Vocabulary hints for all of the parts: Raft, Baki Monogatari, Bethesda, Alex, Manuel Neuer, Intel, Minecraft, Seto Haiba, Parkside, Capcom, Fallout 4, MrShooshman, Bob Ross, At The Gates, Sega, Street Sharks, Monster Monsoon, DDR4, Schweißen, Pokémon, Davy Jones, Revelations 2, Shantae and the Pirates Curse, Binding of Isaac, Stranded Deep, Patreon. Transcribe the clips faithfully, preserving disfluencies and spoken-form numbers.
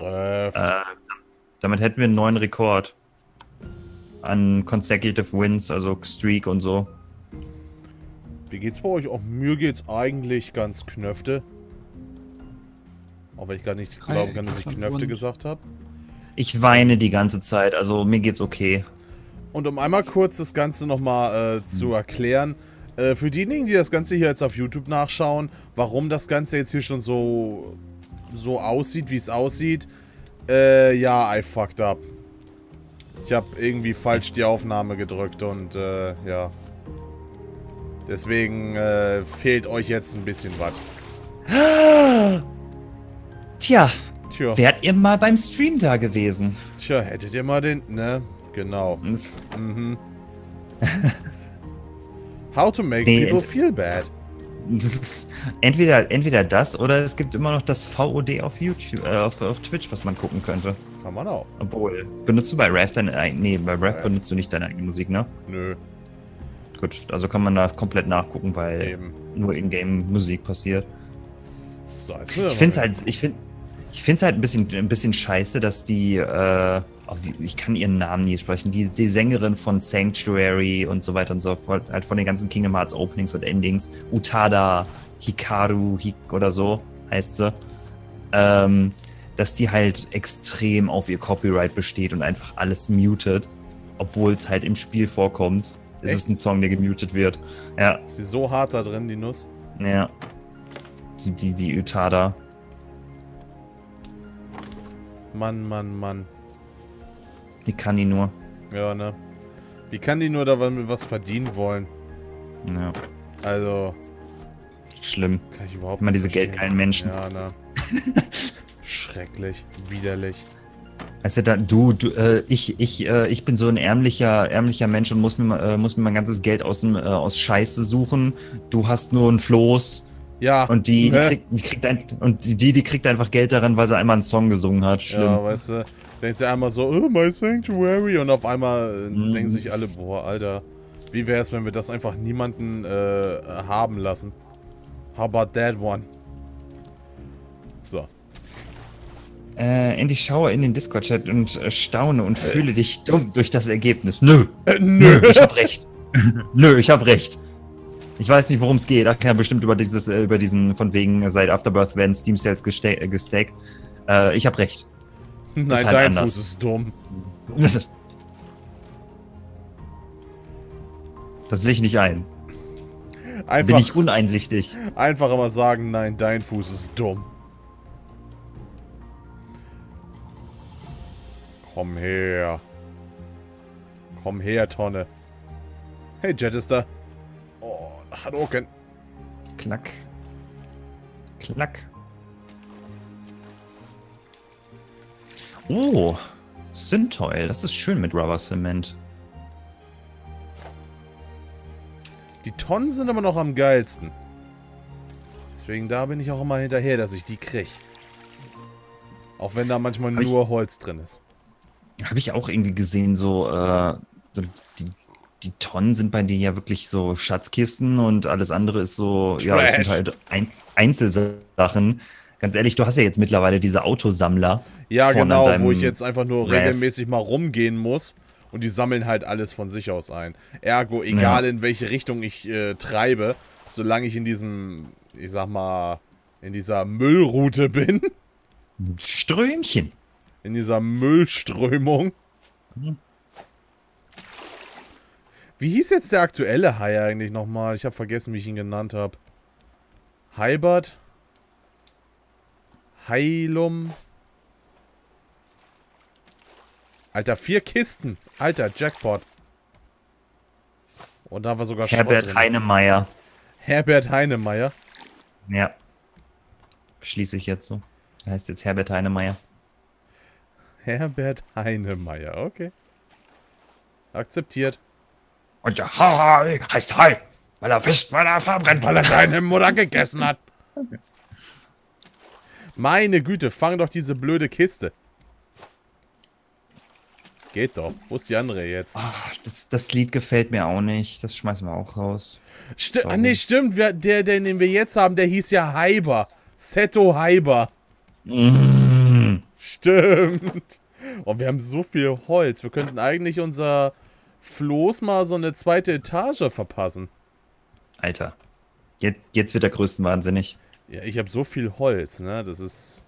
Raft. Äh, damit hätten wir einen neuen Rekord an Consecutive Wins, also Streak und so. Wie geht's bei euch? Auch mir geht's eigentlich ganz knöfte. Auch wenn ich gar nicht glauben kann, dass ich knöfte gesagt habe. Ich weine die ganze Zeit, also mir geht's okay. Und um einmal kurz das Ganze nochmal äh, zu erklären, äh, für diejenigen, die das Ganze hier jetzt auf YouTube nachschauen, warum das Ganze jetzt hier schon so, so aussieht, wie es aussieht, äh, ja, I fucked up. Ich habe irgendwie falsch die Aufnahme gedrückt und, äh, ja. Deswegen äh, fehlt euch jetzt ein bisschen was. Tja, Tja, wärt ihr mal beim Stream da gewesen? Tja, hättet ihr mal den, ne? Genau. Mhm. How to make nee, people feel bad. Das ist entweder, entweder das oder es gibt immer noch das V O D auf YouTube, äh, auf, auf Twitch, was man gucken könnte. Kann man auch. Obwohl, benutzt du bei Raft deine eigene, nee, bei Raft benutzt du nicht deine eigene Musik, ne? Nö. Gut, also kann man da komplett nachgucken, weil eben nur In-Game-Musik passiert. So, ich finde es halt, ich find, ich find's halt ein bisschen, ein bisschen scheiße, dass die, äh, ich kann ihren Namen nie sprechen, die, die Sängerin von Sanctuary und so weiter und so fort, halt von den ganzen Kingdom Hearts Openings und Endings, Utada Hikaru Hik oder so heißt sie, ähm, dass die halt extrem auf ihr Copyright besteht und einfach alles mutet, obwohl es halt im Spiel vorkommt. Es ist ein Song, der gemutet wird. Ja. Ist sie so hart da drin, die Nuss? Ja. Die, die, die Utada. Mann, Mann, Mann. Wie kann die nur? Ja, ne? Wie kann die nur da was verdienen wollen? Ja. Also. Schlimm. Kann ich überhaupt nicht. Immer diese geldgeilen Menschen. Ja, ne? Schrecklich. Widerlich. Also da, du, du äh, ich, ich, äh, ich bin so ein ärmlicher, ärmlicher Mensch und muss mir, äh, muss mir mein ganzes Geld aus, dem, äh, aus Scheiße suchen. Du hast nur ein Floß. Ja. Und die, die, krieg, die kriegt ein, und die, die kriegt einfach Geld daran, weil sie einmal einen Song gesungen hat. Schlimm. Ja, weißt du, denkt sie einmal so, oh, my Sanctuary. Und auf einmal mhm. denken sich alle, boah, Alter, wie wär's, wenn wir das einfach niemanden äh, haben lassen? How about that one? So. Äh, endlich schaue in den Discord-Chat und äh, staune und äh. fühle dich dumm durch das Ergebnis. Nö, äh, nö, ich hab recht. Nö, ich hab recht. Ich weiß nicht, worum es geht. Ach ja, bestimmt über dieses, äh, über diesen, von wegen, seit Afterbirth werden Steam Sales gesta- gestackt. Äh, ich hab recht. Nein, ist halt dein anders. Fuß ist dumm. Das sehe ich nicht ein. Einfach, bin ich uneinsichtig. Einfach immer sagen, nein, dein Fuß ist dumm. Komm her. Komm her, Tonne. Hey, Jet ist da. Oh, Hadoken. Knack. Knack. Oh, Syntoil. Das ist schön mit Rubber Cement. Die Tonnen sind aber noch am geilsten. Deswegen da bin ich auch immer hinterher, dass ich die krieg. Auch wenn da manchmal Hab nur Holz drin ist. Habe ich auch irgendwie gesehen, so, äh, so die, die Tonnen sind bei dir ja wirklich so Schatzkisten und alles andere ist so, Trash. Ja, das sind halt Einz Einzelsachen. Ganz ehrlich, du hast ja jetzt mittlerweile diese Autosammler. Ja, genau, wo ich jetzt einfach nur Raft. regelmäßig mal rumgehen muss und die sammeln halt alles von sich aus ein. Ergo, egal ja. in welche Richtung ich äh, treibe, solange ich in diesem, ich sag mal, in dieser Müllroute bin. Strömchen. In dieser Müllströmung. Hm. Wie hieß jetzt der aktuelle Hai eigentlich nochmal? Ich habe vergessen, wie ich ihn genannt habe. Haibert? Heilum? Alter, vier Kisten. Alter, Jackpot. Und da war sogar Schrott drin. Herbert Heinemeier. Herbert Heinemeier? Ja. Schließe ich jetzt so. Er heißt jetzt Herbert Heinemeier. Herbert Heinemeier, okay. Akzeptiert. Und der Hai heißt Hai, weil er fischt, weil er verbrennt, weil er keine Mutter gegessen hat. Okay. Meine Güte, fang doch diese blöde Kiste. Geht doch. Wo ist die andere jetzt? Ach, das, das Lied gefällt mir auch nicht. Das schmeißen wir auch raus. Sti ah, nee, stimmt. Der, der, den wir jetzt haben, der hieß ja Haiber. Seto Haiber. Mm. Stimmt. Oh, wir haben so viel Holz. Wir könnten eigentlich unser Floß mal so eine zweite Etage verpassen. Alter. Jetzt, jetzt wird der Größten wahnsinnig. Ja, ich habe so viel Holz, ne? Das ist,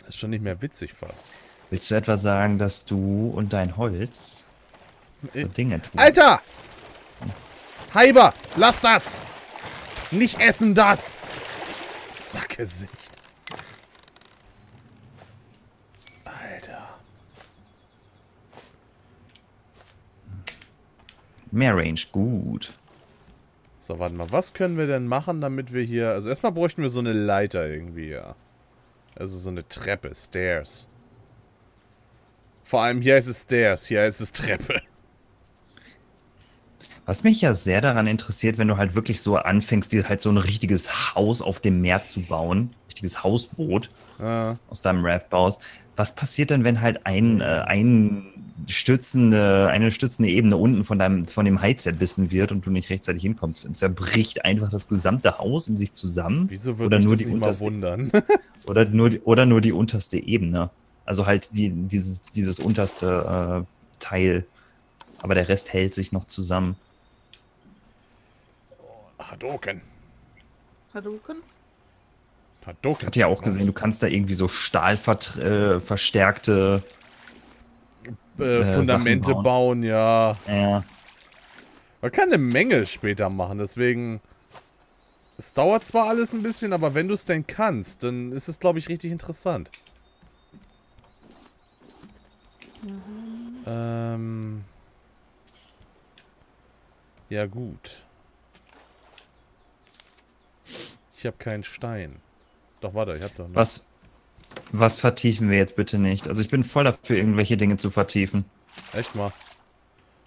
das ist schon nicht mehr witzig fast. Willst du etwa sagen, dass du und dein Holz so Dinge tun? Alter! Heiber! Lass das! Nicht essen das! Sackgesicht. Alter. Mehr Range, gut. So, warte mal, was können wir denn machen, damit wir hier... Also erstmal bräuchten wir so eine Leiter irgendwie, ja. Also so eine Treppe, Stairs. Vor allem hier ist es Stairs, hier ist es Treppe. Was mich ja sehr daran interessiert, wenn du halt wirklich so anfängst, dir halt so ein richtiges Haus auf dem Meer zu bauen, richtiges Hausboot ah. aus deinem Raft baust, was passiert denn, wenn halt ein, äh, ein stützende, eine stützende Ebene unten von, deinem, von dem Heiz erbissen wird und du nicht rechtzeitig hinkommst? Und zerbricht einfach das gesamte Haus in sich zusammen. Wieso würde ich das nicht mal wundern? oder, nur, oder nur die unterste Ebene. Also halt die, dieses, dieses unterste äh, Teil. Aber der Rest hält sich noch zusammen. Hadoken. Hadoken? Hadoken. Ich hatte ja auch gesehen, du kannst da irgendwie so stahlverstärkte äh, äh, Fundamente bauen. bauen, ja. Ja. Man kann eine Menge später machen, deswegen... Es dauert zwar alles ein bisschen, aber wenn du es denn kannst, dann ist es, glaube ich, richtig interessant. Mhm. Ähm... Ja gut. Ich habe keinen Stein. Doch, warte, ich habe doch noch. Was, was vertiefen wir jetzt bitte nicht? Also ich bin voll dafür, irgendwelche Dinge zu vertiefen. Echt mal.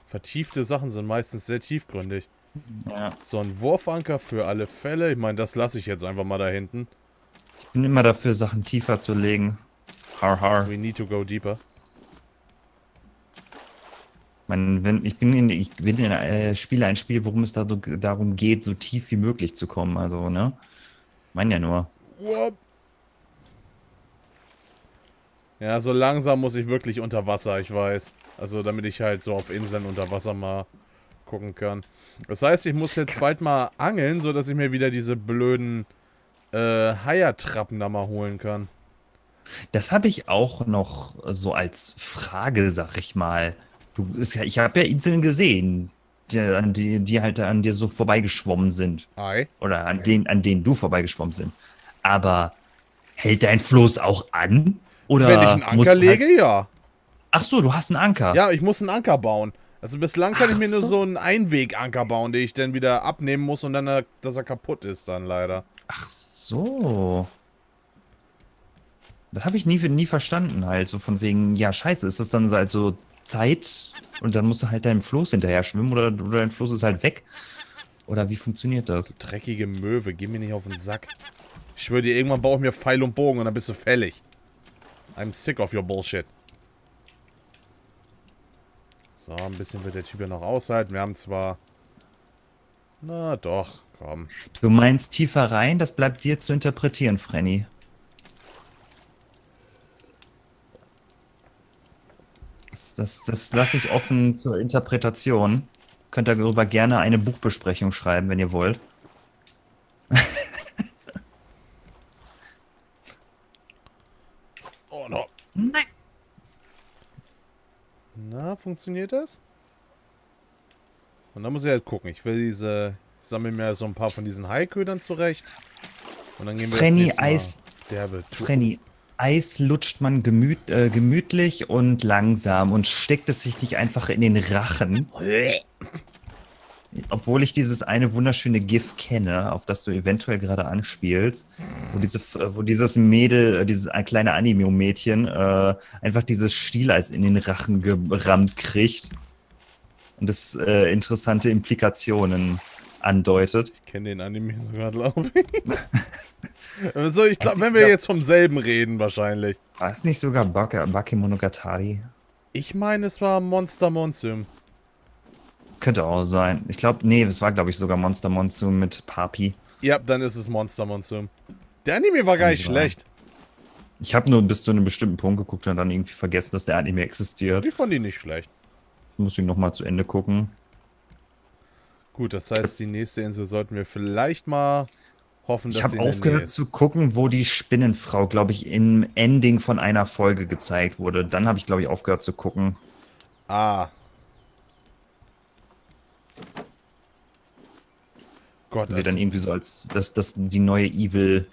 Vertiefte Sachen sind meistens sehr tiefgründig. Ja. So ein Wurfanker für alle Fälle. Ich meine, das lasse ich jetzt einfach mal da hinten. Ich bin immer dafür, Sachen tiefer zu legen. Har, har. We need to go deeper. Man, wenn, ich bin in, ich bin in äh, spiele ein Spiel, worum es da so, darum geht, so tief wie möglich zu kommen. Also, ne? Mein ja nur. What? Ja, so langsam muss ich wirklich unter Wasser, ich weiß. Also, damit ich halt so auf Inseln unter Wasser mal gucken kann. Das heißt, ich muss jetzt bald mal angeln, sodass ich mir wieder diese blöden äh, Haiertrappen da mal holen kann. Das habe ich auch noch so als Frage, sag ich mal. Du, ich habe ja Inseln gesehen, die, die, die halt an dir so vorbeigeschwommen sind. Hi. Oder an, Hi. Den, an denen du vorbeigeschwommen sind. Aber hält dein Floß auch an? Oder wenn ich einen Anker lege, halt... ja. Ach so, du hast einen Anker. Ja, ich muss einen Anker bauen. Also bislang kann Ach ich mir so. nur so einen Einweganker bauen, den ich dann wieder abnehmen muss und dann, dass er kaputt ist dann leider. Ach so. Das habe ich nie, nie verstanden halt. So von wegen, ja scheiße, ist das dann so... Also Zeit und dann musst du halt deinem Floß hinterher schwimmen oder, oder dein Floß ist halt weg. Oder wie funktioniert das? Dreckige Möwe, geh mir nicht auf den Sack. Ich schwöre dir, irgendwann baue ich mir Pfeil und Bogen und dann bist du fällig. I'm sick of your bullshit. So, ein bisschen wird der Typ ja noch aushalten. Wir haben zwar... Na doch, komm. Du meinst tiefer rein, das bleibt dir zu interpretieren, Frenny. Das, das lasse ich offen zur Interpretation. Könnt ihr darüber gerne eine Buchbesprechung schreiben, wenn ihr wollt. Oh no. Nein. Na, funktioniert das? Und dann muss ich halt gucken. Ich will diese... Ich sammle mir so ein paar von diesen Haiködern zurecht. Und dann gehen wir Frenny das nächste Mal. Derbe. Frenny. Eis lutscht man gemüt, äh, gemütlich und langsam und steckt es sich nicht einfach in den Rachen. Obwohl ich dieses eine wunderschöne GIF kenne, auf das du eventuell gerade anspielst, wo, diese, wo dieses Mädel, dieses kleine Anime-Mädchen äh, einfach dieses Stieleis in den Rachen gerammt kriegt und das äh, interessante Implikationen andeutet. Ich kenne den Anime sogar, glaube ich. So, ich glaube, wenn wir jetzt vom selben reden, wahrscheinlich. War es nicht sogar Baki Monogatari? Ich meine, es war Monster Monsoon. Könnte auch sein. Ich glaube, nee, es war, glaube ich, sogar Monster Monsoon mit Papi. Ja, dann ist es Monster Monsoon. Der Anime war gar nicht schlecht. Ich habe nur bis zu einem bestimmten Punkt geguckt und dann irgendwie vergessen, dass der Anime existiert. Ich fand ihn nicht schlecht. Ich muss ihn nochmal zu Ende gucken. Gut, das heißt, die nächste Insel sollten wir vielleicht mal hoffen, dass sie... Ich habe aufgehört zu gucken, wo die Spinnenfrau, glaube ich, im Ending von einer Folge gezeigt wurde. Dann habe ich, glaube ich, aufgehört zu gucken. Ah. Gott, sie dann irgendwie so als, dass, dass die neue Evil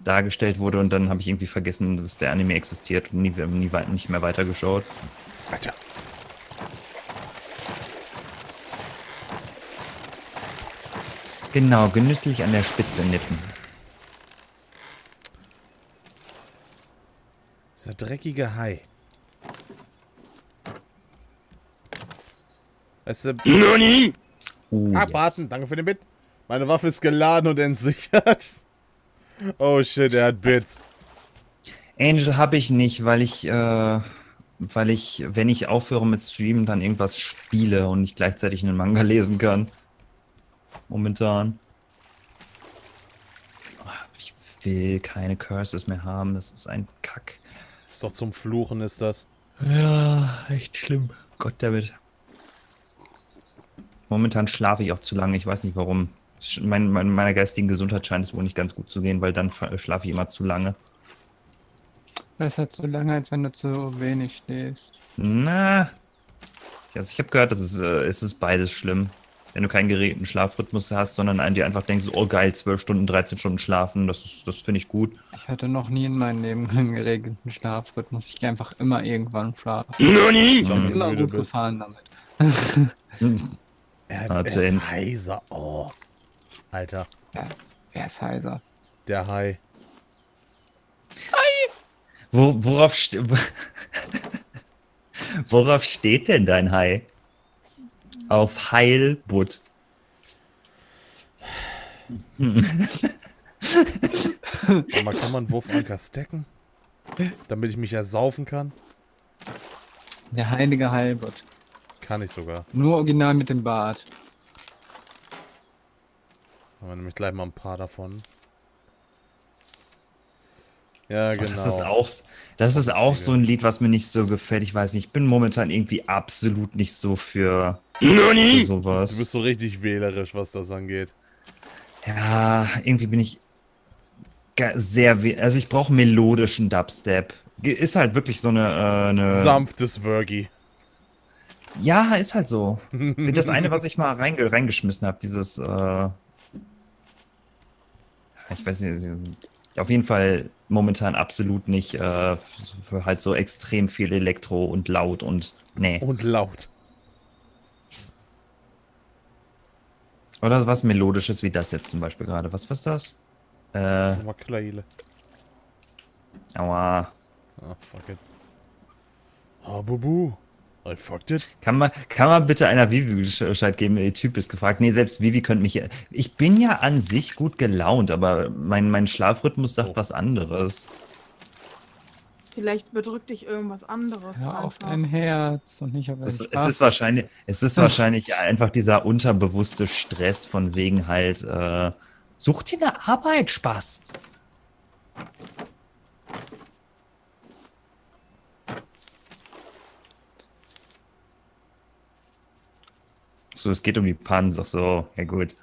dargestellt wurde und dann habe ich irgendwie vergessen, dass der Anime existiert und nie, nie, nicht mehr weitergeschaut. Alter. Genau, genüsslich an der Spitze nippen. Dieser dreckige Hai. Es ist... Noni! Oh, abwarten, yes. Danke für den Bit. Meine Waffe ist geladen und entsichert. Oh shit, er hat Bits. Angel habe ich nicht, weil ich, äh, weil ich, wenn ich aufhöre mit Streamen, dann irgendwas spiele und nicht gleichzeitig einen Manga lesen kann. Momentan. Ich will keine Curses mehr haben, das ist ein Kack. Ist doch zum Fluchen, ist das. Ja, echt schlimm. Gott damit. Momentan schlafe ich auch zu lange, ich weiß nicht warum. Mein, mein, meiner geistigen Gesundheit scheint es wohl nicht ganz gut zu gehen, weil dann schlafe ich immer zu lange. Besser zu lange, als wenn du zu wenig schläfst. Na, also ich habe gehört, das ist, äh, es ist beides schlimm. Wenn du keinen geregelten Schlafrhythmus hast, sondern einen, dir einfach denkst, oh geil, zwölf Stunden, dreizehn Stunden schlafen, das ist, das finde ich gut. Ich hatte noch nie in meinem Leben einen geregelten Schlafrhythmus. Ich gehe einfach immer irgendwann schlafen. Noch nie! Ich bin immer gut gefahren damit. Er ist heiser. Oh. Alter. Ja, wer ist heiser? Der Hai. Hai! Wo, worauf, ste worauf steht denn dein Hai? Auf Heilbutt. Kann man einen Wurfanker stacken? Damit ich mich ersaufen kann? Der heilige Heilbutt. Kann ich sogar. Nur original mit dem Bart. Haben wir nämlich gleich mal ein paar davon. Ja, genau. Oh, das ist auch, das ist auch so ein Lied, was mir nicht so gefällt. Ich weiß nicht, ich bin momentan irgendwie absolut nicht so für, für sowas. Du bist so richtig wählerisch, was das angeht. Ja, irgendwie bin ich sehr wählerisch. Also ich brauche melodischen Dubstep. Ist halt wirklich so eine... Äh, eine sanftes Virgie. Ja, ist halt so. Das eine, was ich mal reinge reingeschmissen habe, dieses, äh, ich weiß nicht, auf jeden Fall momentan absolut nicht, äh, für halt so extrem viel Elektro und laut und, nee. Und laut. Oder was Melodisches wie das jetzt zum Beispiel gerade. Was was das? Äh. Aua. Oh, fuck it. Oh, bubu. I fucked it. Kann man, kann man bitte einer Vivi Bescheid geben? Ihr Typ ist gefragt. Nee, selbst Vivi könnte mich... Ich bin ja an sich gut gelaunt, aber mein, mein Schlafrhythmus sagt oh. was anderes. Vielleicht bedrückt dich irgendwas anderes. Ja, auf dein Herz und nicht auf dein Schlaf. Es ist wahrscheinlich, es ist wahrscheinlich einfach dieser unterbewusste Stress von wegen halt... Äh, such dir eine Arbeit, Spast. So, es geht um die Panzer, so, ja gut.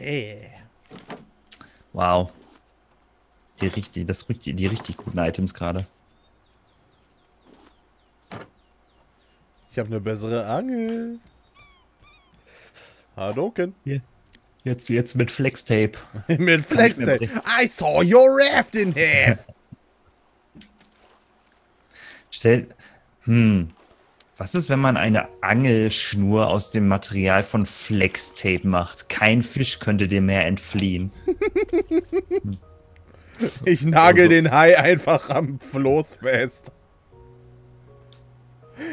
Yeah. Wow. Die richtig, das, die richtig guten Items gerade. Ich habe eine bessere Angel. Hadoken. Yeah. Jetzt, jetzt mit Flextape. Mit Flextape. I saw your raft in here. Stell, hm. Was ist, wenn man eine Angelschnur aus dem Material von Flextape macht? Kein Fisch könnte dem mehr entfliehen. Ich nagel also. den Hai einfach am Floß fest.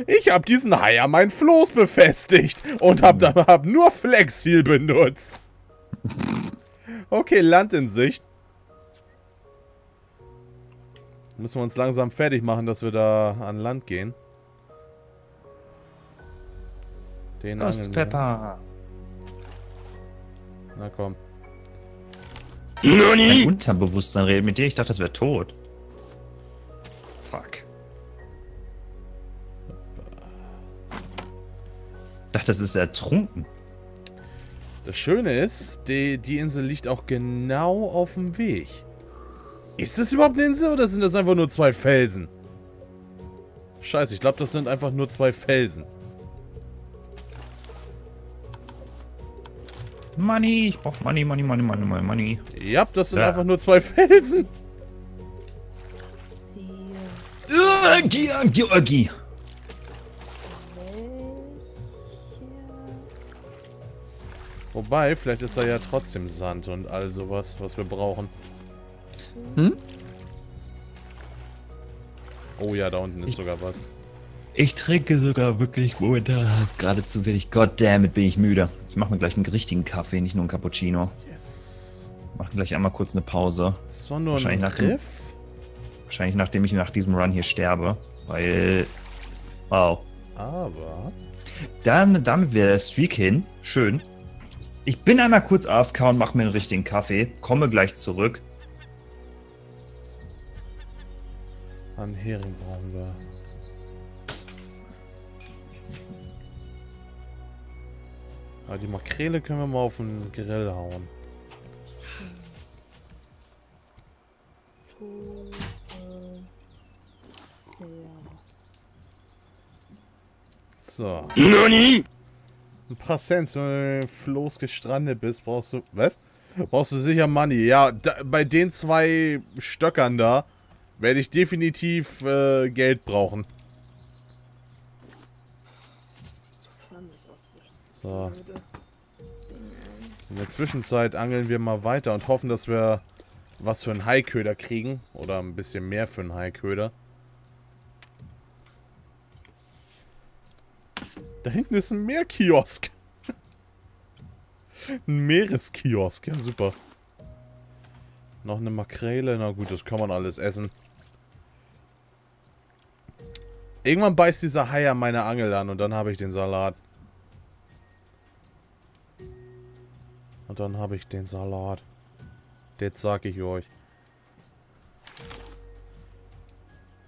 Ich habe diesen Hai an mein Floß befestigt und habe mhm. hab nur Flexil benutzt. Okay, Land in Sicht. Müssen wir uns langsam fertig machen, dass wir da an Land gehen. Den Ghost Pepper. Na komm. Mein Unterbewusstsein redet mit dir, ich dachte, das wäre tot. Fuck. Ich dachte, das ist ertrunken. Das Schöne ist, die, die Insel liegt auch genau auf dem Weg. Ist das überhaupt eine Insel oder sind das einfach nur zwei Felsen? Scheiße, ich glaube, das sind einfach nur zwei Felsen. Money, ich brauch Money, Money, Money, Money, Money, Money. Ja, das sind ja. einfach nur zwei Felsen. Georgie, Georgie. Wobei, vielleicht ist da ja trotzdem Sand und all sowas, was wir brauchen. Hm? Oh ja, da unten ist ich, sogar was. Ich trinke sogar wirklich momentan gerade zu wenig. Goddammit, bin ich müde. Ich mache mir gleich einen richtigen Kaffee, nicht nur einen Cappuccino. Yes. Mach gleich einmal kurz eine Pause. Das war nur wahrscheinlich ein nach dem, Wahrscheinlich nachdem ich nach diesem Run hier sterbe. Weil... Wow. Aber... Dann, damit wäre der Streak hin. Schön. Ich bin einmal kurz A F K und mache mir einen richtigen Kaffee. Komme gleich zurück. An Hering brauchen wir. Aber die Makrele können wir mal auf den Grill hauen. So. Noni! Ein paar Cents, wenn du Floß gestrandet bist, brauchst du... Was? Brauchst du sicher Money. Ja, da, bei den zwei Stöckern da werde ich definitiv äh, Geld brauchen. So. In der Zwischenzeit angeln wir mal weiter und hoffen, dass wir was für einen Haiköder kriegen. Oder ein bisschen mehr für einen Haiköder. Da hinten ist ein Meerkiosk. Ein Meereskiosk, ja super. Noch eine Makrele, na gut, das kann man alles essen. Irgendwann beißt dieser Hai an meine Angel an und dann habe ich den Salat. Und dann habe ich den Salat. Das sage ich euch.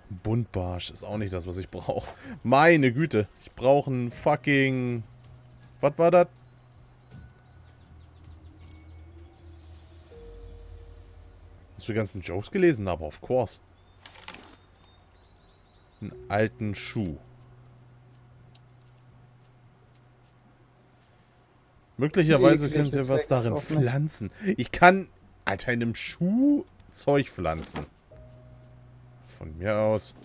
Buntbarsch ist auch nicht das, was ich brauche. Meine Güte. Ich brauche einen fucking... Was war das? Hast du die ganzen Jokes gelesen? Aber of course. Einen alten Schuh. Möglicherweise könnt ihr was darin pflanzen. Ich kann, Alter, in einem Schuh Zeug pflanzen. Von mir aus.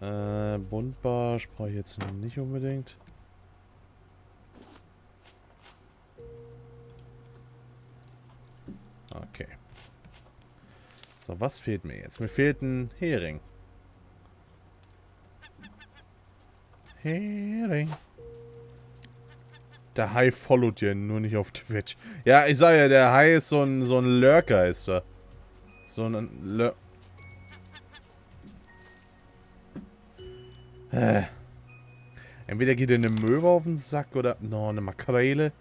Äh, Buntbarsch brauche ich jetzt nicht unbedingt. Okay. So, was fehlt mir jetzt? Mir fehlt ein Hering. Hering. Der Hai followt dir, nur nicht auf Twitch. Ja, ich sag ja, der Hai ist so ein, so ein Lurker, ist er. So ein Lur... Äh. Entweder geht dir eine Möwe auf den Sack oder... No, eine Makrele.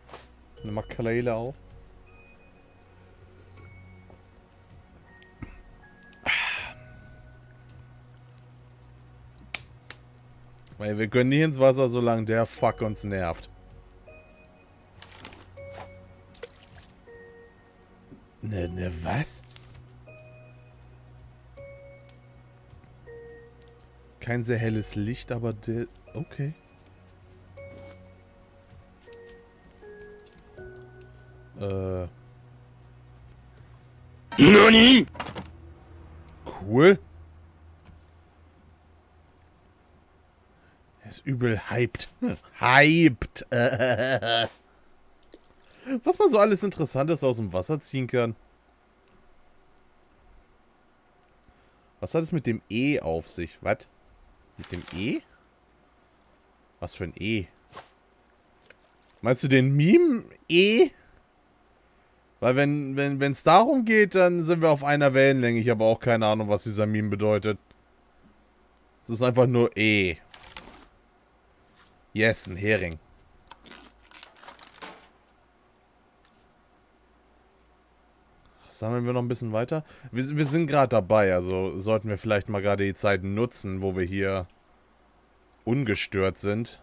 Eine Makrele auch. Weil wir können nie ins Wasser, solange der Fuck uns nervt. Ne, ne, was? Kein sehr helles Licht, aber der... Okay. Äh. Noni! Cool. Ist übel hyped. Hyped. Was man so alles Interessantes aus dem Wasser ziehen kann. Was hat es mit dem E auf sich? Was? Mit dem E? Was für ein E? Meinst du den Meme E? Weil wenn wenn wenn es darum geht, dann sind wir auf einer Wellenlänge. Ich habe auch keine Ahnung, was dieser Meme bedeutet. Es ist einfach nur E. Yes, ein Hering. sammeln wir noch ein bisschen weiter. Wir, wir sind gerade dabei, also sollten wir vielleicht mal gerade die Zeit nutzen, wo wir hier ungestört sind.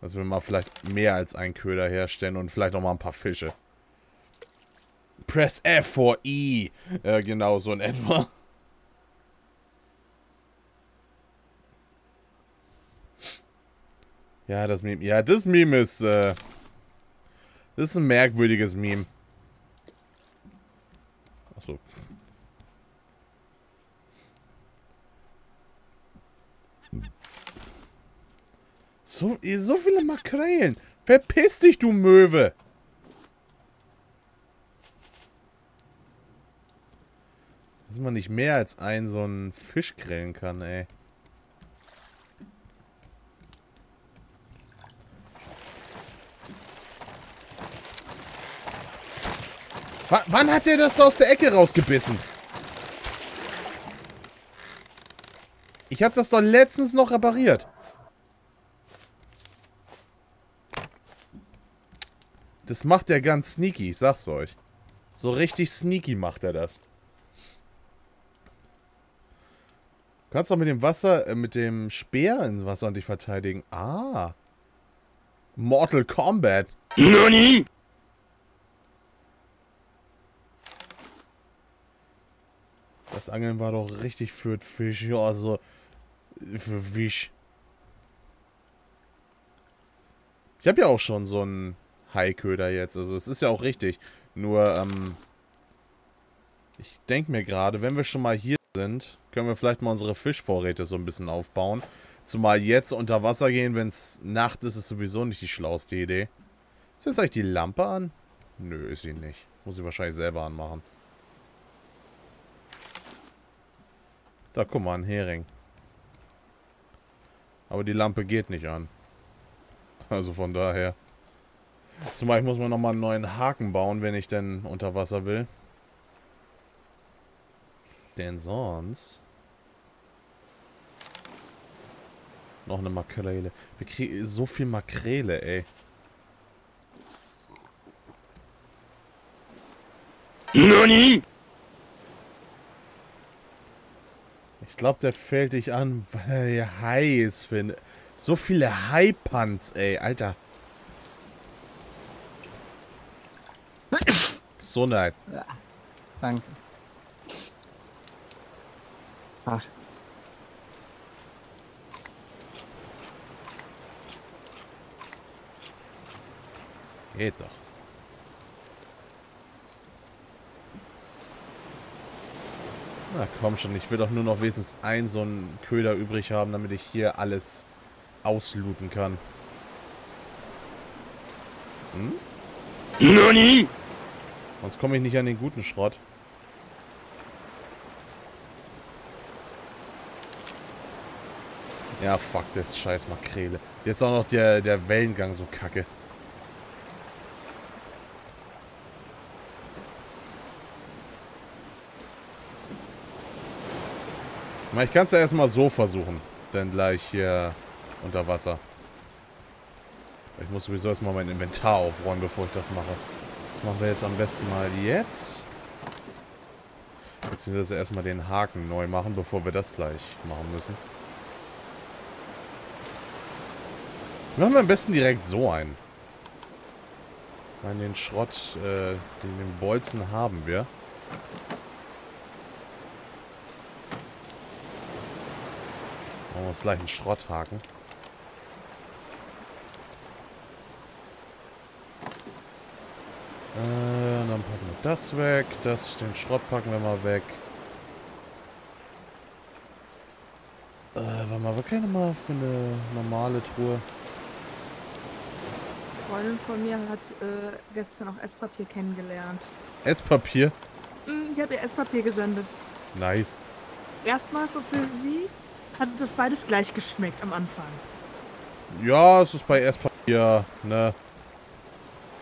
Dass wir mal vielleicht mehr als einen Köder herstellen und vielleicht auch mal ein paar Fische. Press F for E. Äh, genau so in etwa. Ja, das Meme. Ja, das Meme ist, äh, das ist ein merkwürdiges Meme. Achso. So, so viele Makrelen. Verpiss dich, du Möwe. Dass man nicht mehr als einen so einen Fisch grillen kann, ey. W wann hat der das aus der Ecke rausgebissen? Ich habe das doch letztens noch repariert. Das macht er ganz sneaky, ich sag's euch. So richtig sneaky macht er das. Du kannst doch mit dem Wasser, äh, mit dem Speer ins Wasser und dich verteidigen. Ah. Mortal Kombat. Nani? Das Angeln war doch richtig für Fisch. Ja, also. Für Fisch. Ich habe ja auch schon so einen Haiköder jetzt. Also, es ist ja auch richtig. Nur, ähm. ich denke mir gerade, wenn wir schon mal hier sind, können wir vielleicht mal unsere Fischvorräte so ein bisschen aufbauen. Zumal jetzt unter Wasser gehen, wenn es Nacht ist, ist sowieso nicht die schlauste Idee. Ist jetzt eigentlich die Lampe an? Nö, ist sie nicht. Muss sie wahrscheinlich selber anmachen. Da, guck mal, ein Hering. Aber die Lampe geht nicht an. Also von daher. Zumal ich muss mir nochmal einen neuen Haken bauen, wenn ich denn unter Wasser will. Denn sonst... Noch eine Makrele. Wir kriegen so viel Makrele, ey. Nani? Ich glaube, der fällt dich an, weil er Hai ist, finde. So viele Hai-Punts, ey, Alter. So nein. Ja, danke. Ach. Geht doch. Na komm schon, ich will doch nur noch wenigstens einen so einen Köder übrig haben, damit ich hier alles auslooten kann. Hm? Nani? Sonst komme ich nicht an den guten Schrott. Ja, fuck, das scheiß Makrele. Jetzt auch noch der, der Wellengang so kacke. Ich kann es ja erstmal so versuchen. Dann gleich hier unter Wasser. Ich muss sowieso erstmal mein Inventar aufräumen, bevor ich das mache. Das machen wir jetzt am besten mal jetzt. Beziehungsweise erstmal den Haken neu machen, bevor wir das gleich machen müssen. Machen wir am besten direkt so ein. An den Schrott, äh, den, den Bolzen haben wir. Machen wir uns gleich einen Schrotthaken. Äh, dann packen wir das weg. Das, den Schrott packen wir mal weg. Äh, warte mal, was kann ich mal für eine normale Truhe? Freundin von mir hat äh, gestern auch Esspapier kennengelernt. Esspapier? Ich habe ihr Esspapier gesendet. Nice. Erstmal so für sie hat das beides gleich geschmeckt am Anfang. Ja, es ist bei Esspapier, ne?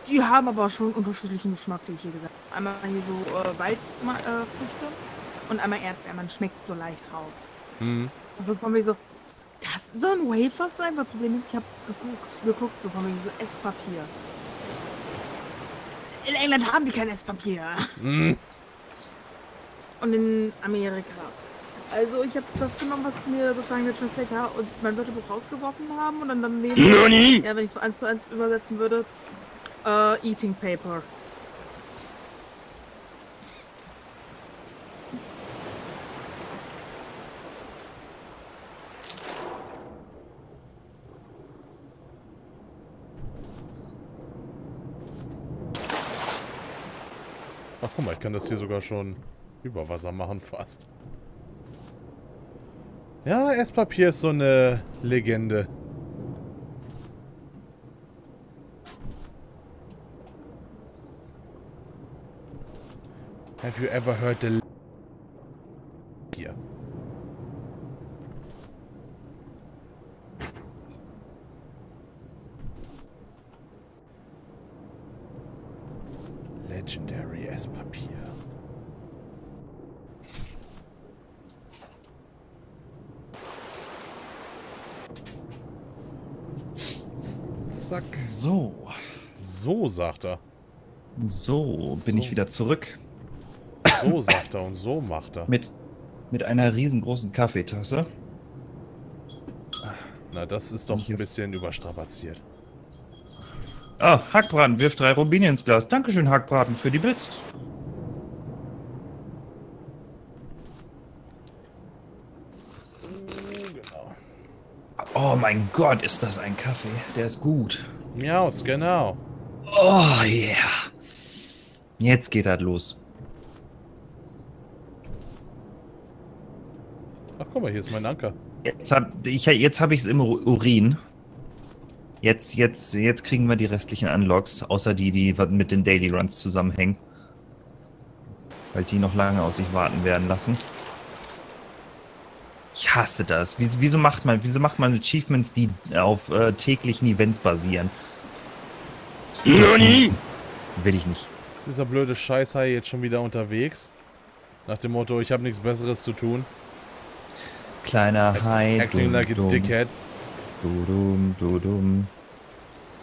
Die haben aber schon unterschiedlichen Geschmack, wie ich hier gesagt habe. Einmal hier so äh, Waldfrüchte und einmal Erdbeeren. Man schmeckt so leicht raus. Mhm. Also von mir so... Das soll ein Wafer sein, aber das Problem ist, ich habe geguckt, geguckt so von wegen so Esspapier. In England haben die kein Esspapier. Mm. Und in Amerika. Also ich habe das genommen, was mir sozusagen der Translator und mein Wörterbuch rausgeworfen haben und dann daneben... Noni! Ja, wenn ich so eins zu eins übersetzen würde, äh, Eating Paper. Ach guck mal, ich kann das hier sogar schon über Wasser machen fast. Ja, Esspapier ist so eine Legende. Have you ever heard the... Hier. Legendary Esspapier. Zack. So. So, sagt er. So, bin so. ich wieder zurück. So, sagt er und so macht er. Mit, mit einer riesengroßen Kaffeetasse. Na, das ist doch ein bisschen überstrapaziert. Ah, Hackbraten wirft drei Rubine ins Glas. Dankeschön, Hackbraten, für die Bits. Genau. Oh mein Gott, ist das ein Kaffee. Der ist gut. Miauts, genau. Oh, yeah. Jetzt geht das los. Ach, guck mal, hier ist mein Anker. Jetzt habe ich es hab im Urin. Jetzt, jetzt, jetzt kriegen wir die restlichen Unlocks, außer die, die mit den Daily Runs zusammenhängen. Weil die noch lange auf sich warten werden lassen. Ich hasse das. Wieso macht man, wieso macht man Achievements, die auf äh, täglichen Events basieren? Noni! Will ich nicht. Ist dieser blöde Scheißhai jetzt schon wieder unterwegs? Nach dem Motto, ich habe nichts Besseres zu tun. Kleiner Hai. Acting like a dickhead. Dudum, dudum.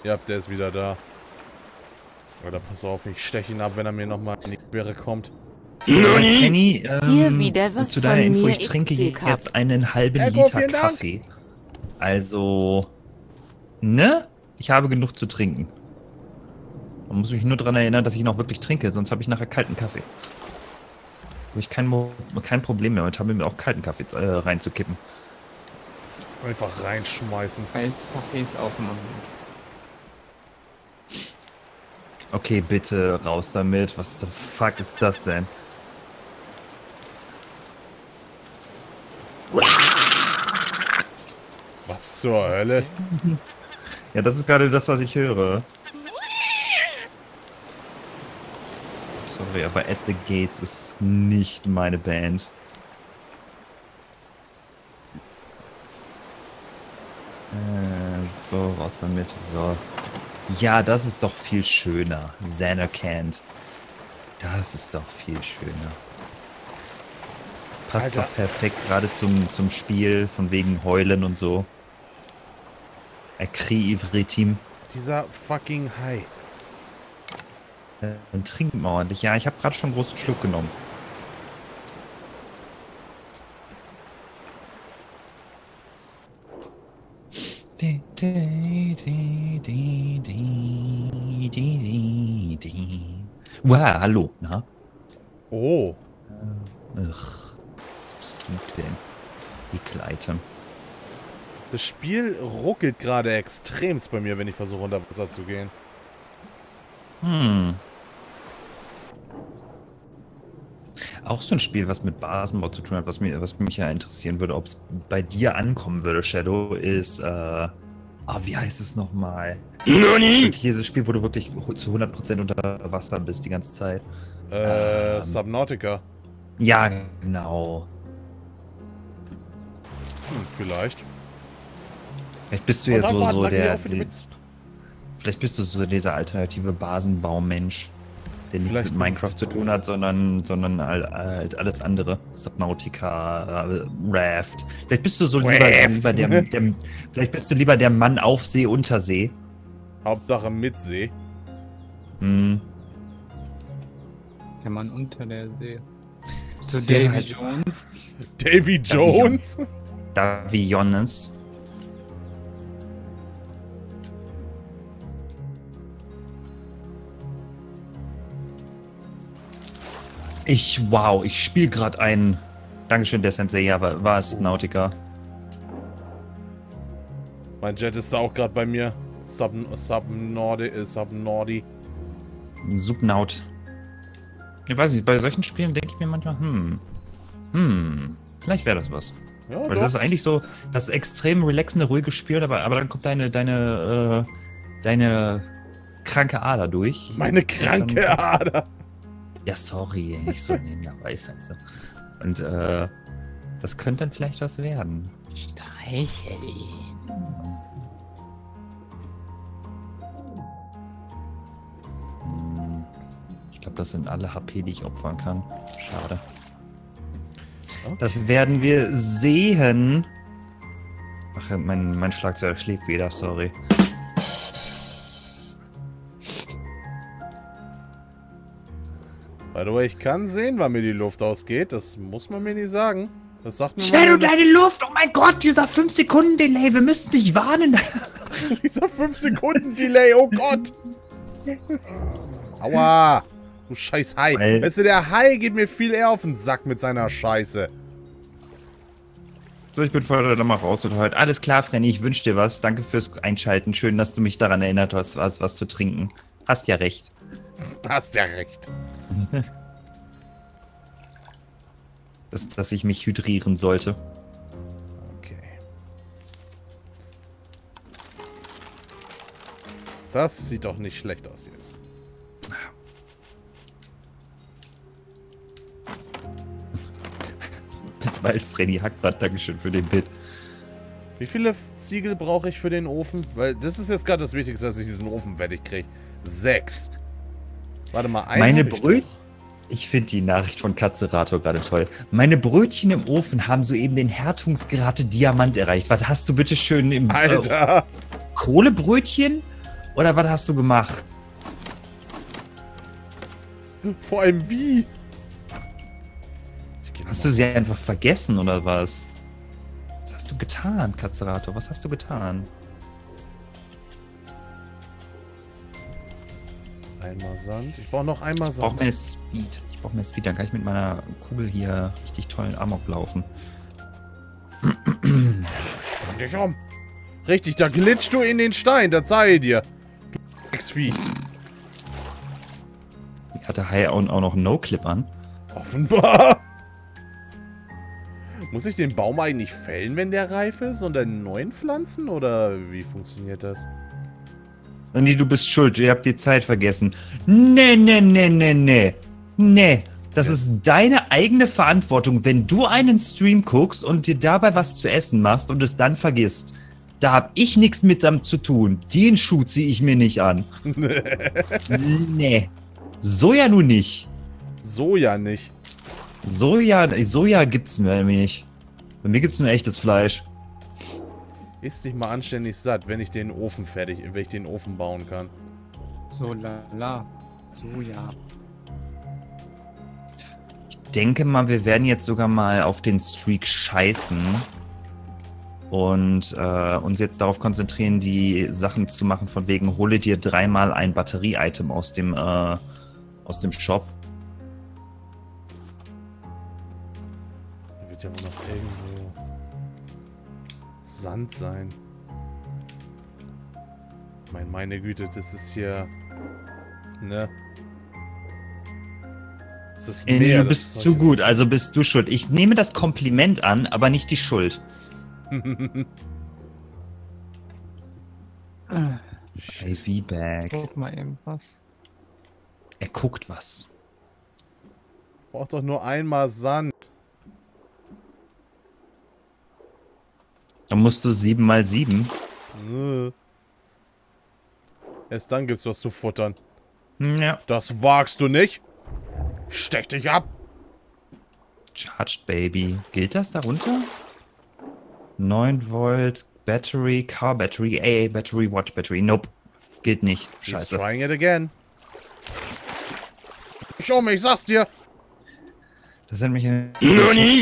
Ja, der ist wieder da. Alter, pass auf, ich steche ihn ab, wenn er mir nochmal in die Quere kommt. Noni! Kenny, ähm, hier wieder was zu deiner von Info, ich trinke jetzt einen halben Ey, Liter Kaffee. Dank. Also, ne? Ich habe genug zu trinken. Man muss mich nur daran erinnern, dass ich ihn auch wirklich trinke, sonst habe ich nachher kalten Kaffee. Wo ich kein, kein Problem mehr mit habe, mir auch kalten Kaffee äh, reinzukippen. Einfach reinschmeißen. Kaffees aufmachen. Okay, bitte raus damit. Was the fuck ist das denn? Was zur Hölle? Ja, das ist gerade das, was ich höre. Sorry, aber At The Gates ist nicht meine Band. So, raus damit. So. Ja, das ist doch viel schöner. Xanacant. Das ist doch viel schöner. Passt Alter. Doch perfekt gerade zum, zum Spiel, von wegen Heulen und so. Akri Ivritim. Dieser fucking Hai. Dann trinkt man ordentlich. Ja, ich habe gerade schon einen großen Schluck genommen. Wow, hallo, na? Oh. Ach, was bist du denn? Die Kleidung. Das Spiel ruckelt gerade extremst bei mir, wenn ich versuche, unter Wasser zu gehen. Hm. Auch so ein Spiel, was mit Basenbau zu tun hat, was, mir, was mich ja interessieren würde, ob es bei dir ankommen würde, Shadow, ist, äh, ah, oh, wie heißt es nochmal? Noni! Dieses Spiel, wo du wirklich zu hundert Prozent unter Wasser bist die ganze Zeit. Äh, ähm, Subnautica. Ja, genau. Hm, vielleicht. Vielleicht bist du ja so, so der, der... Vielleicht bist du so dieser alternative Basenbaumensch. Der nichts Vielleicht mit Minecraft zu tun hat, sondern, sondern halt alles andere. Subnautica, äh, Raft. Vielleicht bist du so lieber, lieber der, der, vielleicht bist du lieber der Mann auf See, unter See. Hauptsache mit See. Hm. Der Mann unter der See. So Davy Jones. Davy Jones? Davy Jones. Ich, wow, ich spiele gerade einen. Dankeschön, der Sensei, ja, war, war Subnautica. Mein Jet ist da auch gerade bei mir. Sub, Subnordi, äh, Subnordi. Subnaut. Ich weiß nicht, bei solchen Spielen denke ich mir manchmal, hm, hm, vielleicht wäre das was. Ja, weil das ist eigentlich so, das extrem relaxende, ruhige Spiel, aber, aber dann kommt deine, deine, äh, deine kranke Ader durch. Meine kranke dann, Ader! Ja, sorry, nicht so neben der Weisheit. So. Und, äh, das könnte dann vielleicht was werden. Streichel ihn. Ich glaube, das sind alle H P, die ich opfern kann. Schade. Okay. Das werden wir sehen. Ach, mein, mein Schlagzeug schläft wieder, sorry. By the way, ich kann sehen, wann mir die Luft ausgeht. Das muss man mir nicht sagen. Das sagt mir Shadow, deine Luft! Oh mein Gott, dieser fünf Sekunden Delay. Wir müssen dich warnen. Dieser fünf Sekunden Delay, oh Gott. Aua. Du scheiß Hai. Weil weißt du, der Hai geht mir viel eher auf den Sack mit seiner Scheiße. So, ich bin vorher nochmal raus und heute. Alles klar, Frenny, ich wünsche dir was. Danke fürs Einschalten. Schön, dass du mich daran erinnert hast, was, was zu trinken. Hast ja recht. Hast ja recht. dass, dass ich mich hydrieren sollte. Okay. Das sieht doch nicht schlecht aus jetzt. Bis bald, Freddy Hackbrat. Dankeschön für den Bit. Wie viele Ziegel brauche ich für den Ofen? Weil das ist jetzt gerade das Wichtigste, dass ich diesen Ofen fertig kriege. Sechs. Warte mal, eine Meine Brötchen. Ich finde die Nachricht von Katzerator gerade toll. Meine Brötchen im Ofen haben soeben den Härtungsgrad Diamant erreicht. Was hast du bitte schön im Alter. Äh, Kohlebrötchen? Oder was hast du gemacht? Vor allem wie? Hast du sie einfach vergessen, oder was? Was hast du getan, Katzerator? Was hast du getan? Einmal Sand. Ich brauche noch einmal Sand. Ich brauche mehr Speed. Ich brauche mehr Speed. Dann kann ich mit meiner Kugel hier richtig tollen Amok laufen. Komm dich um. Richtig, da glitschst du in den Stein. Das sei dir. Du Drecksvieh. Hat der Hai auch noch einen No-Clip an? Offenbar. Muss ich den Baum eigentlich fällen, wenn der reif ist, und einen neuen pflanzen? Oder wie funktioniert das? Nee, du bist schuld. Ihr habt die Zeit vergessen. Nee, nee, nee, nee, nee. Nee. Das ja. ist deine eigene Verantwortung, wenn du einen Stream guckst und dir dabei was zu essen machst und es dann vergisst. Da hab ich nichts mit damit zu tun. Den Schuh ziehe ich mir nicht an. Nee. Soja nun nicht. Soja nicht. Soja, Soja gibt's mir nicht. Bei mir gibt's nur echtes Fleisch. Ist dich mal anständig satt, wenn ich den Ofen fertig, wenn ich den Ofen bauen kann. So la la. Soja. Ich denke mal, wir werden jetzt sogar mal auf den Streak scheißen. Und äh, uns jetzt darauf konzentrieren, die Sachen zu machen, von wegen hole dir dreimal ein Batterie-Item aus dem, äh, aus dem Shop. Ja, noch irgendwo Sand sein. Ich meine, meine Güte, das ist hier. Ne? Das ist Meer, nee, du bist zu gut, also bist du schuld. Ich nehme das Kompliment an, aber nicht die Schuld. Hey, V-Bag. Guck mal eben was. Er guckt was. Braucht doch nur einmal Sand. Dann musst du sieben mal sieben. Nö. Erst dann gibt's was zu futtern. Ja. Das wagst du nicht. Stech dich ab. Charged Baby. Gilt das darunter? neun Volt Battery, Car Battery, A A Battery, Watch Battery. Nope. Gilt nicht. Scheiße. He's trying it again. Ich um, ich sag's dir. Das nennt mich in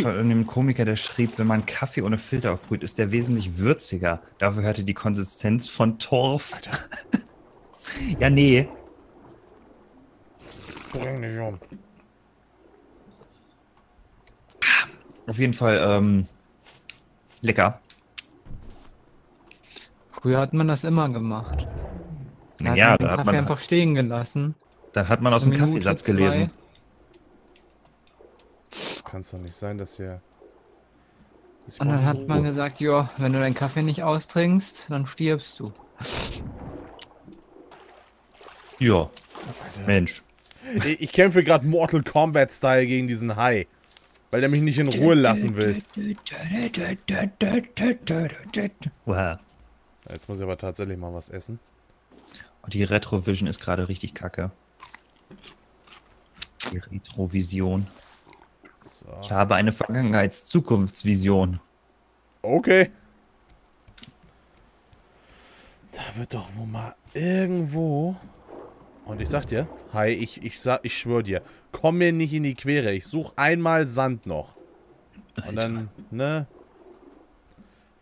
einem Komiker, der schrieb, wenn man Kaffee ohne Filter aufbrüht, ist der wesentlich würziger. Dafür hatte die Konsistenz von Torf. Alter. Ja, nee. Bring dich um. Auf jeden Fall, ähm, lecker. Früher hat man das immer gemacht. Da ja, hat man da den hat Kaffee man einfach stehen gelassen. Dann hat man aus dem Kaffeesatz zwei. gelesen. Kann es doch nicht sein, dass hier... Dass Und dann hat man gesagt, ja, wenn du deinen Kaffee nicht austrinkst, dann stirbst du. Ja, Mensch. Ich, ich kämpfe gerade Mortal Kombat Style gegen diesen Hai, weil der mich nicht in Ruhe lassen will. Wow. Jetzt muss ich aber tatsächlich mal was essen. Die Retrovision ist gerade richtig kacke. Die Retrovision. So. Ich habe eine Vergangenheits-Zukunftsvision. Okay. Da wird doch wohl mal irgendwo... Und ich sag dir, hi, ich, ich, sag, ich schwör dir, komm mir nicht in die Quere. Ich such einmal Sand noch. Alter. Und dann, ne?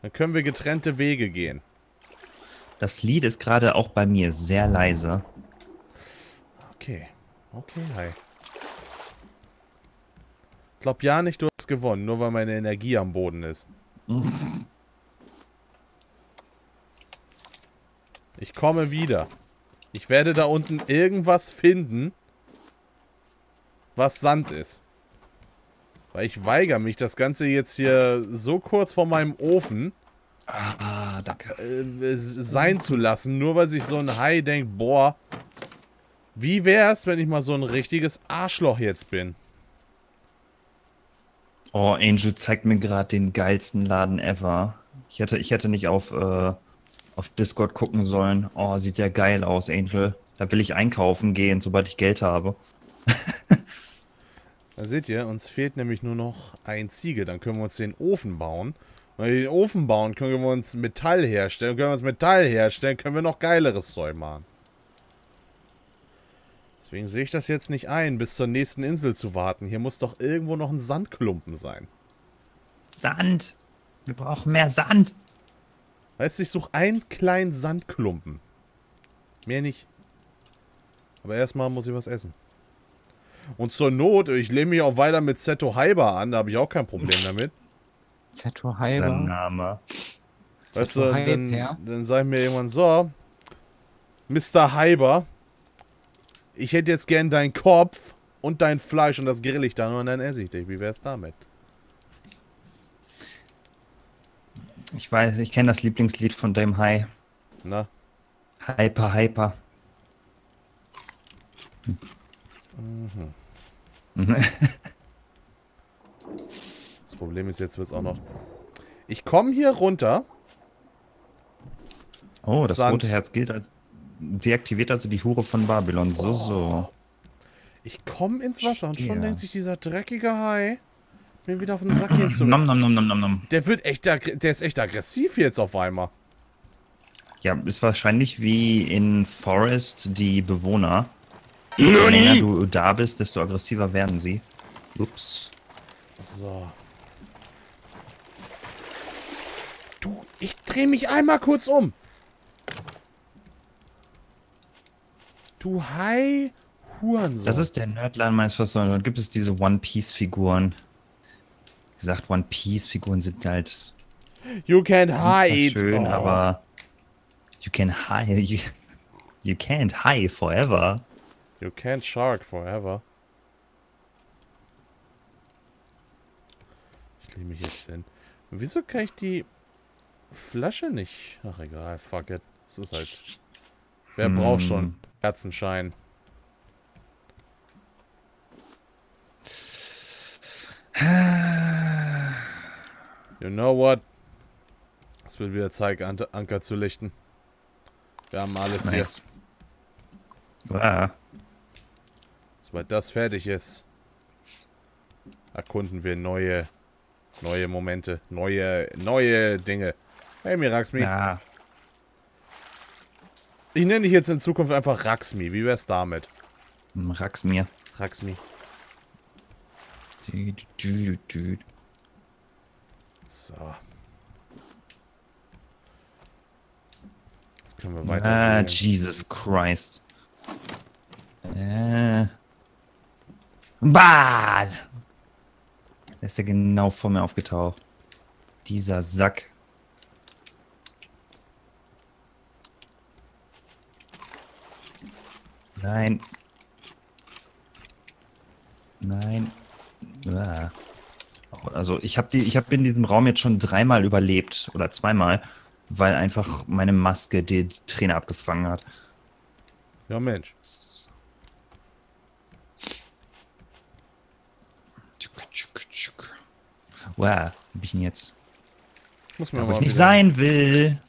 Dann können wir getrennte Wege gehen. Das Lied ist gerade auch bei mir sehr leise. Okay. Okay, hi. Ich glaub ja nicht, du hast gewonnen, nur weil meine Energie am Boden ist. Mhm. Ich komme wieder. Ich werde da unten irgendwas finden, was Sand ist. Weil ich weigere mich, das Ganze jetzt hier so kurz vor meinem Ofen... Ah, danke. Äh, sein zu lassen, nur weil sich so ein Hai denkt, boah, wie wär's, wenn ich mal so ein richtiges Arschloch jetzt bin? Oh, Angel zeigt mir gerade den geilsten Laden ever. Ich hätte, ich hätte nicht auf, äh, auf Discord gucken sollen. Oh, sieht ja geil aus, Angel. Da will ich einkaufen gehen, sobald ich Geld habe. Da seht ihr, uns fehlt nämlich nur noch ein Ziegel. Dann können wir uns den Ofen bauen. Wenn wir den Ofen bauen, können wir uns Metall herstellen. Können wir uns Metall herstellen, können wir noch geileres Zeug machen. Deswegen sehe ich das jetzt nicht ein, bis zur nächsten Insel zu warten. Hier muss doch irgendwo noch ein Sandklumpen sein. Sand! Wir brauchen mehr Sand! Weißt du, ich suche einen kleinen Sandklumpen. Mehr nicht. Aber erstmal muss ich was essen. Und zur Not, ich lehne mich auch weiter mit Seto Haiba an, da habe ich auch kein Problem damit. Seto Haiba. Sein Name. Weißt du, dann, dann sag ich mir irgendwann so, Mister Haiba, ich hätte jetzt gern deinen Kopf und dein Fleisch und das grill ich dann und dann esse ich dich. Wie wär's damit? Ich weiß, ich kenne das Lieblingslied von dem Hai. Na? Hyper, Hyper. Hm. Mhm. Das Problem ist, jetzt wird es auch noch... Ich komme hier runter. Oh, das Sand. Rote Herz gilt als... Deaktiviert also die Hure von Babylon. So, so. Ich komme ins Wasser und schon ja. denkt sich dieser dreckige Hai mir wieder auf den Sack hin zu. Nom, nom, nom, nom, nom, nom. Der wird echt... Der ist echt aggressiv jetzt auf einmal. Ja, ist wahrscheinlich wie in Forest die Bewohner. Je länger du da bist, desto aggressiver werden sie. Ups. So. Du, ich drehe mich einmal kurz um. Du Hai Hurensohn. Das ist der Nerdladen meines Versorgers. Dort gibt es diese One-Piece-Figuren. Wie gesagt, One-Piece-Figuren sind halt... You can hide. Schön, oh. aber... You can hide. You, you can't hide forever. You can't shark forever. Ich lehne mich jetzt hin. Wieso kann ich die Flasche nicht? Ach egal, fuck it. Es ist halt... Wer mm. braucht schon Kerzenschein? You know what? Es wird wieder Zeit, An Anker zu lichten. Wir haben alles nice. hier. Wow. Sobald das fertig ist, erkunden wir neue, neue Momente, neue, neue Dinge. Hey, mir Raxmi. Ja. Ich nenne dich jetzt in Zukunft einfach Raxmi. Wie wär's damit? Rax mir. Rax mir. Du, du, du, du. So. Jetzt können wir weiter. Ah, Jesus Christ. Äh. Bah! Da ist er genau vor mir aufgetaucht. Dieser Sack. Nein. Nein. Ah. Also ich habe die, ich habe in diesem Raum jetzt schon dreimal überlebt oder zweimal, weil einfach meine Maske die Träne abgefangen hat. Ja Mensch. Wow, bin ich denn jetzt? Muss man, wo ich nicht sein will.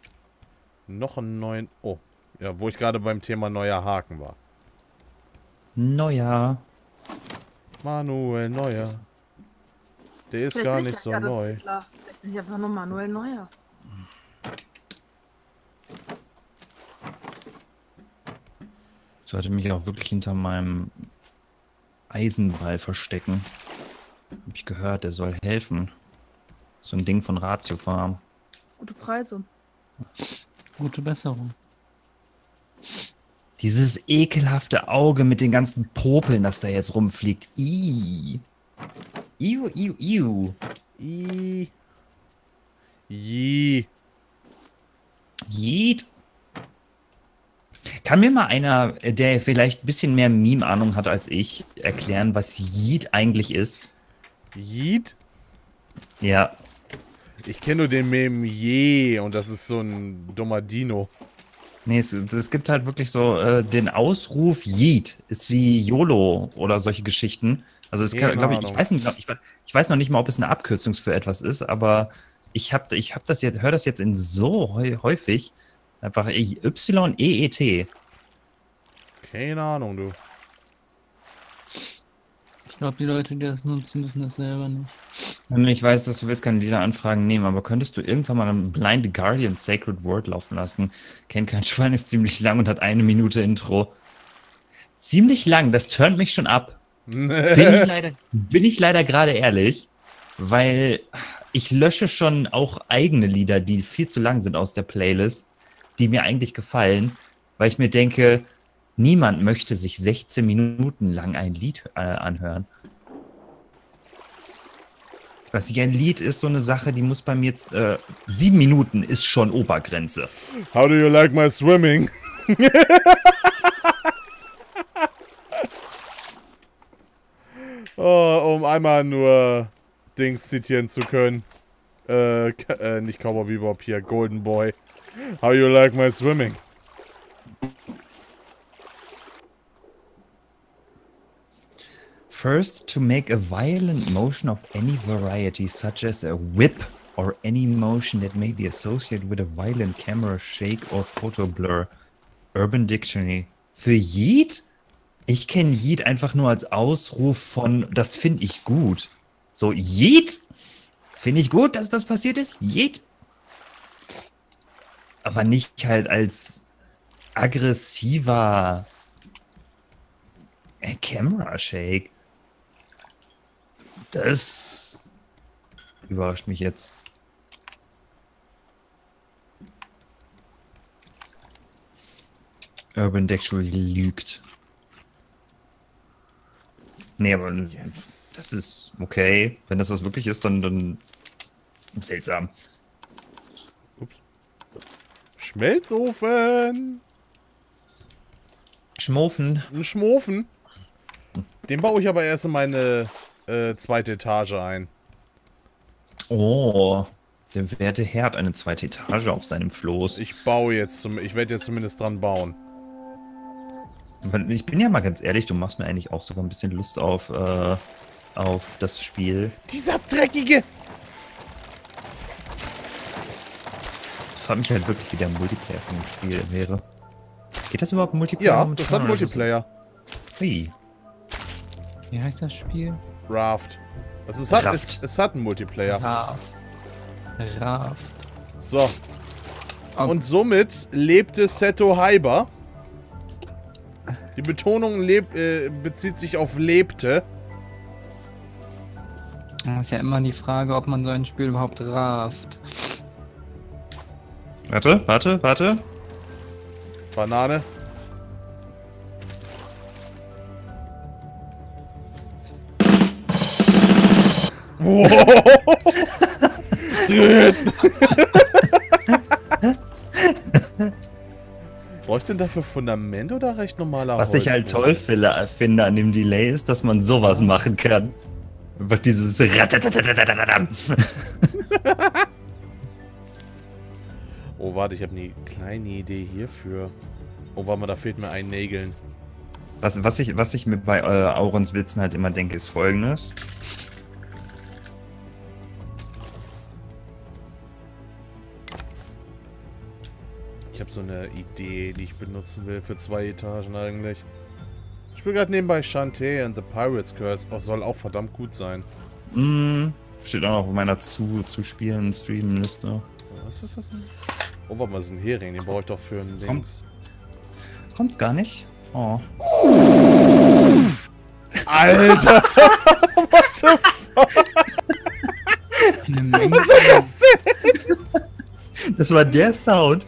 Noch einen neuen. Oh, ja, wo ich gerade beim Thema neuer Haken war. Neuer. Manuel Neuer. Der ist gar nicht so neu. Ich hab doch nur Manuel Neuer. Ich sollte mich auch wirklich hinter meinem Eisenball verstecken. Hab ich gehört, der soll helfen. So ein Ding von Ratio Farm. Gute Preise. Gute Besserung. Dieses ekelhafte Auge mit den ganzen Popeln, das da jetzt rumfliegt. Iiii. Iu, iu, iu. Iiii. Jee. Jeet. Kann mir mal einer, der vielleicht ein bisschen mehr Meme-Ahnung hat als ich, erklären, was Yeet eigentlich ist? Yeet? Ja. Ich kenne nur den Meme Je und das ist so ein dummer Dino. Nee, es, es gibt halt wirklich so äh, den Ausruf Yeet. Ist wie YOLO oder solche Geschichten. Also es kann, glaube ich, ich weiß, nicht, glaub, ich, ich weiß noch nicht mal, ob es eine Abkürzung für etwas ist, aber ich habe ich hab das jetzt, höre das jetzt in so häufig. Einfach Y-E-E-T. Keine Ahnung, du. Ich glaube, die Leute, die das nutzen, wissen das selber nicht. Ich weiß, dass du willst keine Liederanfragen nehmen, aber könntest du irgendwann mal einen Blind Guardian Sacred Word laufen lassen? Kennt kein Schwein, ist ziemlich lang und hat eine Minute Intro. Ziemlich lang, das turnt mich schon ab. bin ich leider, bin ich leider gerade ehrlich, weil ich lösche schon auch eigene Lieder, die viel zu lang sind aus der Playlist, die mir eigentlich gefallen, weil ich mir denke, niemand möchte sich sechzehn Minuten lang ein Lied äh, anhören. Was ich ein Lied ist, so eine Sache, die muss bei mir äh, sieben Minuten ist schon Obergrenze. How do you like my swimming? Oh, um einmal nur Dings zitieren zu können. Äh, äh nicht Cowboy Bebop hier, Golden Boy. How you like my swimming? First, to make a violent motion of any variety, such as a whip or any motion that may be associated with a violent camera shake or photo blur. Urban Dictionary. Für Yeet? Ich kenne Yeet einfach nur als Ausruf von, das finde ich gut. So, Yeet? Finde ich gut, dass das passiert ist? Yeet? Aber nicht halt als aggressiver Camera Shake. Das überrascht mich jetzt. Urban Dictionary lügt. Nee, aber yes. Das ist okay. Wenn das das wirklich ist, dann, dann seltsam. Schmelzofen! Schmofen. Ein Schmofen. Den baue ich aber erst in meine äh, zweite Etage ein. Oh, der werte Herr hat eine zweite Etage auf seinem Floß. Ich baue jetzt, zum, ich werde jetzt zumindest dran bauen. Ich bin ja mal ganz ehrlich, du machst mir eigentlich auch sogar ein bisschen Lust auf, äh, auf das Spiel. Dieser dreckige... Ich frage mich halt wirklich, wie der Multiplayer von dem Spiel wäre. Geht das überhaupt Multiplayer? Ja, das hat Multiplayer. Wie? Wie heißt das Spiel? Raft. Also es hat, Raft. Es, es hat einen Multiplayer. Raft. Raft. So. Und somit lebte Seto Haiba. Die Betonung leb, äh, bezieht sich auf lebte. Das ist ja immer die Frage, ob man so ein Spiel überhaupt raft. Warte, warte, warte. Banane. Brauche ich denn dafür Fundament oder recht normaler Holz? Was ich halt toll finde an dem Delay ist, dass man sowas machen kann. Einfach dieses Ratatatatatatatam. Oh, warte, ich habe eine kleine Idee hierfür. Oh, warte mal, da fehlt mir ein Nägeln. Was, was, ich, was ich mir bei äh, Aurons Witzen halt immer denke, ist folgendes. Ich habe so eine Idee, die ich benutzen will für zwei Etagen eigentlich. Ich spiele gerade nebenbei Shantae and the Pirates Curse. Oh, soll auch verdammt gut sein. Mm, steht auch noch auf meiner zu, zu spielen Stream-Liste. Was ist das denn? Oh, warte mal, das ist ein Hering, den brauche ich doch für einen Dings. Kommt. Kommt's gar nicht? Oh. Alter! What the fuck? Was war das denn? Das war der Sound.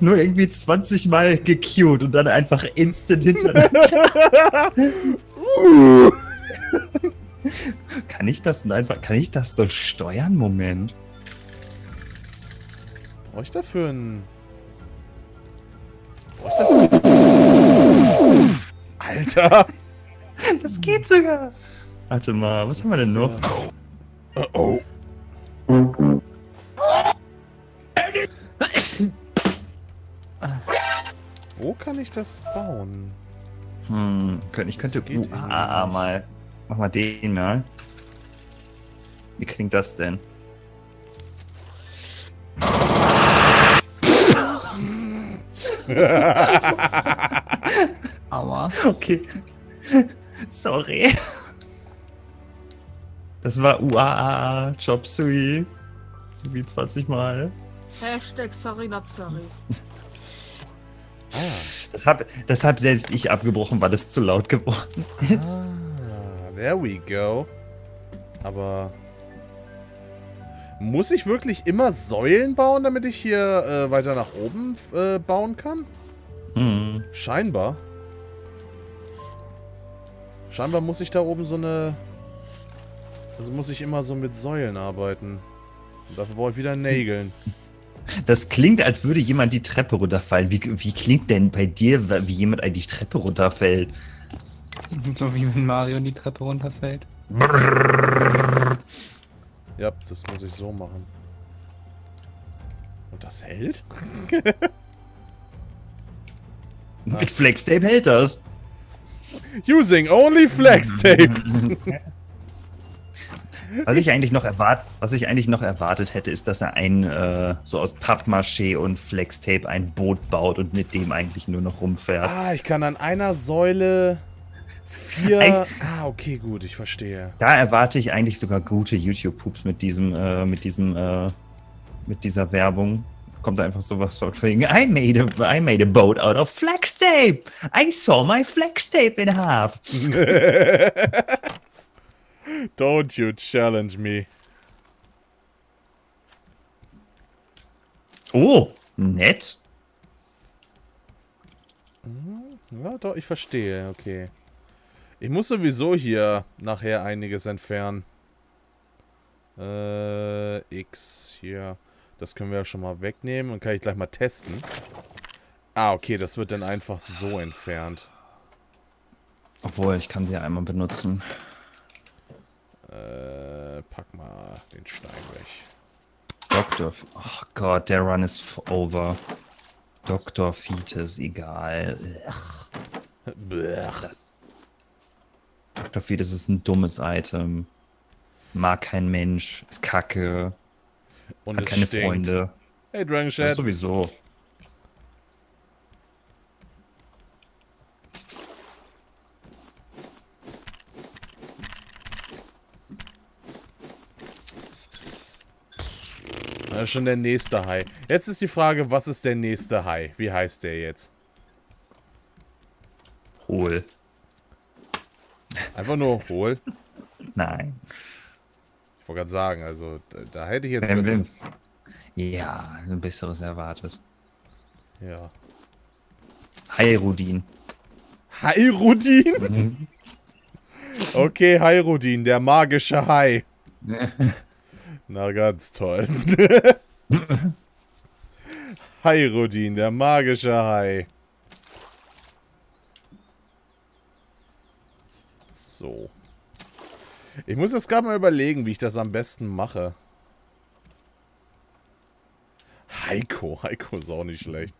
Nur irgendwie zwanzig Mal gecued und dann einfach instant hintereinander. uh. Kann ich das denn einfach, kann ich das so steuern? Moment. Brauche ich dafür ein... Brauche ich dafür... Alter! Das geht sogar! Warte mal, was das haben wir denn noch? Ja. Oh oh. Wo kann ich das bauen? Hm, ich könnte uh, ah, mal. Mach mal den mal. Wie klingt das denn? Aua. Okay. Sorry. Das war U A A A Chop Suey. Wie zwanzig Mal. Hashtag sorry not sorry. Ah. Das hab, das hab selbst ich abgebrochen, weil es zu laut geworden ist. Ah, there we go. Aber... Muss ich wirklich immer Säulen bauen, damit ich hier äh, weiter nach oben äh, bauen kann? Hm. Scheinbar. Scheinbar muss ich da oben so eine... Also muss ich immer so mit Säulen arbeiten. Und dafür brauche ich wieder Nägeln. Das klingt, als würde jemand die Treppe runterfallen. Wie, wie klingt denn bei dir, wie jemand eigentlich die Treppe runterfällt? So wie wenn Mario die Treppe runterfällt. Ja, das muss ich so machen. Und das hält? Mit Flextape hält das. Using only Flextape. Was ich eigentlich noch erwartet, was ich eigentlich noch erwartet hätte, ist, dass er ein äh, so aus Pappmaché und Flextape ein Boot baut und mit dem eigentlich nur noch rumfährt. Ah, ich kann an einer Säule vier. Eig ah, okay, gut, ich verstehe. Da erwarte ich eigentlich sogar gute YouTube-Pups mit diesem, äh, mit diesem, äh, mit dieser Werbung. Kommt einfach sowas dort wegen. I made a I made a boat out of Flextape. I saw my Flextape in half. Don't you challenge me. Oh, nett. Ja, doch, ich verstehe, okay. Ich muss sowieso hier nachher einiges entfernen. Äh, X hier. Das können wir ja schon mal wegnehmen und kann ich gleich mal testen. Ah, okay, das wird dann einfach so entfernt. Obwohl, ich kann sie ja einmal benutzen. Äh, pack mal den Stein weg. Doktor... Ach oh Gott, der Run ist over. Doktor Fetus, egal. Blech. Blech. Das. Doktor Fetus ist ein dummes Item. Mag kein Mensch. Ist kacke. Und hat keine stinkt. Freunde. Hey, Dragon Shed. Das sowieso. Das ist schon der nächste Hai. Jetzt ist die Frage, was ist der nächste Hai? Wie heißt der jetzt? Oh, hohl. Einfach nur hohl? Nein. Ich wollte gerade sagen, also da, da hätte ich jetzt ein besseres. Ja, ein besseres erwartet. Ja. Hyrudin. Hyrudin? Okay, Hyrudin, der magische Hai. Na, ganz toll. Hyrudin, der magische Hai. So. Ich muss das gerade mal überlegen, wie ich das am besten mache. Heiko. Heiko ist auch nicht schlecht.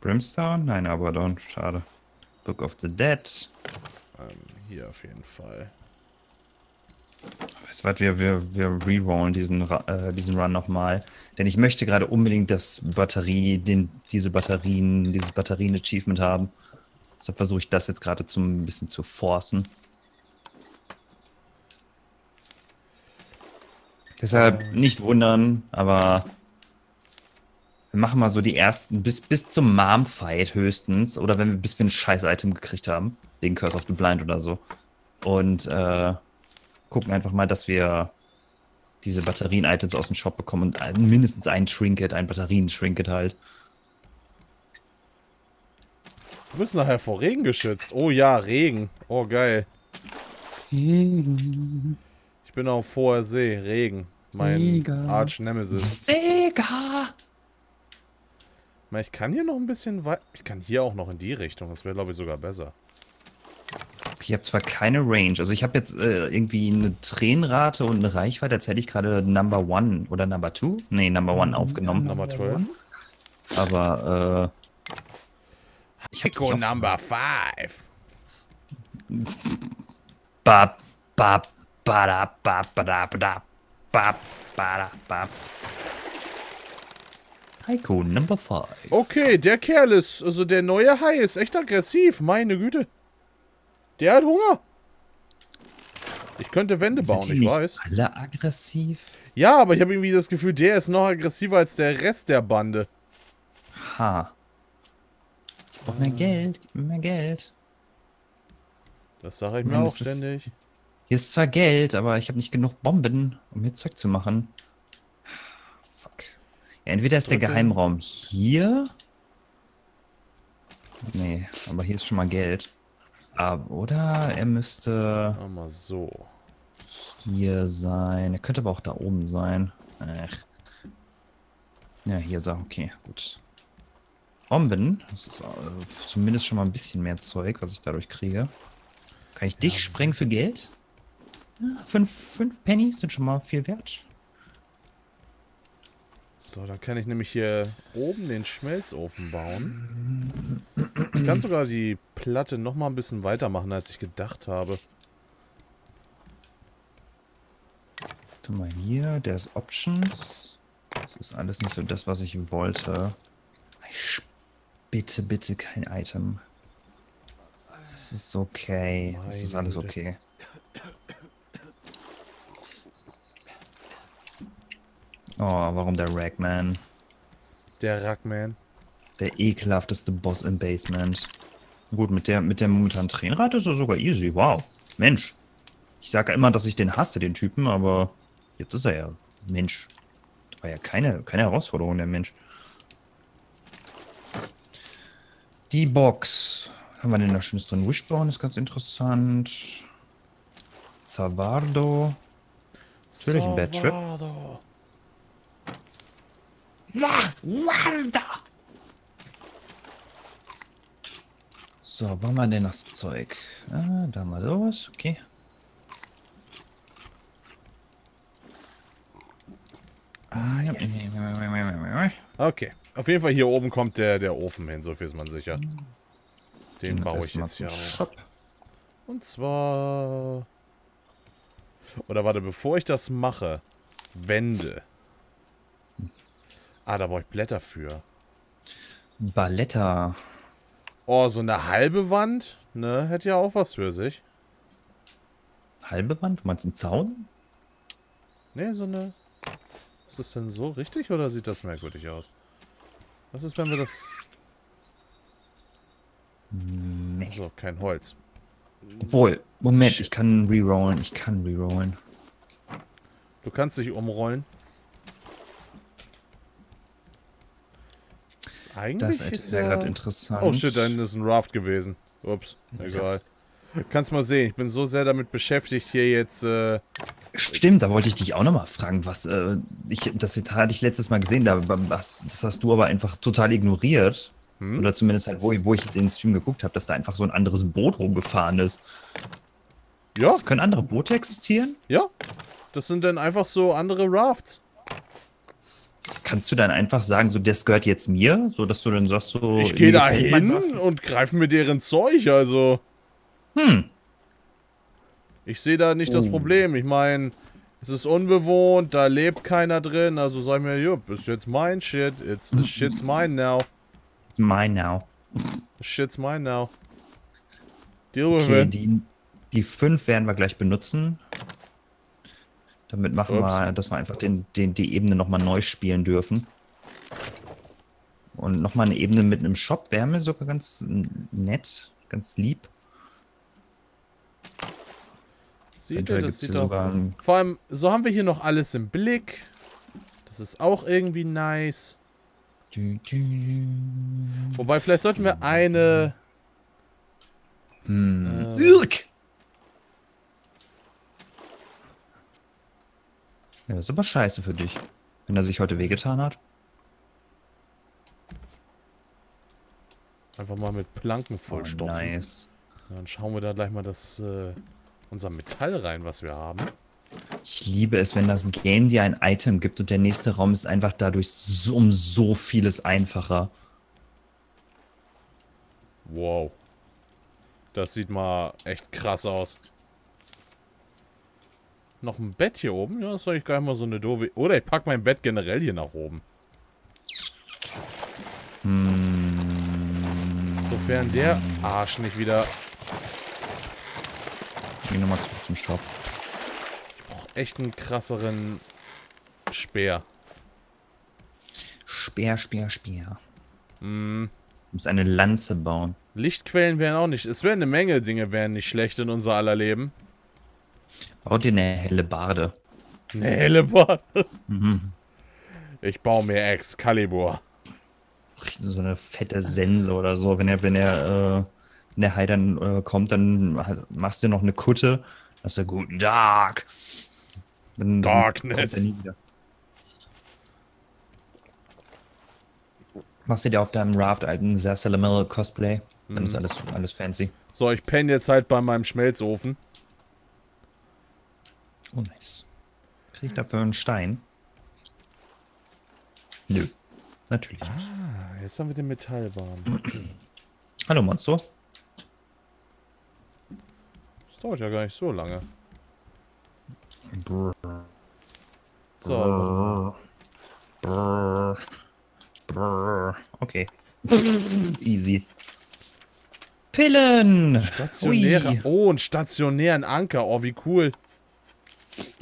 Brimstone? Nein, Abaddon. Schade. Book of the Dead. Ähm, hier auf jeden Fall. Weißt du was, wir, wir, wir rerollen diesen, äh, diesen Run nochmal. Denn ich möchte gerade unbedingt das Batterie, den, diese Batterien, dieses Batterien-Achievement haben. Deshalb versuche ich das jetzt gerade ein bisschen zu forcen. Deshalb nicht wundern, aber wir machen mal so die ersten, bis, bis zum Mom-Fight höchstens. Oder wenn wir, bis wir ein Scheiß-Item gekriegt haben. Wegen Curse of the Blind oder so. Und äh, gucken einfach mal, dass wir diese Batterien-Items aus dem Shop bekommen. Und mindestens ein Trinket, ein Batterien-Trinket halt. Wir müssen nachher vor Regen geschützt. Oh ja, Regen. Oh, geil. Ich bin auf hoher See. Regen. Mein Arch-Nemesis. Sega! Ich kann hier noch ein bisschen weit... Ich kann hier auch noch in die Richtung. Das wäre, glaube ich, sogar besser. Ich habe zwar keine Range. Also ich habe jetzt äh, irgendwie eine Tränenrate und eine Reichweite. Jetzt hätte ich gerade Number One oder Number Two? Nee, Number One aufgenommen. Number zwölf. Aber, äh... Ich hab's Pico Number five. Bab, bab, bada, bab, bada, bada, bab, bada, bab. Heiko Number five. Okay, der Kerl ist, also der neue Hai ist echt aggressiv, meine Güte. Der hat Hunger. Ich könnte Wände bauen, Sind die ich nicht weiß. Alle aggressiv? Ja, aber ich habe irgendwie das Gefühl, der ist noch aggressiver als der Rest der Bande. Ha. Ich brauche mehr Geld, gib mir mehr Geld. Das sage ich mir auch ständig. Hier ist zwar Geld, aber ich habe nicht genug Bomben, um hier Zeug zu machen. Fuck. Ja, entweder ist der Geheimraum hier. Nee, aber hier ist schon mal Geld. Aber, oder er müsste mal so hier sein. Er könnte aber auch da oben sein. Ach. Ja, hier ist er. Okay, gut. Bomben, das ist zumindest schon mal ein bisschen mehr Zeug, was ich dadurch kriege. Kann ich dich ja sprengen für Geld? Ja, fünf, fünf Pennies sind schon mal viel wert. So, dann kann ich nämlich hier oben den Schmelzofen bauen. Ich kann sogar die Platte noch mal ein bisschen weiter machen, als ich gedacht habe. Warte mal hier, der ist Options. Das ist alles nicht so das, was ich wollte. Ich bitte, bitte kein Item. Es ist okay. Es ist alles okay. Oh, warum der Ragman? Der Ragman? Der ekelhafteste Boss im Basement. Gut, mit der, mit der momentanen Tränenrate ist er sogar easy. Wow. Mensch. Ich sage ja immer, dass ich den hasse, den Typen, aber jetzt ist er ja Mensch. Das war ja keine, keine Herausforderung, der Mensch. Die Box. Haben wir denn noch Schönes drin? Wishbone ist ganz interessant. Zavardo. Natürlich ein Bad Trip. Zavardo! So, wo haben wir denn das Zeug? Ah, da haben wir sowas. Okay. Ah, yes. Okay. Auf jeden Fall hier oben kommt der, der Ofen hin, so viel ist man sicher. Den baue ich jetzt hier auf. Und zwar... Oder warte, bevor ich das mache, Wände. Ah, da brauche ich Blätter für. Balletta. Oh, so eine halbe Wand, ne, hätte ja auch was für sich. Halbe Wand? Du meinst einen Zaun? Ne, so eine... Ist das denn so richtig oder sieht das merkwürdig aus? Was ist, wenn wir das... So, kein Holz. Obwohl, Moment, Shit. ich kann rerollen, ich kann rerollen. Du kannst dich umrollen. Ist eigentlich das ist ja gerade interessant. Oh shit, da hinten ist ein Raft gewesen. Ups, egal. Kannst mal sehen, ich bin so sehr damit beschäftigt, hier jetzt... Äh Stimmt, da wollte ich dich auch nochmal fragen, was... Äh, ich, das hatte ich letztes Mal gesehen, da, was, das hast du aber einfach total ignoriert. Hm? Oder zumindest halt, wo, wo ich den Stream geguckt habe, dass da einfach so ein anderes Boot rumgefahren ist. Ja. Also können andere Boote existieren? Ja, das sind dann einfach so andere Rafts. Kannst du dann einfach sagen, so, das gehört jetzt mir? So, dass du dann sagst, so... Ich gehe da hin und greife mir deren Zeug, also... Hm. Ich sehe da nicht oh. das Problem. Ich meine, es ist unbewohnt, da lebt keiner drin. Also sag mir, jupp, ist jetzt mein Shit. It's, it's shit's mine now. It's mine now. Shit's mine now. Deal with okay, it. Die, die fünf werden wir gleich benutzen. Damit machen Ups. wir, dass wir einfach den, den, die Ebene nochmal neu spielen dürfen. Und nochmal eine Ebene mit einem Shop wäre mir sogar ganz nett, ganz lieb. Seht ihr, das sieht sogar doch, vor allem, so haben wir hier noch alles im Blick. Das ist auch irgendwie nice. Du, du, du. Wobei, vielleicht sollten wir eine... Hm. Äh, ja, das ist aber scheiße für dich, wenn er sich heute wehgetan hat. Einfach mal mit Planken vollstopfen. Oh, nice. Dann schauen wir da gleich mal das... Äh unser Metall rein, was wir haben. Ich liebe es, wenn das Game dir ein Item gibt und der nächste Raum ist einfach dadurch so, um so vieles einfacher. Wow. Das sieht mal echt krass aus. Noch ein Bett hier oben? Ja, das soll ich gar nicht mal so eine doofe... Oder ich pack mein Bett generell hier nach oben. Hm. Sofern der Arsch nicht wieder... Ich nochmal zurück zum Shop. Ich brauche echt einen krasseren Speer. Speer, Speer, Speer. Mm. Du musst eine Lanze bauen. Lichtquellen wären auch nicht. Es wären eine Menge Dinge, wären nicht schlecht in unser aller Leben. Bau dir eine helle Barde. Eine helle Barde? Mhm. Ich baue mir Excalibur. So eine fette Sense oder so, wenn er, wenn er, äh Wenn der Hai dann äh, kommt, dann machst du noch eine Kutte. Das ist ja gut. Dark. Dann Darkness. Machst du dir auf deinem Raft alten Salamel Cosplay. Dann mhm. ist alles, alles fancy. So, ich penne jetzt halt bei meinem Schmelzofen. Oh, nice. Krieg ich dafür einen Stein? Nö. Natürlich ah, nicht. Jetzt haben wir den Metallbahn. Hallo, Monster. Das dauert ja gar nicht so lange. Brr. So. Brr. Brr. Okay. Easy. Pillen! Stationäre. Ui. Oh, einen stationären Anker. Oh, wie cool.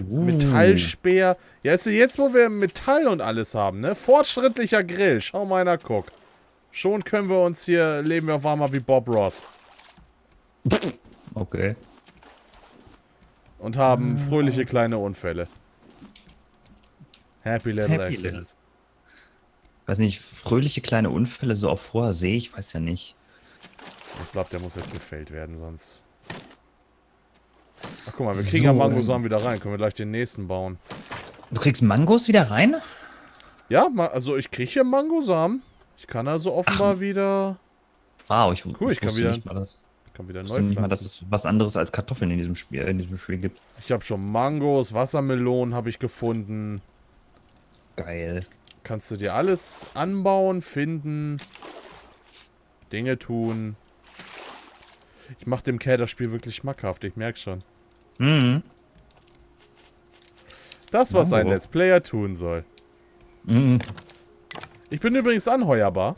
Uh. Metallspeer. Ja, jetzt, jetzt, wo wir Metall und alles haben, ne? Fortschrittlicher Grill. Schau mal einer, guck. Schon können wir uns hier, leben wir warmer wie Bob Ross. Okay. Und haben fröhliche kleine Unfälle. Happy Level Accidents. Weiß nicht, fröhliche kleine Unfälle so auf vorher sehe ich, weiß ja nicht. Ich glaube, der muss jetzt gefällt werden, sonst... Ach guck mal, wir kriegen so, ja Mangosamen wieder rein, können wir gleich den nächsten bauen. Du kriegst Mangos wieder rein? Ja, also ich kriege hier Mangosamen. Ich kann also offenbar Ach. wieder... Wow, ich, cool, ich, ich wusste wieder... nicht mal das. Kann wieder neu nicht mal, dass es was anderes als Kartoffeln in diesem Spiel, in diesem Spiel gibt. Ich habe schon Mangos, Wassermelonen habe ich gefunden. Geil. Kannst du dir alles anbauen, finden, Dinge tun. Ich mache dem Kerl das Spiel wirklich schmackhaft, ich merke schon. Mhm. Das, was Mango. ein Let's Player tun soll. Mhm. Ich bin übrigens anheuerbar.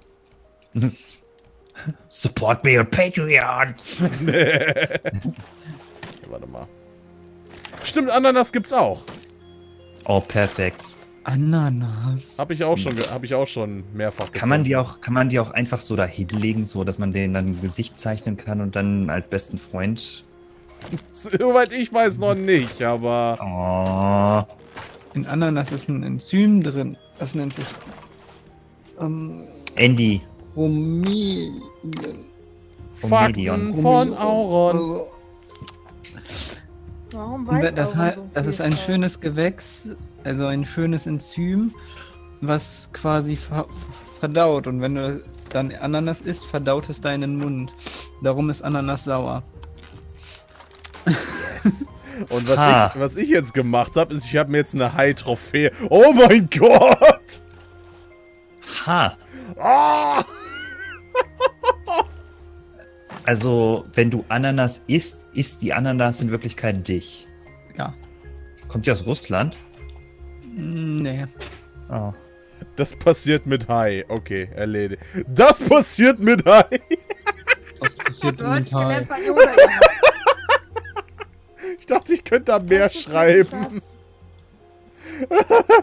Support me on Patreon! Warte mal. Stimmt, Ananas gibt's auch. Oh, perfekt. Ananas. Habe ich auch schon, habe ich auch schon mehrfach. Kann man die auch, kann man die auch einfach so da hinlegen, so dass man denen dann ein Gesicht zeichnen kann und dann als besten Freund? Soweit ich weiß noch nicht, aber. Oh. In Ananas ist ein Enzym drin. Das nennt sich. Ähm, Andy. Romidien. Fakten von Auron. Warum weiß das, das, so das ist ein schönes Gewächs, also ein schönes Enzym, was quasi ver verdaut. Und wenn du dann Ananas isst, verdaut es deinen Mund. Darum ist Ananas sauer. Yes. Und was, ha. ich, was ich jetzt gemacht habe, ist, ich habe mir jetzt eine High-Trophäe. Oh mein Gott! Ha! Oh. Also, wenn du Ananas isst, isst die Ananas in Wirklichkeit dich. Ja. Kommt die aus Russland? Nee. Oh. Das passiert mit Hai. Okay, erledigt. Das passiert mit Hai. Das passiert mit Hai. Ich dachte, ich könnte da mehr schreiben.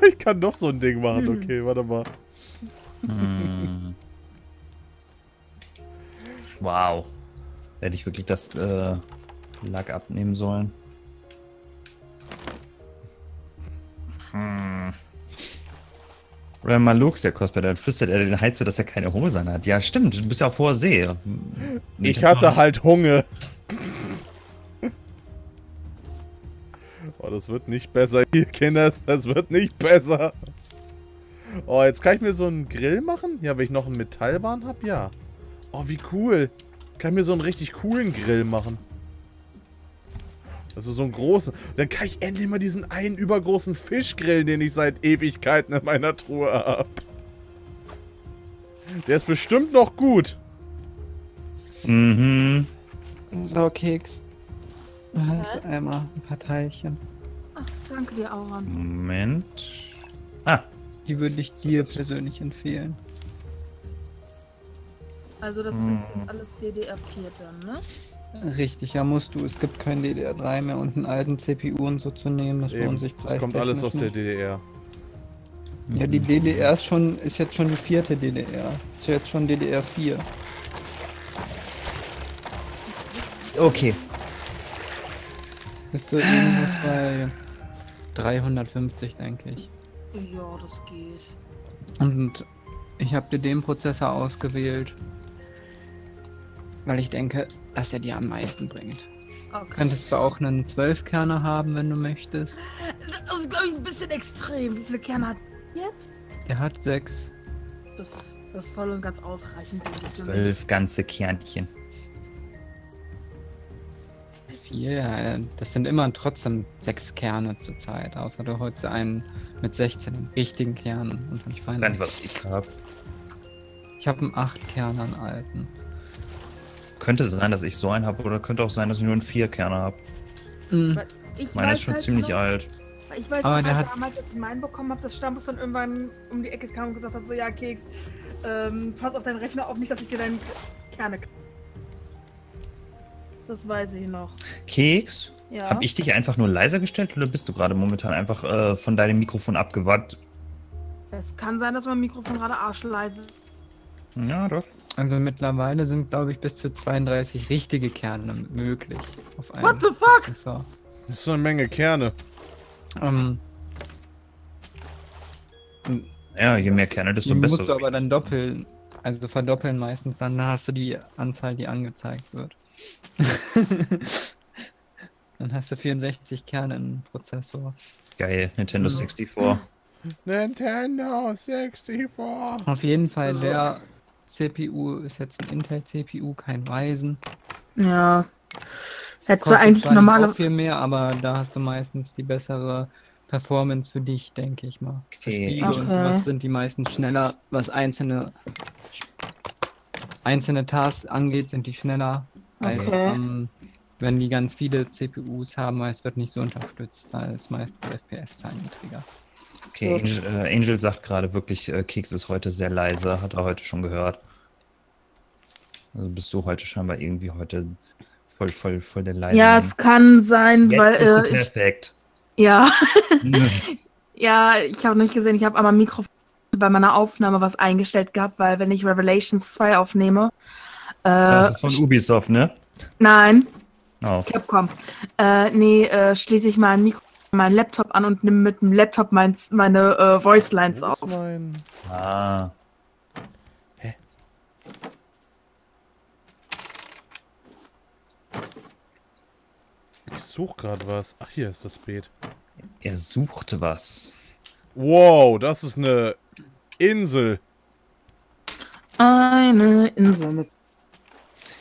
Ich kann doch so ein Ding machen. Okay, warte mal. Hm. Wow. Hätte ich wirklich das äh, Lack abnehmen sollen. Hm. Oder Malux, der Cosplayer, dann flüstert er den Heiz so, dass er keine Hose an hat. Ja, stimmt, du bist ja auf hoher See. Nee, ich hatte raus. halt Hunger. Oh, das wird nicht besser hier, Kinders. Das wird nicht besser. Oh, jetzt kann ich mir so einen Grill machen? Ja, wenn ich noch einen Metallbahn habe, ja. Oh, wie cool. Kann mir so einen richtig coolen Grill machen. Also so einen großen. Dann kann ich endlich mal diesen einen übergroßen Fisch grillen, den ich seit Ewigkeiten in meiner Truhe habe. Der ist bestimmt noch gut. Mhm. So, Keks. Da ist einmal ein paar Teilchen. Ach, danke dir, Auron. Moment. Ah. Die würde ich dir persönlich empfehlen. Also das hm. ist jetzt alles D D R vier dann, ne? Richtig, ja musst du. Es gibt kein D D R drei mehr und einen alten C P U und so zu nehmen, das lohnt sich preistechnisch. Das kommt alles aus der D D R. Ja, die D D R ist schon, ist jetzt schon die vierte D D R. Ist jetzt schon D D R vier. Okay. Bist du irgendwas bei dreihundertfünfzig, denke ich. Ja, das geht. Und ich habe dir den Prozessor ausgewählt. Weil ich denke, dass der dir am meisten bringt. Okay. Könntest du auch einen zwölf Kerner haben, wenn du möchtest. Das ist, glaube ich, ein bisschen extrem. Wie viele Kerne hat der jetzt? Der hat sechs. Das, das ist voll und ganz ausreichend. Zwölf ganze Kernchen. Ja, yeah, das sind immer trotzdem sechs Kerne zur Zeit, außer du holst einen mit sechzehn richtigen Kernen. Und ich weiß nicht, was ich habe. Ich habe einen acht Kerner an alten. Könnte sein, dass ich so einen habe, oder könnte auch sein, dass ich nur einen vier Kerner habe. Mhm. Meiner ist schon halt ziemlich noch, alt. Ich weiß, aber der hat damals, als ich meinen bekommen habe, das Stammbuch dann irgendwann um die Ecke kam und gesagt hat, so ja, Keks, ähm, pass auf deinen Rechner auf, nicht, dass ich dir deine Kerne kriege. Das weiß ich noch. Keks? Ja. Hab ich dich einfach nur leiser gestellt oder bist du gerade momentan einfach äh, von deinem Mikrofon abgewandt? Es kann sein, dass mein Mikrofon gerade arschleise ist. Ja, doch. Also mittlerweile sind, glaube ich, bis zu zweiunddreißig richtige Kerne möglich. Auf einem What the fuck? So. Das ist so eine Menge Kerne. Ähm. Ja, je mehr Kerne, desto besser. Die musst du aber dann doppeln. Also verdoppeln meistens, dann hast du die Anzahl, die angezeigt wird. Dann hast du vierundsechzig Kerne im Prozessor. Geil, Nintendo vierundsechzig. Nintendo vierundsechzig. Auf jeden Fall, der C P U ist jetzt ein Intel C P U, kein Ryzen. Ja. Hättest du eigentlich normale. Viel mehr, aber da hast du meistens die bessere Performance für dich, denke ich mal. Okay. Für Spiele und sowas sind die meisten schneller, was einzelne einzelne Tasks angeht, sind die schneller. Okay. Als, ähm, wenn die ganz viele C P Us haben, weil es wird nicht so unterstützt, da ist meist die F P S-Zahl niedriger. Okay, Angel, äh, Angel sagt gerade wirklich, äh, Keks ist heute sehr leise, hat er heute schon gehört. Also bist du heute scheinbar irgendwie heute voll, voll, voll der leise. Ja, es kann sein, Jetzt weil... Äh, perfekt. Ich, ja. Ja, ich habe nicht gesehen, ich habe aber Mikrofon bei meiner Aufnahme was eingestellt gehabt, weil wenn ich Revelations zwei aufnehme... Äh, das ist von Ubisoft, ne? Nein. Oh. Capcom. Äh, nee, äh, schließe ich mein Mikro meinen Laptop an und nehme mit dem Laptop mein, meine äh, Voicelines auf. Mein... Ah. Hä? Ich suche gerade was. Ach, hier ist das Beet. Er sucht was. Wow, das ist eine Insel. Eine Insel.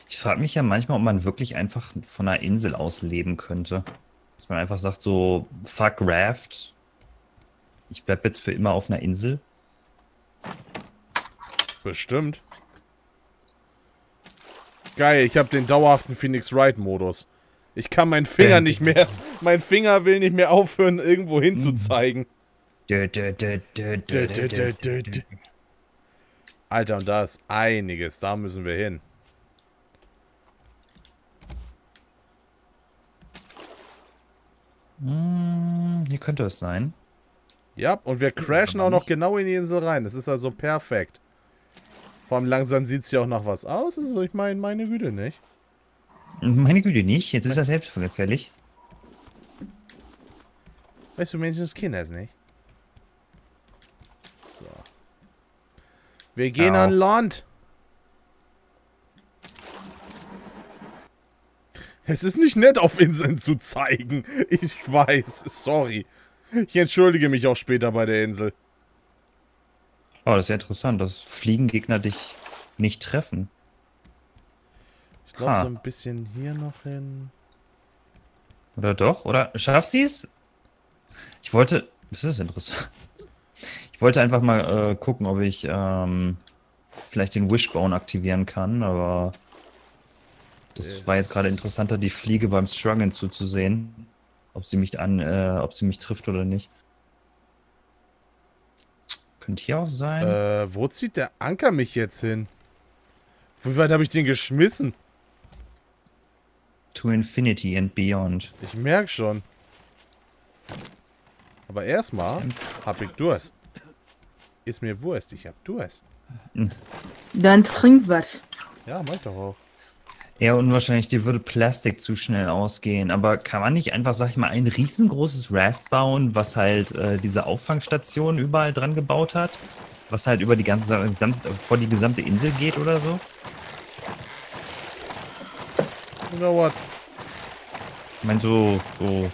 Ich frage mich ja manchmal, ob man wirklich einfach von einer Insel aus leben könnte. Dass man einfach sagt so, fuck Raft. Ich bleib jetzt für immer auf einer Insel. Bestimmt. Geil, ich habe den dauerhaften Phoenix Wright-Modus. Ich kann meinen Finger nicht mehr... Mein Finger will nicht mehr aufhören, irgendwo hinzuzeigen. Alter, und da ist einiges. Da müssen wir hin. Hm, hier könnte es sein. Ja, und wir crashen auch noch genau in die Insel rein. Das ist also perfekt. Vor allem langsam sieht es ja auch noch was aus. Also ich meine, meine Güte nicht. Meine Güte nicht. Jetzt ist er selbstgefällig. Weißt du, Menschen das Kind heißt nicht. So. Wir gehen Au. an Land. Es ist nicht nett, auf Inseln zu zeigen. Ich weiß, sorry. Ich entschuldige mich auch später bei der Insel. Oh, das ist ja interessant, dass Fliegengegner dich nicht treffen. Ich glaube, so ein bisschen hier noch hin. Oder doch? Oder schaffst du es? Ich wollte... Das ist interessant. Ich wollte einfach mal äh, gucken, ob ich ähm, vielleicht den Wishbone aktivieren kann, aber... Das ist war jetzt gerade interessanter, die Fliege beim Struggeln zuzusehen. Ob sie mich an, äh, ob sie mich trifft oder nicht. Könnte hier auch sein. Äh, wo zieht der Anker mich jetzt hin? Wie weit habe ich den geschmissen? To Infinity and Beyond. Ich merke schon. Aber erstmal habe ich Durst. Ist mir Wurst, ich habe Durst. Dann trink was. Ja, mach doch auch. Ja, unwahrscheinlich, dir würde Plastik zu schnell ausgehen. Aber kann man nicht einfach, sag ich mal, ein riesengroßes Raft bauen, was halt äh, diese Auffangstation überall dran gebaut hat? Was halt über die ganze, gesamt, vor die gesamte Insel geht oder so? You know what? Ich meine, so, so,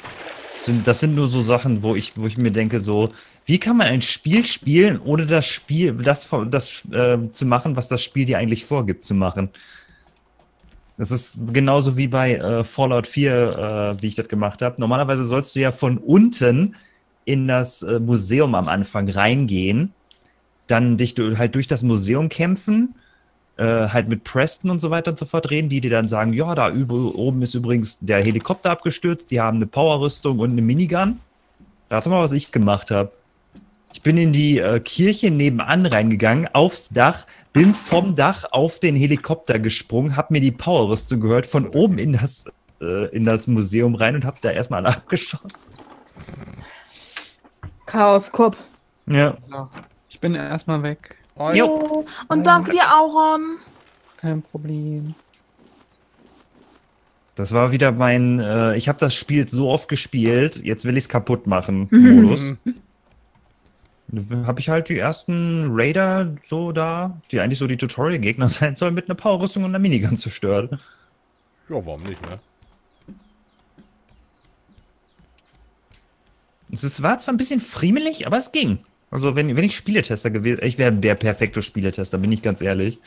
sind, das sind nur so Sachen, wo ich, wo ich mir denke, so, wie kann man ein Spiel spielen, ohne das Spiel, das, das äh, zu machen, was das Spiel dir eigentlich vorgibt zu machen? Das ist genauso wie bei äh, Fallout vier, äh, wie ich das gemacht habe. Normalerweise sollst du ja von unten in das äh, Museum am Anfang reingehen, dann dich du, halt durch das Museum kämpfen, äh, halt mit Preston und so weiter und so fort reden, die dir dann sagen, ja, da oben ist übrigens der Helikopter abgestürzt, die haben eine Powerrüstung und eine Minigun. Rate mal, was ich gemacht habe. Ich bin in die äh, Kirche nebenan reingegangen, aufs Dach, bin vom Dach auf den Helikopter gesprungen, hab mir die Powerrüstung gehört, von oben in das, äh, in das Museum rein und hab da erstmal alle abgeschossen. Chaos, Kupp. Ja. So, ich bin erstmal weg. Oh, jo. Und danke dir auch, Ron. Kein Problem. Das war wieder mein, äh, ich habe das Spiel so oft gespielt, jetzt will ich es kaputt machen, Modus. Habe ich halt die ersten Raider so da, die eigentlich so die Tutorial-Gegner sein sollen, mit einer Powerrüstung und einer Minigun zerstört. Ja, warum nicht, ne? Es war zwar ein bisschen friemelig, aber es ging. Also wenn, wenn ich Spieletester gewesen wäre, ich wäre der perfekte Spieletester, bin ich ganz ehrlich.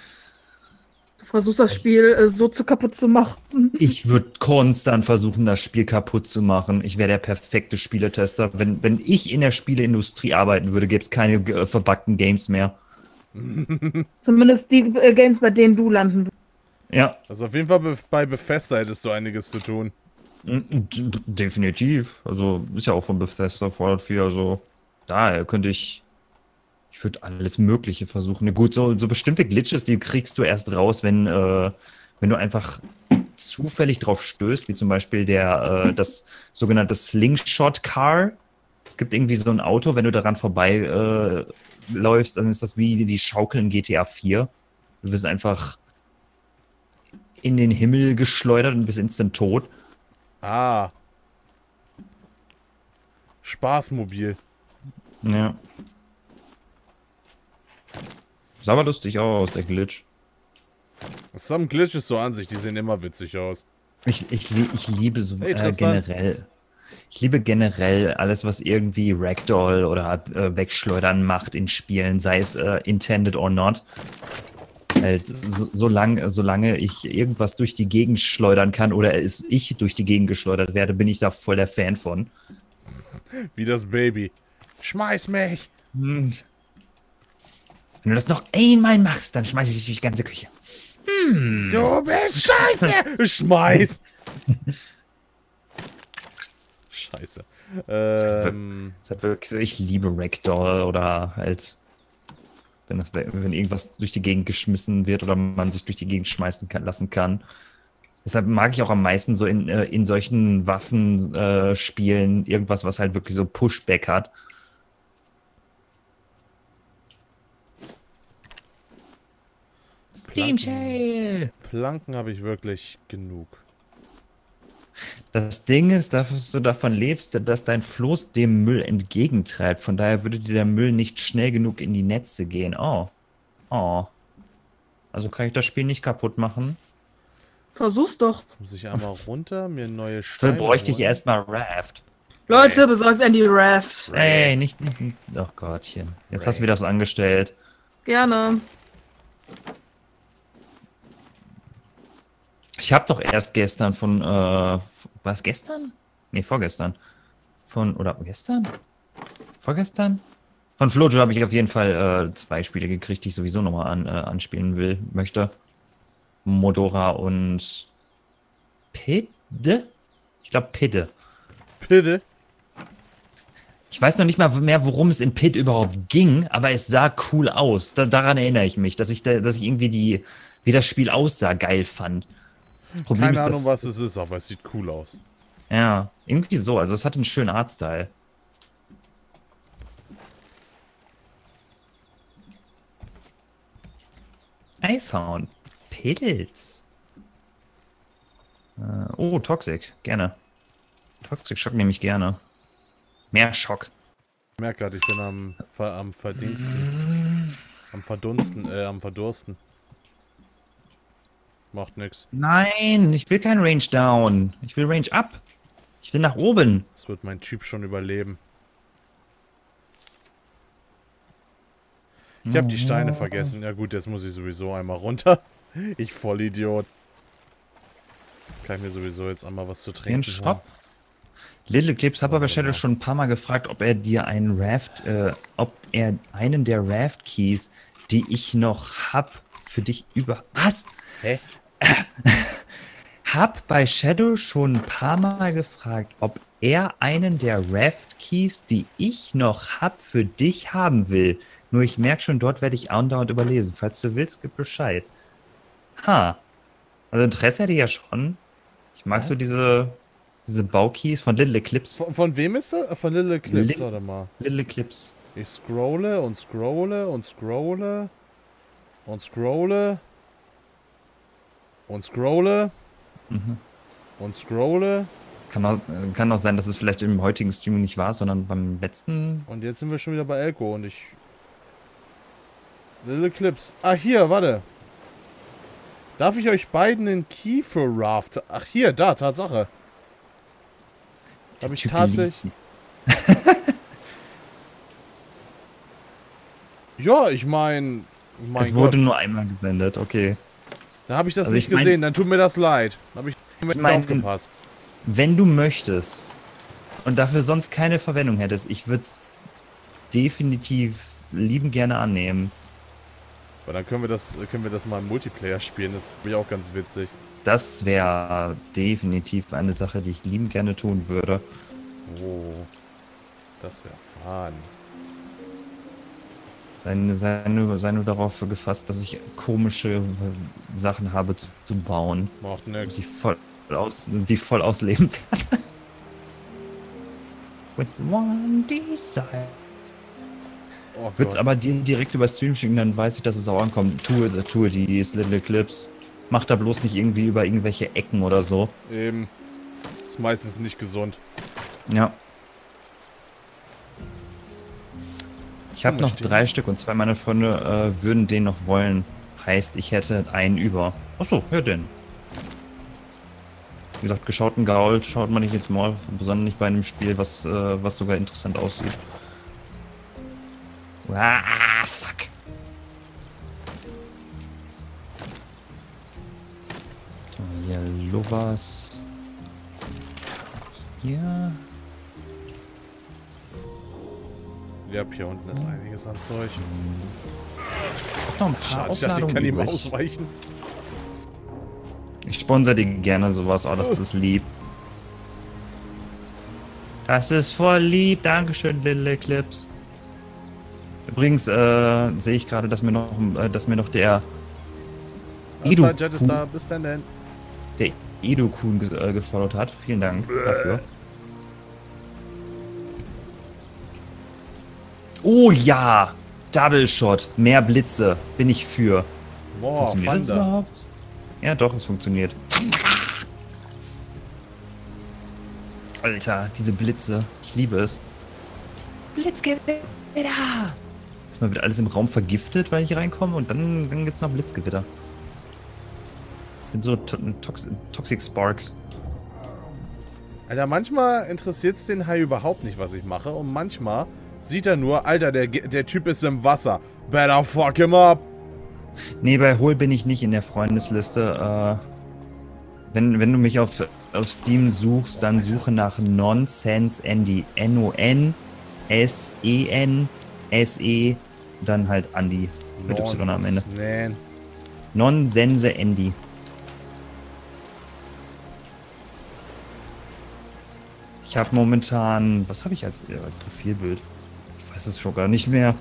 Du versuchst das Spiel äh, so zu kaputt zu machen. Ich würde konstant versuchen, das Spiel kaputt zu machen. Ich wäre der perfekte Spieletester. Wenn, wenn ich in der Spieleindustrie arbeiten würde, gäbe es keine äh, verbackten Games mehr. Zumindest die äh, Games, bei denen du landen würdest. Ja. Also auf jeden Fall be bei Bethesda hättest du einiges zu tun. Definitiv. Also ist ja auch von Bethesda Fallout vier. Also daher könnte ich... Ich würde alles Mögliche versuchen. Gut, so, so bestimmte Glitches, die kriegst du erst raus, wenn, äh, wenn du einfach zufällig drauf stößt, wie zum Beispiel der, äh, das sogenannte Slingshot-Car. Es gibt irgendwie so ein Auto, wenn du daran vorbei äh, läufst, dann ist das wie die Schaukeln G T A vier. Du bist einfach in den Himmel geschleudert und bist instant tot. Ah. Spaßmobil. Ja. Sah aber lustig aus, der Glitch. Some Glitches so an sich, die sehen immer witzig aus. Ich, ich, ich liebe so hey, äh, generell. Ich liebe generell alles, was irgendwie Ragdoll oder äh, Wegschleudern macht in Spielen, sei es äh, intended or not. Halt, so, solange, solange ich irgendwas durch die Gegend schleudern kann oder es ich durch die Gegend geschleudert werde, bin ich da voll der Fan von. Wie das Baby. Schmeiß mich! Hm. Wenn du das noch einmal machst, dann schmeiß ich dich durch die ganze Küche. Hm. Du bist scheiße! Schmeiß! Scheiße. Ähm, das hat wirklich, ich liebe Ragdoll oder halt, wenn, das, wenn irgendwas durch die Gegend geschmissen wird oder man sich durch die Gegend schmeißen kann, lassen kann. Deshalb mag ich auch am meisten so in, in solchen Waffenspielen irgendwas, was halt wirklich so Pushback hat. Steam Shale! Planken habe ich wirklich genug. Das Ding ist, dass du davon lebst, dass dein Floß dem Müll entgegentreibt. Von daher würde dir der Müll nicht schnell genug in die Netze gehen. Oh. Oh. Also kann ich das Spiel nicht kaputt machen? Versuch's doch. Jetzt muss ich einmal runter, mir neue Steine. Dafür bräuchte ich erstmal Raft. Leute, besorgt an die Raft. Ey, nicht, nicht, nicht. Oh Gottchen. Jetzt Raft. Hast du wieder so angestellt. Gerne. Ich habe doch erst gestern von, äh, war es gestern? Ne, vorgestern. Von, oder gestern? Vorgestern? Von Flojo habe ich auf jeden Fall äh, zwei Spiele gekriegt, die ich sowieso nochmal an, äh, anspielen will, möchte. Modora und Pidde? Ich glaube Pidde. Pidde? Ich weiß noch nicht mal mehr, worum es in Pidde überhaupt ging, aber es sah cool aus. Da, daran erinnere ich mich, dass ich, da, dass ich irgendwie die, wie das Spiel aussah, geil fand. Das Problem Keine ist, Ahnung, was es ist, aber es sieht cool aus. Ja, irgendwie so. Also es hat einen schönen Artstyle. iPhone. Pilz. Äh, oh, Toxic. Gerne. Toxic Schock nehme ich gerne. Mehr Schock. Ich merke gerade, ich bin am, am verdingsten. Am verdunsten, äh, am verdursten. Macht nix. Nein, ich will kein Range Down. Ich will Range Up. Ich will nach oben. Das wird mein Typ schon überleben. Ich habe die Steine vergessen. Ja gut, jetzt muss ich sowieso einmal runter. Ich Vollidiot. Kann ich mir sowieso jetzt einmal was zu trinken holen. Little Clips habe aber Shadow schon ein paar Mal gefragt, ob er dir einen Raft, äh, ob er einen der Raft Keys, die ich noch hab, für dich über... Was? Hä? Hab bei Shadow schon ein paar Mal gefragt, ob er einen der Raft-Keys, die ich noch hab, für dich haben will. Nur ich merke schon, dort werde ich andauernd überlesen. Falls du willst, gib Bescheid. Ha. Also Interesse hätte ich ja schon. Ich mag ja. so diese, diese Baukeys von Little Eclipse. Von, von wem ist das? Von Little Eclipse, Li oder mal. Little Eclipse. Ich scrolle und scrolle und scrolle und scrolle. Und scrolle. Mhm. Und scrolle. Kann auch, kann auch sein, dass es vielleicht im heutigen Stream nicht war, sondern beim letzten. Und jetzt sind wir schon wieder bei Elko und ich... Little Clips. Ach hier, warte. Darf ich euch beiden den Key für Raft? Ach hier, da, Tatsache. Habe ich tatsächlich... Ja, ich meine... Mein es wurde Gott. nur einmal gesendet, okay. Da habe ich das also nicht ich mein, gesehen, dann tut mir das leid. Da habe ich nicht ich mein, aufgepasst. Wenn du möchtest und dafür sonst keine Verwendung hättest, ich würde es definitiv lieben gerne annehmen. Aber dann können wir das, können wir das mal im Multiplayer spielen, das wäre auch ganz witzig. Das wäre definitiv eine Sache, die ich lieben gerne tun würde. Oh, das wäre fun. Sei, sei, nur, sei nur darauf gefasst, dass ich komische Sachen habe zu, zu bauen. Macht nix. Die voll, aus, die voll ausleben werde. with one desire. Oh, wird's aber direkt über Stream schicken, dann weiß ich, dass es auch ankommt. Tue, tue die Little Clips. Mach da bloß nicht irgendwie über irgendwelche Ecken oder so. Eben. Ist meistens nicht gesund. Ja. Ich habe noch drei Stück und zwei meiner Freunde äh, würden den noch wollen. Heißt, ich hätte einen über. Achso, hör den. Wie gesagt, geschauten Gaul schaut man nicht ins Maul, besonders nicht bei einem Spiel, was, äh, was sogar interessant aussieht. Ah, fuck. Hier Lovers. Hier. Ja, hier unten ist einiges an Zeug. Auch noch ein paar Aufladungen. Ich dachte, ich kann ihm ausweichen. Ich sponsor dir gerne sowas, oh, das ist lieb. Das ist voll lieb, dankeschön, Little Clips. Übrigens äh, sehe ich gerade, dass mir noch, äh, dass mir noch der Edu, bis dann denn, der Edu-Kun ge äh, gefollowt hat. Vielen Dank dafür. Oh ja, Double Shot, mehr Blitze, bin ich für. Boah, funktioniert das überhaupt? Ja, doch, es funktioniert. Alter, diese Blitze, ich liebe es. Blitzgewitter! Erstmal wird alles im Raum vergiftet, weil ich hier reinkomme, und dann, dann gibt es noch Blitzgewitter. Ich bin so to tox Toxic Sparks. Alter, manchmal interessiert es den Hai überhaupt nicht, was ich mache, und manchmal sieht er nur, Alter, der, der Typ ist im Wasser. Better fuck him up! Nee, bei Hol bin ich nicht in der Freundesliste. Äh, wenn, wenn du mich auf, auf Steam suchst, dann suche nach Nonsense Andy. N O N S E N S E, dann halt Andy. Mit Y am Ende. Nonsense Andy. Ich habe momentan. Was habe ich als äh, Profilbild? Ich weiß es schon gar nicht mehr.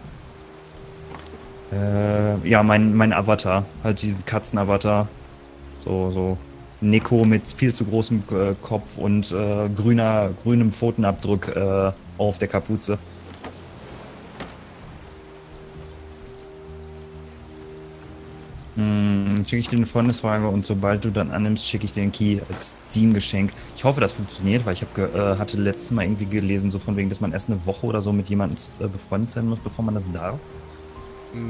Äh, ja, mein, mein Avatar. Halt diesen Katzen-Avatar. So, so. Neko mit viel zu großem äh, Kopf und äh, grüner, grünem Pfotenabdruck äh, auf der Kapuze. Hm, schicke ich dir eine Freundesfrage und sobald du dann annimmst, schicke ich dir den Key als Steam-Geschenk. Ich hoffe, das funktioniert, weil ich hab äh, hatte letztes Mal irgendwie gelesen, so von wegen, dass man erst eine Woche oder so mit jemandem äh, befreundet sein muss, bevor man das darf.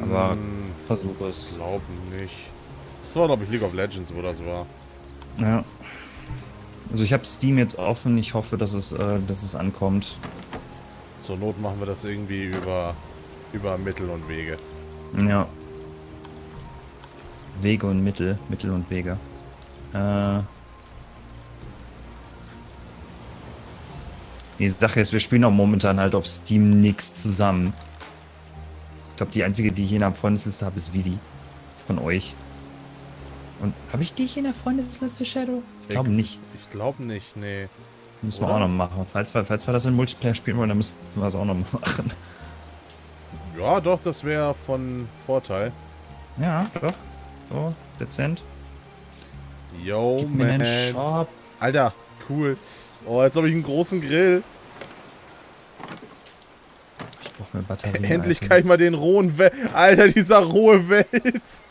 Aber hm, versuche es. Glaub nicht. Das war, glaube ich, League of Legends, wo das war. Ja. Also ich habe Steam jetzt offen. Ich hoffe, dass es, äh, dass es ankommt. Zur Not machen wir das irgendwie über, über Mittel und Wege. Ja. Wege und Mittel. Mittel und Wege. Äh... Die Sache ist, wir spielen auch momentan halt auf Steam nichts zusammen. Ich glaube, die einzige, die ich in der Freundesliste habe, ist Vivi. Von euch. Und habe ich die hier in der Freundesliste, Shadow? Ich glaube nicht. Ich glaube nicht, nee. Müssen wir auch noch machen. Falls wir, falls wir das in Multiplayer spielen wollen, dann müssen wir das auch noch machen. Ja, doch, das wäre von Vorteil. Ja, doch. So, dezent. Yo, gib mir man. Einen Shop. Alter, cool. Oh, jetzt habe ich einen großen Grill. Endlich kann ich mal den rohen Wels. Alter, dieser rohe Wels.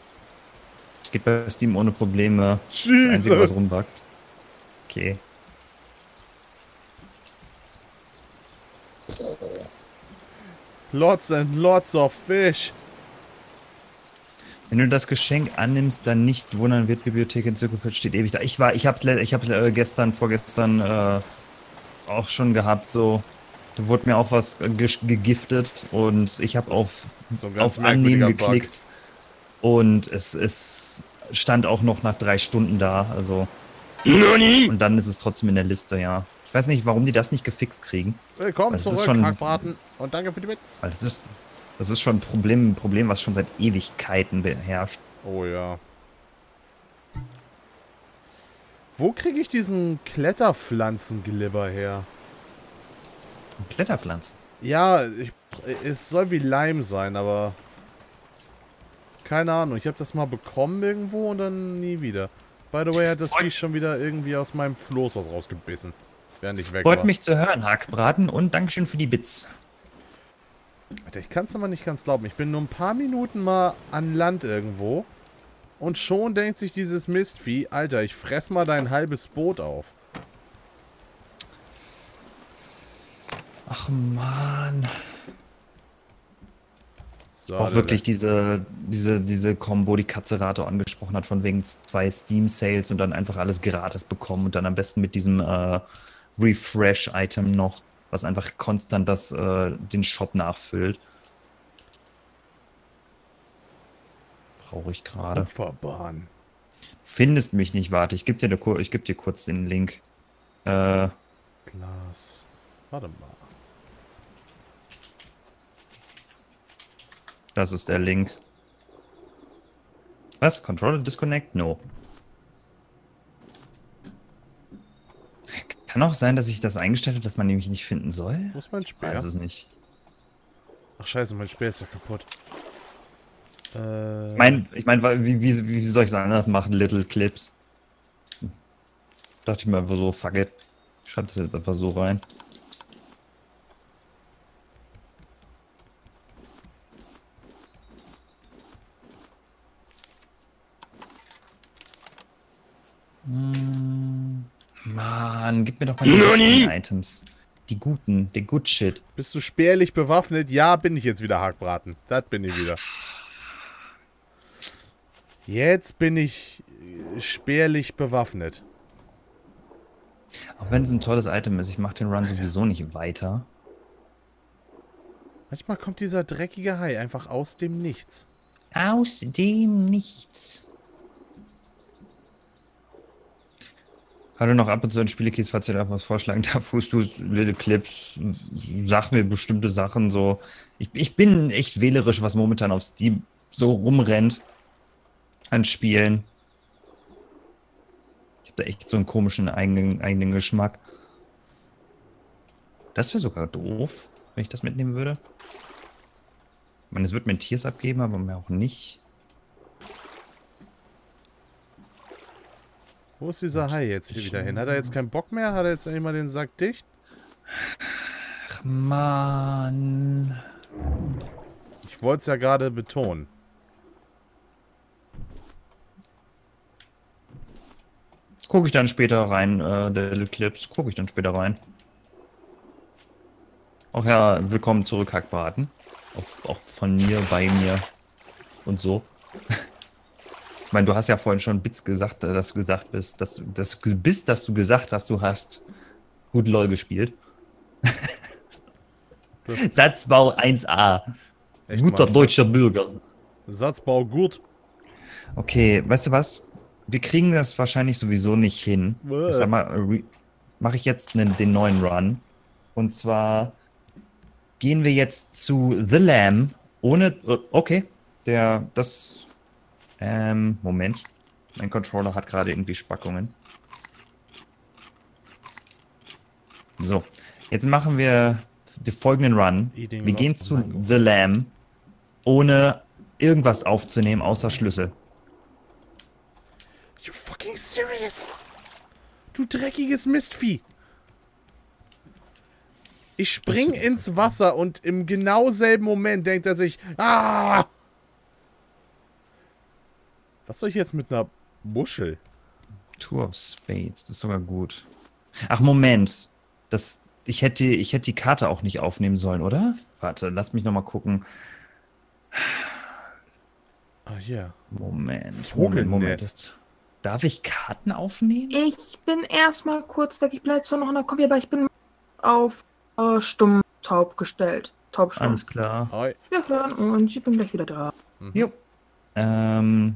Es geht bei Steam ohne Probleme. Jesus. Das Einzige, was rumbackt. Okay. Lots and lots of fish. Wenn du das Geschenk annimmst, dann nicht wundern, wird Bibliothek in Zirkelfeld steht ewig da. Ich war, ich hab's, ich hab's äh, gestern, vorgestern äh, auch schon gehabt, so. Da wurde mir auch was ge gegiftet und ich habe auf, so auf Annehmen geklickt. Bug. Und es, es stand auch noch nach drei Stunden da. Also Noni! Und dann ist es trotzdem in der Liste, ja. Ich weiß nicht, warum die das nicht gefixt kriegen. Willkommen zurück, schon, Hackbraten, und danke für die Witz. Das ist, das ist schon ein Problem, ein Problem, was schon seit Ewigkeiten beherrscht. Oh ja. Wo kriege ich diesen Kletterpflanzenglibber her? Kletterpflanzen? Ja, ich, es soll wie Leim sein, aber keine Ahnung. Ich habe das mal bekommen irgendwo und dann nie wieder. By the way, hat das Vieh schon wieder irgendwie aus meinem Floß was rausgebissen. Während ich weg Freut war. mich zu hören, Hackbraten, und Dankeschön für die Bits. Alter, ich kann es nochmal nicht ganz glauben. Ich bin nur ein paar Minuten mal an Land irgendwo und schon denkt sich dieses Mistvieh, Alter, ich fress mal dein halbes Boot auf. Ach man. So, auch wirklich diese diese diese Combo, die Katzerato angesprochen hat, von wegen zwei Steam-Sales und dann einfach alles gratis bekommen und dann am besten mit diesem äh, Refresh-Item noch, was einfach konstant das, äh, den Shop nachfüllt. Brauche ich gerade. Verbahn. Findest mich nicht, warte, ich gebe dir, ne, ich geb dir kurz den Link. Äh, Glas. Warte mal. Das ist der Link. Was? Controller disconnect? No. Kann auch sein, dass ich das eingestellt habe, dass man nämlich nicht finden soll. Wo ist mein Speer? Ich weiß es nicht. Ach scheiße, mein Speer ist ja kaputt. Äh... Ich meine, ich mein, wie, wie, wie soll ich es anders machen? Little Clips. Dachte ich mir einfach so, fuck it. Ich schreibe das jetzt einfach so rein. Mann, gib mir doch mal die guten Items. Die guten, der good shit. Bist du spärlich bewaffnet? Ja, bin ich jetzt wieder, Hackbraten. Das bin ich wieder. Jetzt bin ich spärlich bewaffnet. Auch wenn es ein tolles Item ist, ich mach den Run sowieso nicht weiter. Manchmal kommt dieser dreckige Hai einfach aus dem Nichts. Aus dem Nichts. Hallo, noch ab und zu in Spielekeys, falls ihr da was vorschlagen darf, Fuß, du, Little Clips, sag mir bestimmte Sachen, so. Ich, ich bin echt wählerisch, was momentan auf Steam so rumrennt an Spielen. Ich habe da echt so einen komischen eigenen, eigenen Geschmack. Das wäre sogar doof, wenn ich das mitnehmen würde. Ich meine, es wird mir ein Tiers abgeben, aber mir auch nicht. Wo ist dieser Hai jetzt hier wieder hin? Hat er jetzt keinen Bock mehr? Hat er jetzt endlich mal den Sack dicht? Ach, Mann. Ich wollte es ja gerade betonen. Gucke ich dann später rein, äh, der Little Clips. Gucke ich dann später rein. Auch ja, willkommen zurück, Hackbraten. Auch, auch von mir, bei mir und so. Ich meine, du hast ja vorhin schon Bits gesagt, dass du gesagt bist, dass du das bist, dass du gesagt hast, du hast gut LOL gespielt. Satzbau eins A. Echt, guter Mann. Deutscher Bürger. Satzbau gut. Okay, weißt du was? Wir kriegen das wahrscheinlich sowieso nicht hin. Ich sag mal, mache ich jetzt ne, den neuen Run. Und zwar gehen wir jetzt zu The Lamb ohne. Okay, der das. Ähm, Moment. Mein Controller hat gerade irgendwie Spackungen. So. Jetzt machen wir den folgenden Run. Wir gehen zu The Lamb, ohne irgendwas aufzunehmen, außer Schlüssel. You fucking serious? Du dreckiges Mistvieh. Ich spring ins Wasser und im genau selben Moment denkt er sich, ah! Was soll ich jetzt mit einer Muschel? Two of Spades, das ist sogar gut. Ach, Moment. Das, ich, hätte, ich hätte die Karte auch nicht aufnehmen sollen, oder? Warte, lass mich nochmal gucken. Ah, ja. Moment, Moment, Moment. Darf ich Karten aufnehmen? Ich bin erstmal kurz weg. Ich bleibe zwar noch in der Kopie, aber ich bin auf äh, stumm taub gestellt. Taub stumm. Alles klar. Hi. Wir hören uns. Ich bin gleich wieder da. Mhm. Jo. Ähm...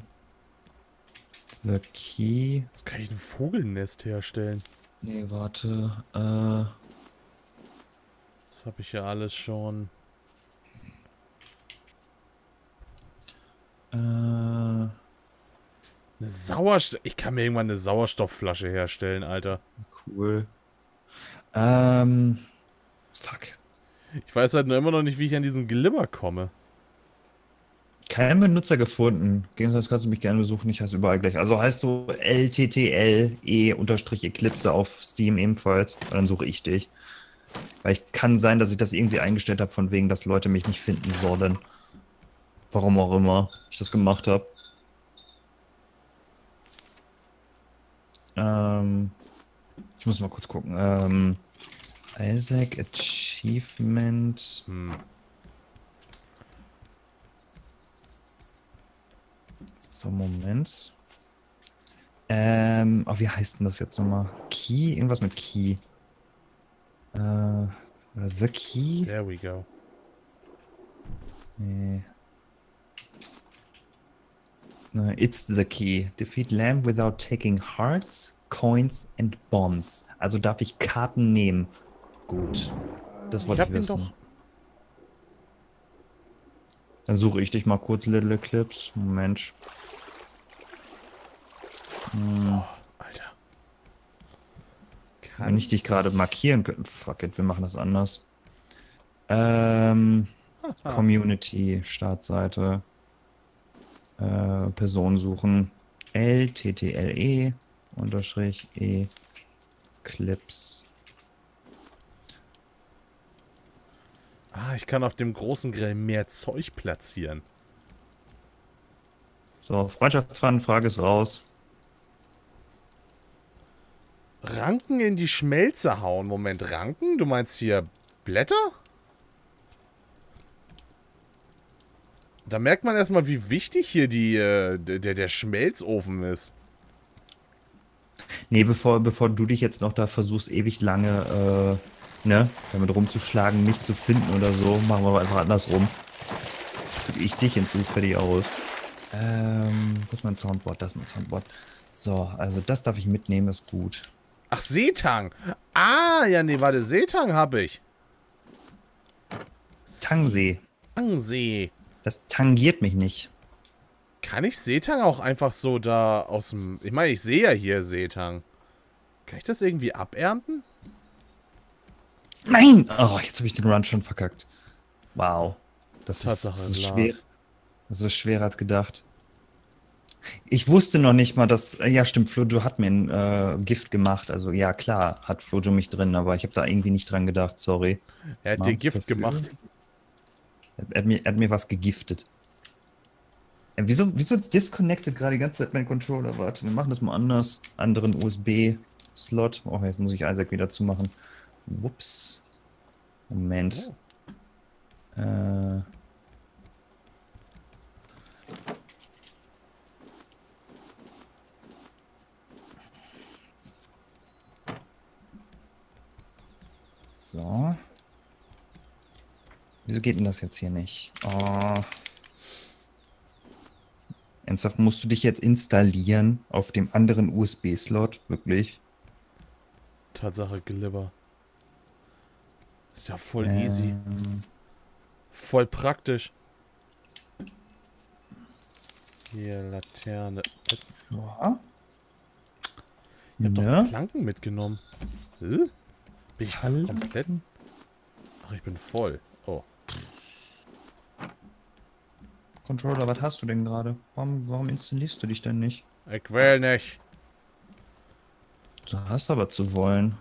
The Key. Jetzt kann ich ein Vogelnest herstellen. Nee, warte. Äh. Das habe ich ja alles schon. Äh. Eine Sauerstoff. Ich kann mir irgendwann eine Sauerstoffflasche herstellen, Alter. Cool. Ähm. Fuck. Ich weiß halt nur immer noch nicht, wie ich an diesen Glibber komme. keinen Benutzer gefunden. Sonst kannst du mich gerne besuchen, ich heiße überall gleich. Also heißt du L T T L E Eclipse auf Steam ebenfalls. Und dann suche ich dich. Weil ich kann sein, dass ich das irgendwie eingestellt habe, von wegen, dass Leute mich nicht finden sollen. Warum auch immer ich das gemacht habe. Ähm, ich muss mal kurz gucken. Ähm, Isaac Achievement. Hm. So, Moment. Ähm, oh, wie heißt denn das jetzt nochmal? Key? Irgendwas mit Key. Äh, uh, The Key? There we go. Nee. No, it's the key. Defeat Lamb without taking hearts, coins and bombs. Also darf ich Karten nehmen. Gut. Das wollte ich, ich wissen. Doch. Dann suche ich dich mal kurz, Little Clips. Moment. Hm. Oh, Alter. Kann Wenn ich dich gerade markieren könnte. Fuck it, wir machen das anders. Ähm, Community, Startseite. Äh, Person suchen. L T T L E unterstrich E Clips. Ah, ich kann auf dem großen Grill mehr Zeug platzieren. So, Freundschaftsanfrage ist raus. Ranken in die Schmelze hauen. Moment, Ranken? Du meinst hier Blätter? Da merkt man erstmal, wie wichtig hier die, äh, der, der Schmelzofen ist. Nee, bevor, bevor du dich jetzt noch da versuchst, ewig lange äh, ne, damit rumzuschlagen, mich zu finden oder so, machen wir doch einfach andersrum. Füge ich dich hinzu, fertig aus. Ähm, wo ist mein Soundboard? Das ist mein Soundboard. So, also das darf ich mitnehmen, ist gut. Ach, Seetang! Ah, ja, nee, warte, Seetang habe ich. Tangsee. Tangsee. Das tangiert mich nicht. Kann ich Seetang auch einfach so da aus dem... Ich meine, ich sehe ja hier Seetang. Kann ich das irgendwie abernten? Nein! Oh, jetzt habe ich den Run schon verkackt. Wow. Das ist, das ist schwer. Das ist schwerer als gedacht. Ich wusste noch nicht mal, dass... Ja, stimmt, Flojo hat mir ein äh, Gift gemacht. Also, ja, klar, hat Flojo mich drin, aber ich habe da irgendwie nicht dran gedacht, sorry. Er hat mal dir Gift dafür gemacht. Er hat, mir, er hat mir was gegiftet. Äh, wieso, wieso disconnected gerade die ganze Zeit mein Controller? Warte, wir machen das mal anders. Anderen U S B-Slot. Oh, jetzt muss ich Isaac wieder zumachen. Wups. Moment. Oh. Äh. So. Wieso geht denn das jetzt hier nicht? Oh. Ernsthaft, musst du dich jetzt installieren auf dem anderen U S B-Slot? Wirklich? Tatsache, Glibber. Ist ja voll ähm. easy. Voll praktisch. Hier, Laterne. Ja. Ich hab ja. doch Planken mitgenommen. Hm? Bin ich Hallen? komplett? Ach, ich bin voll. Oh. Controller, was hast du denn gerade? Warum, warum installierst du dich denn nicht? Ich will nicht. Du hast aber zu wollen.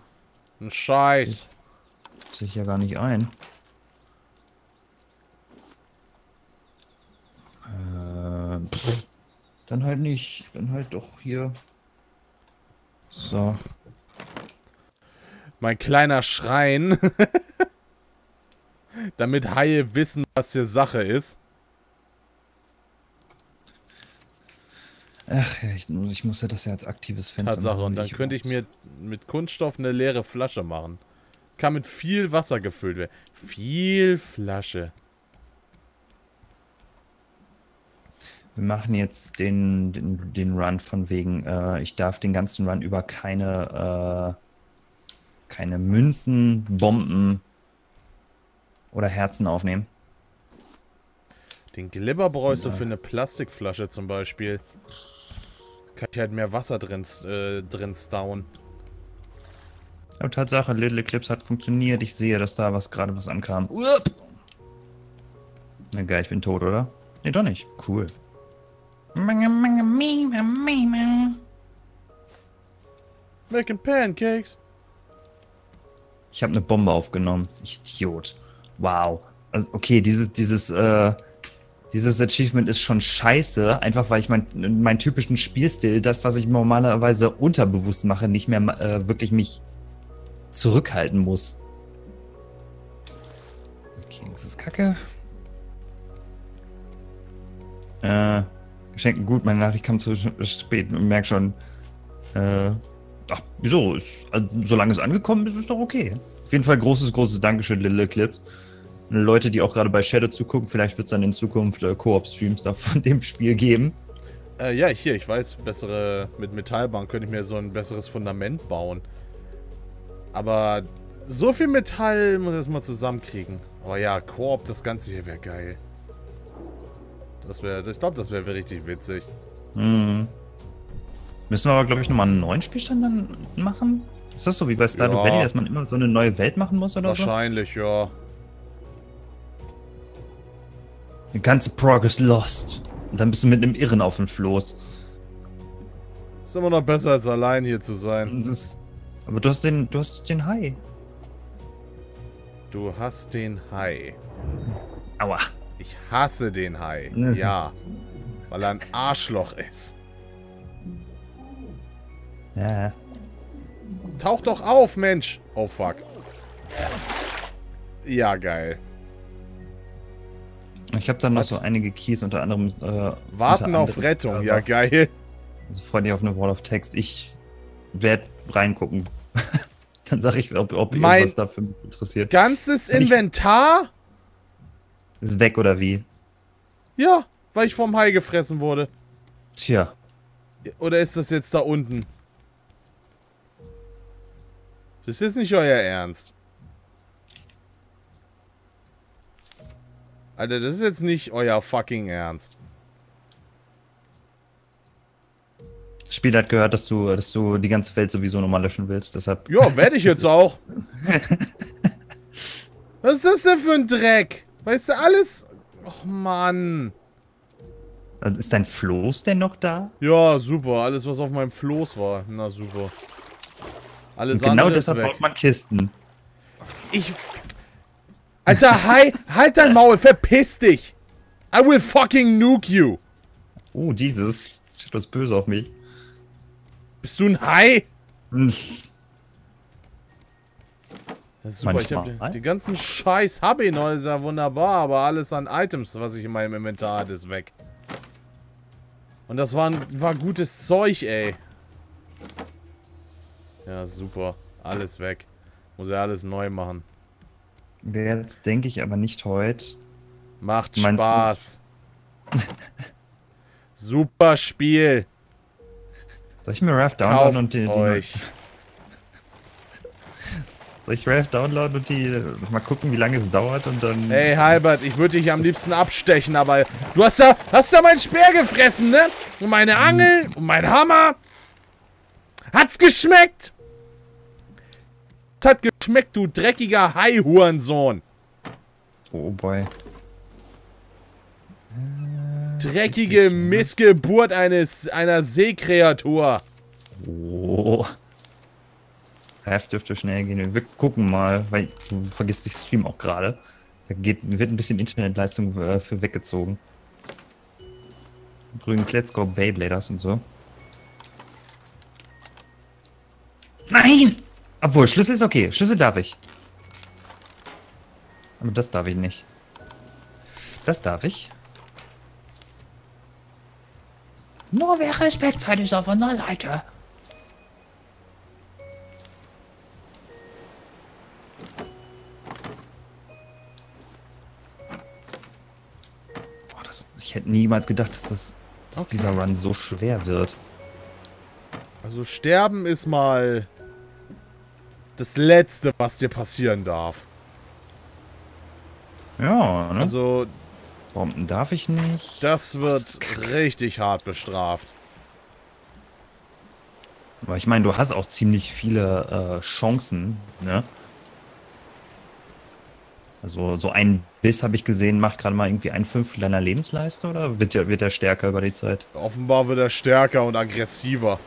Ein Scheiß. Das sehe ich ja gar nicht ein. Äh, pff. Dann halt nicht. Dann halt doch hier. So. Mein kleiner Schrein. Damit Haie wissen, was hier Sache ist. Ach ja, ich, ich musste das ja als aktives Fenster Tatsache, machen. Und dann könnte ich mir mit Kunststoff eine leere Flasche machen. Kann mit viel Wasser gefüllt werden. Viel Flasche. Wir machen jetzt den, den, den Run von wegen, äh, ich darf den ganzen Run über keine, äh, keine Münzen, Bomben oder Herzen aufnehmen. Den Glibber bräuchst du für eine Plastikflasche zum Beispiel. Kann ich halt mehr Wasser drin, äh, drin stauen. Aber Tatsache, Little Eclipse hat funktioniert. Ich sehe, dass da was gerade was ankam. Uop. Na geil, ich bin tot, oder? Nee, doch nicht. Cool. Making pancakes. Ich habe eine Bombe aufgenommen. Ich Idiot. Wow. Also, okay, dieses, dieses, äh, dieses Achievement ist schon scheiße. Einfach weil ich meinen mein typischen Spielstil, das, was ich normalerweise unterbewusst mache, nicht mehr äh, wirklich mich zurückhalten muss. Okay, das ist kacke. Äh, Geschenken gut, meine Nachricht kam zu spät. Ich merke schon, äh, ach, wieso? Ist, also, solange es angekommen ist, ist doch okay. Auf jeden Fall großes, großes Dankeschön, Little Clips. Leute, die auch gerade bei Shadow zugucken, vielleicht wird es dann in Zukunft äh, Koop-Streams da von dem Spiel geben. Äh, ja, hier, ich weiß, bessere mit Metallbahn könnte ich mir so ein besseres Fundament bauen. Aber so viel Metall muss ich erstmal zusammenkriegen. Aber ja, Koop, das Ganze hier wäre geil. Das wäre, ich glaube, das wäre richtig witzig. Mhm. Müssen wir aber, glaube ich, nochmal einen neuen Spielstand dann machen? Ist das so wie bei Stardew Valley, ja, dass man immer so eine neue Welt machen muss oder wahrscheinlich, so? Wahrscheinlich, ja. Die ganze Progress lost. Und dann bist du mit einem Irren auf dem Floß. Ist immer noch besser, als allein hier zu sein. Das, aber du hast den, du hast den Hai. Du hast den Hai. Aua. Ich hasse den Hai. Ja. Weil er ein Arschloch ist. Ja. Tauch doch auf, Mensch. Oh, fuck. Ja, geil. Ich habe dann noch so einige Keys, unter anderem... Äh, Warten unter auf Rettung, äh, ja geil. Also freue dich auf eine Wall of Text. Ich werde reingucken. Dann sage ich, ob, ob irgendwas dafür interessiert. Ganzes ich, Inventar? Ist weg oder wie? Ja, weil ich vom Hai gefressen wurde. Tja. Oder ist das jetzt da unten? Das ist jetzt nicht euer Ernst. Alter, das ist jetzt nicht euer fucking Ernst. Das Spiel hat gehört, dass du, dass du die ganze Welt sowieso nochmal löschen willst, deshalb... Ja, werde ich jetzt auch. Was ist das denn für ein Dreck? Weißt du, alles... Och, Mann. Ist dein Floß denn noch da? Ja, super. Alles, was auf meinem Floß war. Na, super. Alles Und genau andere deshalb ist weg. Baut man Kisten. Ich... Alter, hi, halt dein Maul, verpiss dich! I will fucking nuke you! Oh, dieses. Ich hab das böse auf mich. Bist du ein Hai? Hm. Das ist super, Manchmal. ich hab den, den ganzen Scheiß hab ich noch, ist ja wunderbar, aber alles an Items, was ich in meinem Inventar hatte, ist weg. Und das war, war gutes Zeug, ey. Ja, super. Alles weg. Muss ja alles neu machen. Wäre jetzt, denke ich, aber nicht heute. Macht Spaß. Super Spiel. Soll ich mir Raft downloaden und die... Euch. Soll ich Raft downloaden und die... Mal gucken, wie lange es dauert und dann... Hey, Halbert, ich würde dich am liebsten abstechen, aber... Du hast ja, hast ja mein Speer gefressen, ne? Und meine Angel und mein Hammer. Hat's geschmeckt? Hat geschmeckt, du dreckiger Hai-Hurensohn. Oh boy. Dreckige Missgeburt eines einer Seekreatur. Oh. Raft dürfte schnell gehen. Wir gucken mal, weil du vergisst dich Stream auch gerade. Da geht, wird ein bisschen Internetleistung äh, für weggezogen. Übrigens, let's go Beybladers und so. Nein! Obwohl, Schlüssel ist okay. Schlüssel darf ich. Aber das darf ich nicht. Das darf ich. Nur wer Respekt zeigt, ist auf unserer Seite. Boah, das, ich hätte niemals gedacht, dass, das, dass okay. dieser Run so schwer wird. Also sterben ist mal... das Letzte, was dir passieren darf. Ja, ne? Also... Bomben darf ich nicht. Das wird richtig hart bestraft. Aber ich meine, du hast auch ziemlich viele äh, Chancen, ne? Also so ein Biss, habe ich gesehen, macht gerade mal irgendwie ein Fünftel deiner Lebensleiste, oder wird der, wird der stärker über die Zeit? Offenbar wird er stärker und aggressiver.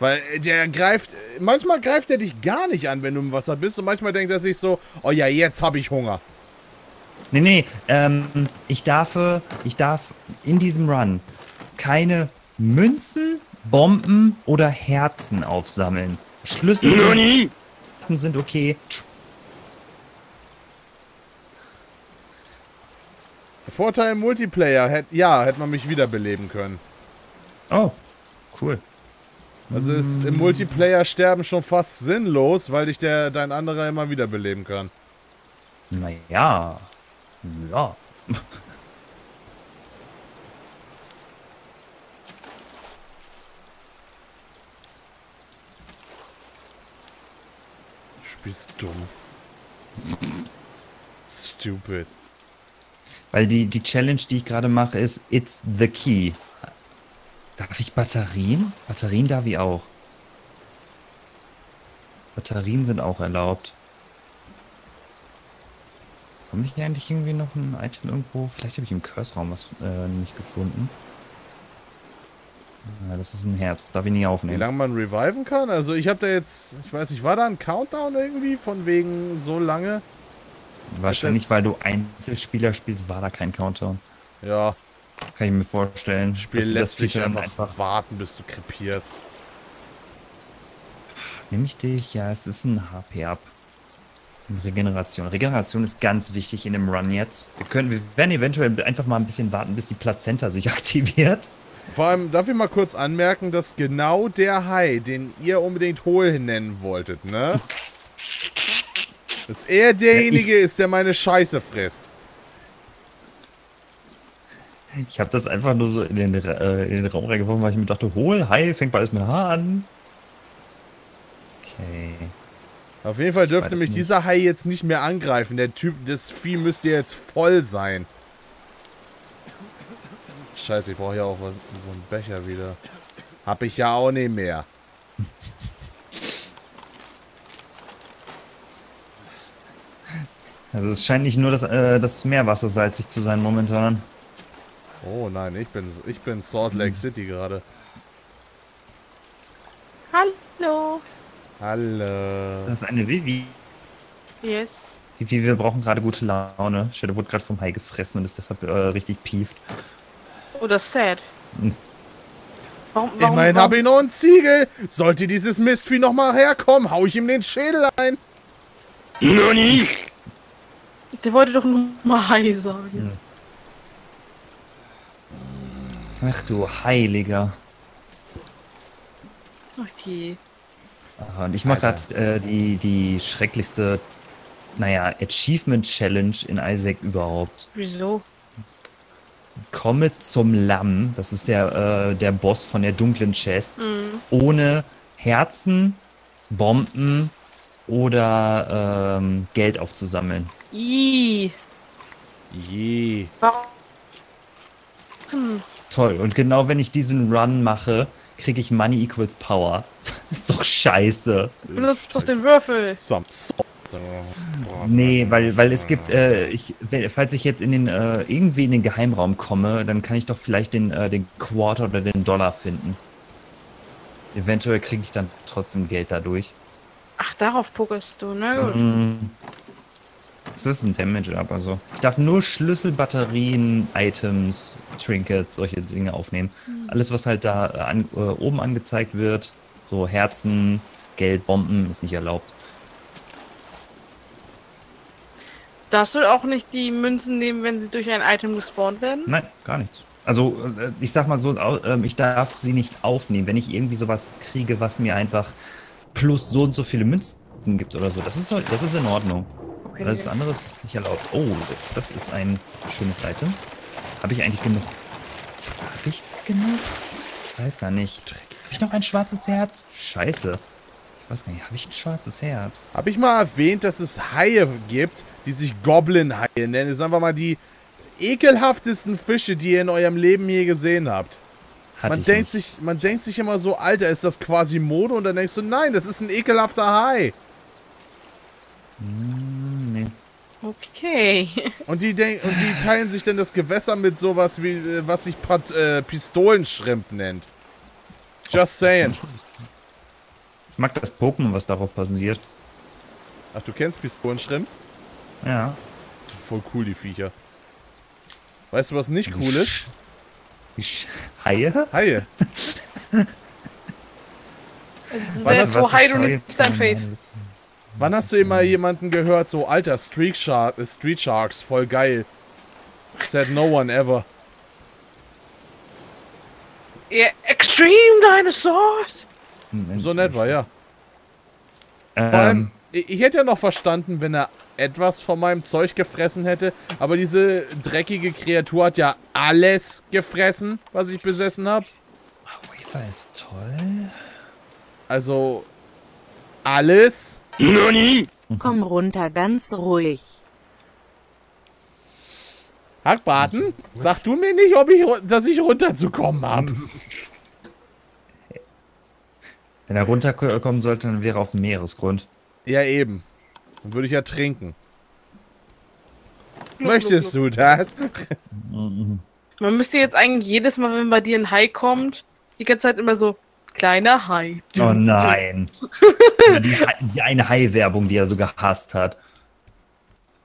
Weil der greift, manchmal greift er dich gar nicht an, wenn du im Wasser bist, und manchmal denkt er sich so, oh ja, jetzt habe ich Hunger. Nee, nee, nee. Ähm, ich, darf, ich darf in diesem Run keine Münzen, Bomben oder Herzen aufsammeln. Schlüssel sind, sind okay. Vorteil im Multiplayer, hätt, ja, hätte man mich wiederbeleben können. Oh, cool. Also ist im Multiplayer sterben schon fast sinnlos, weil dich der dein anderer immer wiederbeleben kann. Naja. Ja. Du bist dumm. Stupid. Weil die, die Challenge, die ich gerade mache, ist It's the Key. Darf ich Batterien? Batterien darf ich auch. Batterien sind auch erlaubt. Komme ich hier eigentlich irgendwie noch ein Item irgendwo? Vielleicht habe ich im Curse-Raum was äh, nicht gefunden. Ja, das ist ein Herz, darf ich nicht aufnehmen. Wie lange man reviven kann? Also ich habe da jetzt, ich weiß nicht, war da ein Countdown irgendwie von wegen so lange? Wahrscheinlich, weil du Einzelspieler spielst, war da kein Countdown. Ja. Kann ich mir vorstellen. Das Spiel lässt dich einfach, einfach warten, bis du krepierst. Nehme ich dich? Ja, es ist ein H P-Up. Regeneration. Regeneration ist ganz wichtig in dem Run jetzt. Wir, können, wir werden eventuell einfach mal ein bisschen warten, bis die Plazenta sich aktiviert. Vor allem, darf ich mal kurz anmerken, dass genau der Hai, den ihr unbedingt Hohl nennen wolltet, ne? Dass er derjenige ja, ich, ist, der meine Scheiße frisst. Ich habe das einfach nur so in den, äh, in den Raum reingeworfen, weil ich mir dachte, Hohl, Hai, fängt beides mit H an. Okay. Auf jeden Fall ich dürfte mich nicht. dieser Hai jetzt nicht mehr angreifen. Der Typ, das Vieh müsste jetzt voll sein. Scheiße, ich brauche ja auch so einen Becher wieder. Hab ich ja auch nicht mehr. Also es scheint nicht nur das, äh, das Meerwasser salzig zu sein momentan. Oh nein, ich bin ich bin Salt Lake mhm. City gerade. Hallo. Hallo. Das ist eine Vivi. Yes. Vivi, wir brauchen gerade gute Laune. Shadow wurde gerade vom Hai gefressen und ist deshalb äh, richtig pieft. Oder sad. Warum, warum, Immerhin habe ich noch einen Ziegel. Sollte dieses Mistvieh nochmal herkommen, hau ich ihm den Schädel ein. Noni! Der wollte doch nur mal Hai sagen. Ach du Heiliger. Okay. Aha, und ich mache gerade äh, die, die schrecklichste, naja, Achievement-Challenge in Isaac überhaupt. Wieso? Komme zum Lamm, das ist der, äh, der Boss von der dunklen Chest, mhm. ohne Herzen, Bomben oder ähm, Geld aufzusammeln. Ii. Ii. Hm. Toll, und genau wenn ich diesen Run mache, kriege ich Money equals Power. Das ist doch scheiße. Benutzt doch den Würfel. Some, some. Nee, weil, weil es gibt, äh, ich, falls ich jetzt in den, äh, irgendwie in den Geheimraum komme, dann kann ich doch vielleicht den, äh, den Quarter oder den Dollar finden. Eventuell kriege ich dann trotzdem Geld dadurch. Ach, darauf pokerst du, ne? Es ist ein Damage-Up, also. Ich darf nur Schlüssel, Batterien, Items, Trinkets, solche Dinge aufnehmen. Hm. Alles, was halt da an, äh, oben angezeigt wird, so Herzen, Geld, Bomben, ist nicht erlaubt. Darfst du auch nicht die Münzen nehmen, wenn sie durch ein Item gespawnt werden? Nein, gar nichts. Also, ich sag mal so, ich darf sie nicht aufnehmen, wenn ich irgendwie sowas kriege, was mir einfach plus so und so viele Münzen gibt oder so. Das ist, das ist in Ordnung. Okay. Alles andere ist nicht erlaubt. Oh, das ist ein schönes Item. Habe ich eigentlich genug? Habe ich genug? Ich weiß gar nicht. Habe ich noch ein schwarzes Herz? Scheiße. Ich weiß gar nicht, habe ich ein schwarzes Herz? Habe ich mal erwähnt, dass es Haie gibt, die sich Goblin-Haie nennen? Sagen wir mal, die ekelhaftesten Fische, die ihr in eurem Leben je gesehen habt. Hatte man denkt nicht. sich, man denkt sich immer so, Alter, ist das quasi Mode? Und dann denkst du, nein, das ist ein ekelhafter Hai. Mm, nee. Okay. Und die, denk und die teilen sich denn das Gewässer mit sowas wie, was sich Pat äh, Pistolenschrimp nennt. Just saying. Ich mag das Pokémon, was darauf basiert. Ach, du kennst Pistolenschrimps? Ja. Das sind voll cool, die Viecher. Weißt du, was nicht cool ist? Haie? Haie. Das wäre jetzt so High und Standfaith. Wann hast du immer jemanden gehört, so, alter, Street Sharks, Street Sharks, voll geil. Said no one ever. Yeah, Extreme Dinosaurs! So nett war, ja. Ähm. Vor allem, ich hätte ja noch verstanden, wenn er etwas von meinem Zeug gefressen hätte, aber diese dreckige Kreatur hat ja alles gefressen, was ich besessen habe. Oh, Wafer ist toll. Also, alles... Noni! Komm runter, ganz ruhig. Hackbraten, sag du mir nicht, ob ich, dass ich runterzukommen habe. Wenn er runterkommen sollte, dann wäre er auf dem Meeresgrund. Ja, eben. Dann würde ich ja trinken. Möchtest du das? Man müsste jetzt eigentlich jedes Mal, wenn bei dir ein Hai kommt, die ganze Zeit immer so... Kleiner Hai. Oh nein. die, die eine Hai-Werbung, die er so gehasst hat.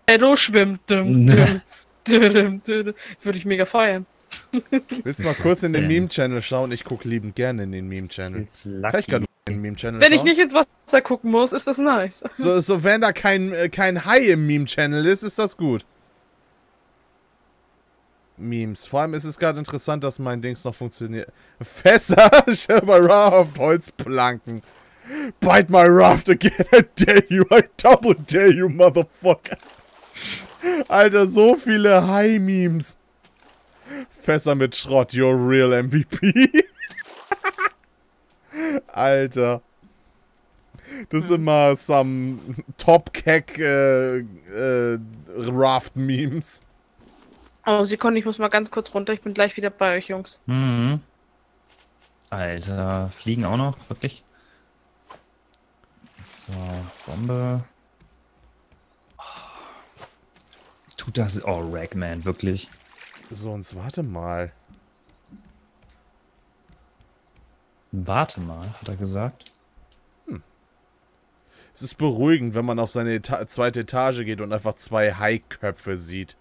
Edo schwimmt. Düm, düm, düm, düm, düm. Würde ich mega feiern. Willst du mal kurz in den Meme-Channel schauen? Ich gucke liebend gerne in den Meme-Channel. Wenn ich nicht ins Wasser gucken muss, ist das nice. So, so wenn da kein, kein Hai im Meme-Channel ist, ist das gut. Memes. Vor allem ist es gerade interessant, dass mein Dings noch funktioniert. Fässer, shall my raft, Holzplanken. Bite my raft again, I dare you, I double dare you, motherfucker. Alter, so viele High-Memes. Fässer mit Schrott, you're real M V P. Alter. Das ist immer some top-cack äh, äh, Raft-Memes. Oh, Sekunde, ich muss mal ganz kurz runter. Ich bin gleich wieder bei euch, Jungs. Mhm. Alter, fliegen auch noch? Wirklich? So, Bombe. Oh. Tut das... Oh, Ragman, wirklich. So, und warte mal. Warte mal, hat er gesagt. Hm. Es ist beruhigend, wenn man auf seine Eta- zweite Etage geht und einfach zwei Haiköpfe sieht.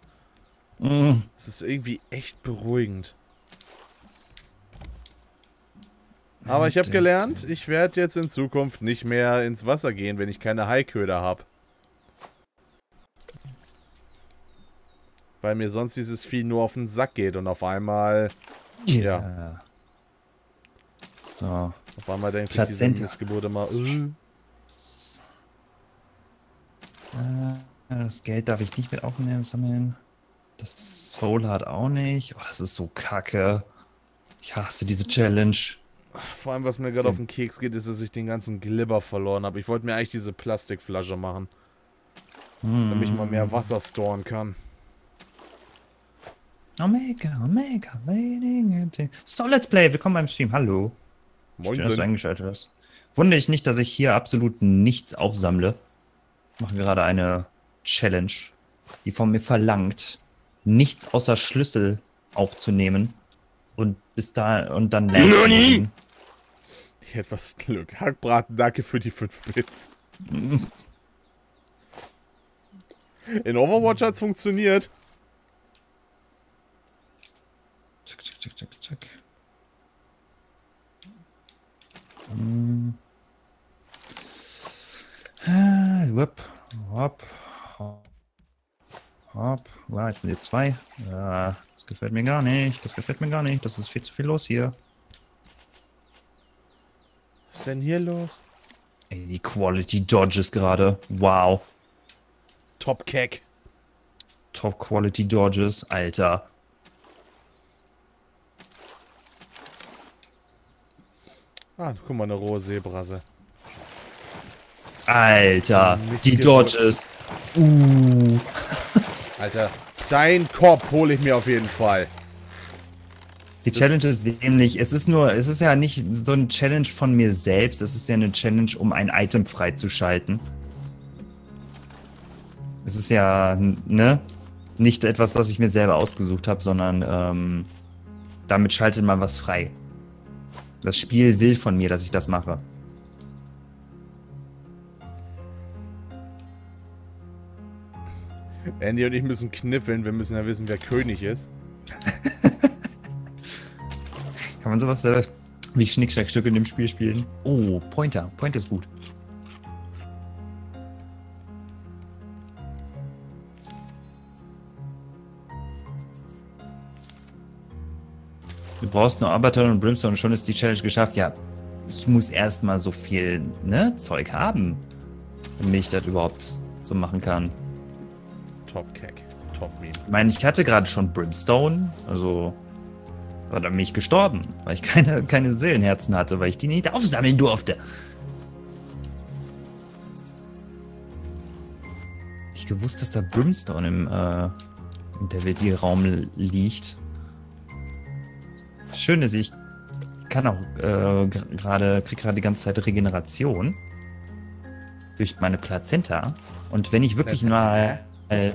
Es ist irgendwie echt beruhigend. Aber ich habe gelernt, ich werde jetzt in Zukunft nicht mehr ins Wasser gehen, wenn ich keine Haiköder habe. Weil mir sonst dieses Vieh nur auf den Sack geht und auf einmal... Ja. ja. So. Auf einmal denkt sich diese Missgeburt immer... Uh. Das Geld darf ich nicht mit aufnehmen, sammeln. Das Soul hat auch nicht. Oh, das ist so kacke. Ich hasse diese Challenge. Vor allem, was mir gerade auf den Keks geht, ist, dass ich den ganzen Glibber verloren habe. Ich wollte mir eigentlich diese Plastikflasche machen. Hm. Damit ich mal mehr Wasser storen kann. Omega, Omega, waiting. So, let's play. Willkommen beim Stream. Hallo. Moin. Schön, dass du eingeschaltet hast. Wundere ich nicht, dass ich hier absolut nichts aufsammle. Ich mache gerade eine Challenge, die von mir verlangt, nichts außer Schlüssel aufzunehmen und bis da und dann lernen. Ich hätte was Glück. Hackbraten, danke für die fünf Bits. In Overwatch hat's funktioniert. Zack, zack, zack, zack, zack. Hm. Wop, wop, wop. Hopp, war jetzt sind jetzt zwei. Ja, das gefällt mir gar nicht. Das gefällt mir gar nicht. Das ist viel zu viel los hier. Was ist denn hier los? Ey, die Quality Dodges gerade. Wow. Top Keck. Top Quality Dodges, Alter. Ah, guck mal, eine rohe Seebrasse. Alter, die Dodges. Uh. Alter, dein Kopf hole ich mir auf jeden Fall. Die Challenge ist nämlich, es ist nur, es ist ja nicht so eine Challenge von mir selbst, es ist ja eine Challenge, um ein Item freizuschalten. Es ist ja, ne, nicht etwas, das ich mir selber ausgesucht habe, sondern ähm, damit schaltet man was frei. Das Spiel will von mir, dass ich das mache. Andy und ich müssen kniffeln, wir müssen ja wissen, wer König ist. Kann man sowas äh, wie Schnickschnackstücke in dem Spiel spielen? Oh, Pointer. Pointer ist gut. Du brauchst nur Abaton und Brimstone und schon ist die Challenge geschafft. Ja, ich muss erstmal so viel, ne, Zeug haben, damit ich das überhaupt so machen kann. Top Cake, Top Meme. Ich meine, ich hatte gerade schon Brimstone, also war dann mich gestorben, weil ich keine, keine Seelenherzen hatte, weil ich die nicht aufsammeln durfte. Ich gewusst, dass da Brimstone im, äh, im Devil Deal Raum liegt. Schön ist, ich kann auch äh, gerade, krieg gerade die ganze Zeit Regeneration durch meine Plazenta. Und wenn ich wirklich mal äh,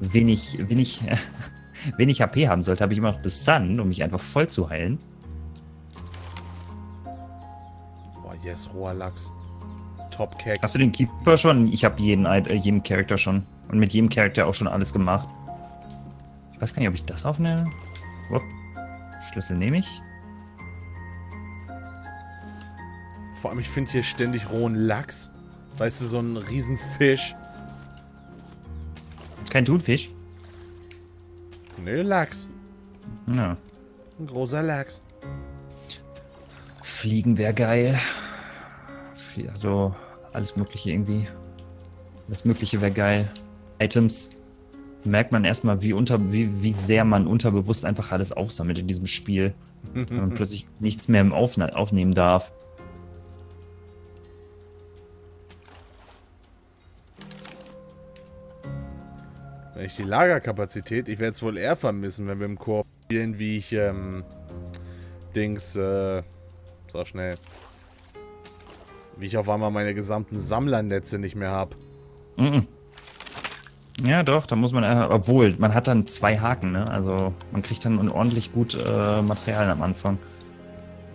wenig, wenig, wenig H P haben sollte, habe ich immer noch das Sun, um mich einfach voll zu heilen. Boah, yes, roher Lachs. Top Cake. Hast du den Keeper schon? Ich habe jeden, äh, jeden Charakter schon. Und mit jedem Charakter auch schon alles gemacht. Ich weiß gar nicht, ob ich das aufnehme. Upp. Schlüssel nehme ich. Vor allem, ich finde hier ständig rohen Lachs. Weißt du, so einen riesen Fisch. Kein Thunfisch? Nö, Lachs. Ja. Ein großer Lachs. Fliegen wäre geil. Also, alles Mögliche irgendwie. Alles Mögliche wäre geil. Items. Merkt man erstmal, wie, unter, wie, wie sehr man unterbewusst einfach alles aufsammelt in diesem Spiel. Wenn man plötzlich nichts mehr im Aufne aufnehmen darf. Wenn ich die Lagerkapazität, ich werde es wohl eher vermissen, wenn wir im Koop spielen, wie ich ähm, Dings, äh, so schnell, wie ich auf einmal meine gesamten Sammlernetze nicht mehr habe. Mhm. Ja, doch, da muss man, äh, obwohl, man hat dann zwei Haken, ne? Also, man kriegt dann ordentlich gut äh, Material am Anfang.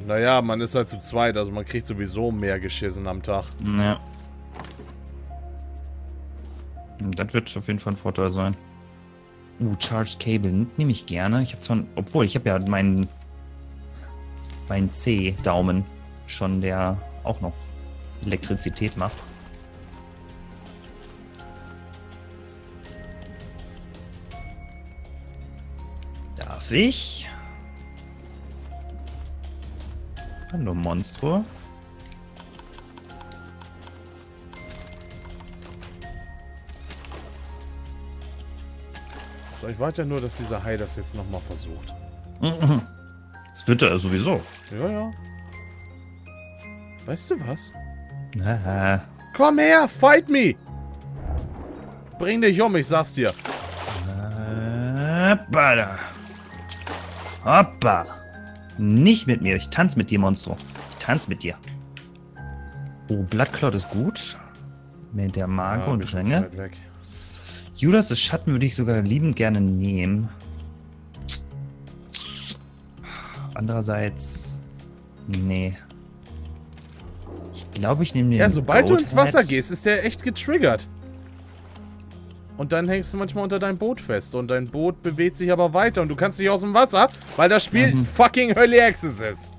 Naja, man ist halt zu zweit, also man kriegt sowieso mehr geschissen am Tag. Ja. Das wird auf jeden Fall ein Vorteil sein. Uh, Charged Cable nehme ich gerne. Ich habe zwar, obwohl, ich habe ja meinen, meinen C-Daumen schon, der auch noch Elektrizität macht. Darf ich? Hallo Monstro. So, ich warte ja nur, dass dieser Hai das jetzt nochmal versucht. Das wird er sowieso. Ja, ja. Weißt du was? Aha. Komm her, fight me! Bring dich um, ich sag's dir. Hoppala. Hoppa! Nicht mit mir, ich tanze mit dir, Monstro. Ich tanze mit dir. Oh, Blattklot ist gut. Mit der Marke ja, und Ränge. Judas des Schatten würde ich sogar liebend gerne nehmen. Andererseits... Nee. Ich glaube, ich nehme den... Ja, sobald Goat du ins Wasser gehst, ist der echt getriggert. Und dann hängst du manchmal unter deinem Boot fest und dein Boot bewegt sich aber weiter und du kannst nicht aus dem Wasser, weil das Spiel mhm. fucking Early Access ist.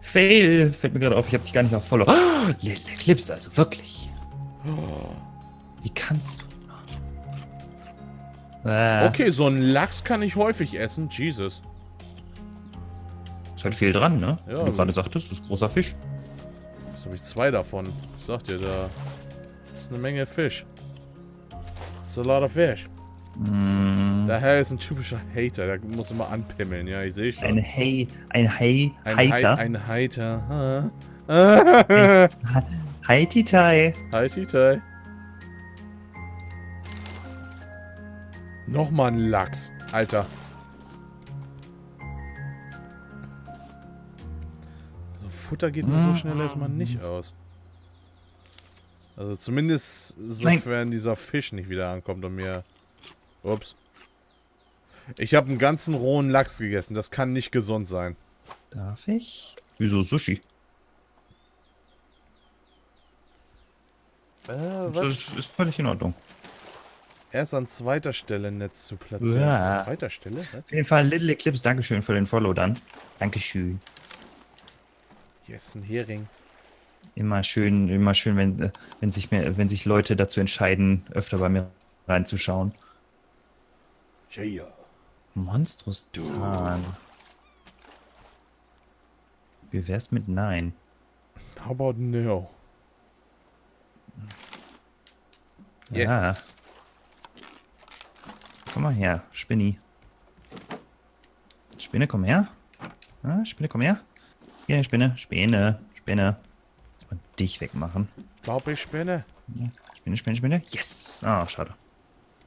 Fail, fällt mir gerade auf, ich hab dich gar nicht auf Follow. Oh, Little Eclipse, also wirklich. Oh. Wie kannst du noch? Äh. Okay, so einen Lachs kann ich häufig essen, Jesus. Ist halt viel dran, ne? Ja, wie du gerade sagtest, das ist großer Fisch. Jetzt habe ich zwei davon. Ich sag dir, da ist eine Menge Fisch. It's a lot of fish. Mm. Daher ist ein typischer Hater, der muss immer anpimmeln, ja, ich sehe schon. Ein Hey, ein Hey, Hater. Ein Hater. Hi Titai. Hi Titai. Nochmal ein Lachs, Alter. Futter geht nur so schnell erstmal nicht aus. Also zumindest sofern dieser Fisch nicht wieder ankommt und mir... Ups. Ich habe einen ganzen rohen Lachs gegessen. Das kann nicht gesund sein. Darf ich? Wieso Sushi? Äh, was? Das ist völlig in Ordnung. Erst an zweiter Stelle Netz zu platzieren. Ja. An zweiter Stelle? Was? Auf jeden Fall Little Eclipse, Dankeschön für den Follow dann. Dankeschön. Hier ist ein Hering. Immer schön, immer schön, wenn, wenn, sich mehr, wenn sich Leute dazu entscheiden, öfter bei mir reinzuschauen. Yeah. Monstrus-Zahn. Wie wär's mit Nein? How about No? Yes. Ah. Komm mal her, Spinni. Spinne, komm her. Ah, Spinne, komm her. Ja, Spinne, Spinne, Spinne. Lass mal dich wegmachen. Glaub ich, Spinne. Spinne, Spinne, Spinne. Yes. Ah, schade.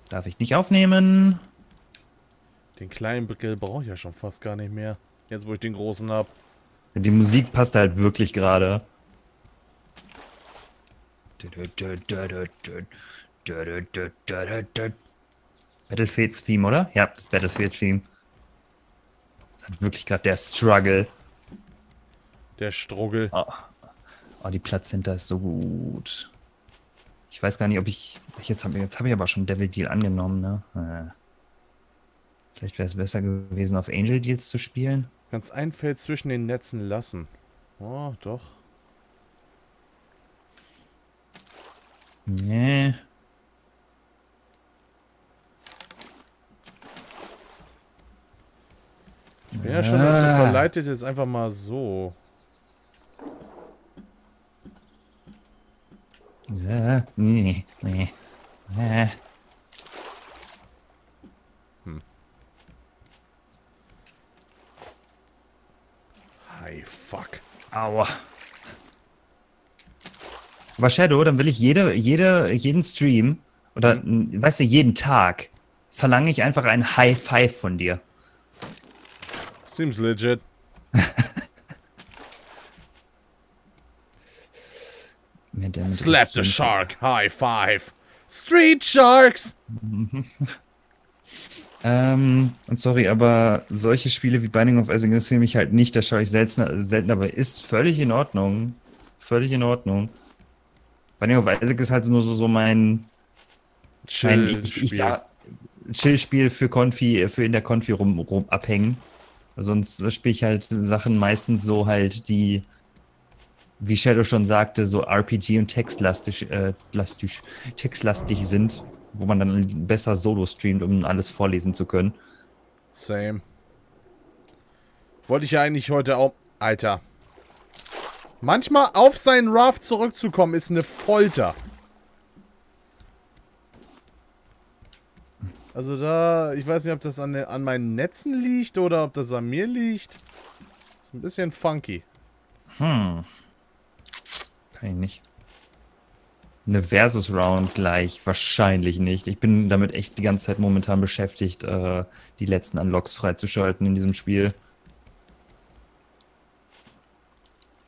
Darf ich nicht aufnehmen. Den kleinen Bickel brauche ich ja schon fast gar nicht mehr. Jetzt, wo ich den großen habe. Die Musik passt halt wirklich gerade. Battlefield-Theme, oder? Ja, das Battlefield-Theme. Das hat wirklich gerade der Struggle. Der Struggle. Oh. Oh, die Plazenta ist so gut. Ich weiß gar nicht, ob ich... Jetzt habe jetzt hab ich aber schon Devil Deal angenommen, ne? Vielleicht wäre es besser gewesen, auf Angel Deals zu spielen. Ganz ein Feld zwischen den Netzen lassen. Oh, doch. Nee. Ich bin ja, ja schon dazu verleitet, jetzt einfach mal so. Ja, nee, nee. nee. Hm. Hi, fuck. Aua. Aber Shadow, dann will ich jede, jede, jeden Stream, oder, mhm. weißt du, jeden Tag, verlange ich einfach einen High Five von dir. Seems legit. Slap the shark, high five. Street Sharks! ähm, und sorry, aber solche Spiele wie Binding of Isaac interessieren mich halt nicht. Da schaue ich selten, selten, aber ist völlig in Ordnung. Völlig in Ordnung. Binding of Isaac ist halt nur so, so mein Chill-Spiel Chill für Konfi, für in der Konfi rum, rum abhängen. Sonst spiele ich halt Sachen meistens so halt, die, wie Shadow schon sagte, so R P G und textlastig, äh, lastisch, textlastig sind, wo man dann besser solo streamt, um alles vorlesen zu können. Same. Wollte ich ja eigentlich heute auch... Alter. Manchmal auf seinen Raft zurückzukommen, ist eine Folter. Also da... Ich weiß nicht, ob das an, den, an meinen Netzen liegt oder ob das an mir liegt. Ist ein bisschen funky. Hm. Kann ich nicht. Eine Versus-Round gleich? Wahrscheinlich nicht. Ich bin damit echt die ganze Zeit momentan beschäftigt, äh, die letzten Unlocks freizuschalten in diesem Spiel.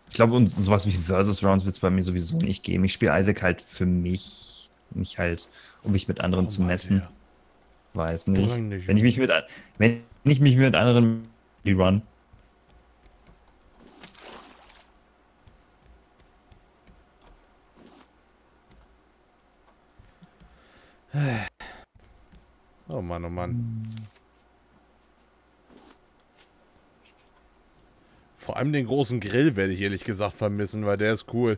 Ich glaube, sowas wie Versus-Rounds wird es bei mir sowieso nicht geben. Ich spiele Isaac halt für mich. Mich halt, um mich mit anderen oh, zu messen. Mann, ja. Weiß nicht. nicht. Wenn ich mich mit, wenn ich mich mit anderen die run. Oh Mann, oh Mann. Vor allem den großen Grill werde ich ehrlich gesagt vermissen, weil der ist cool.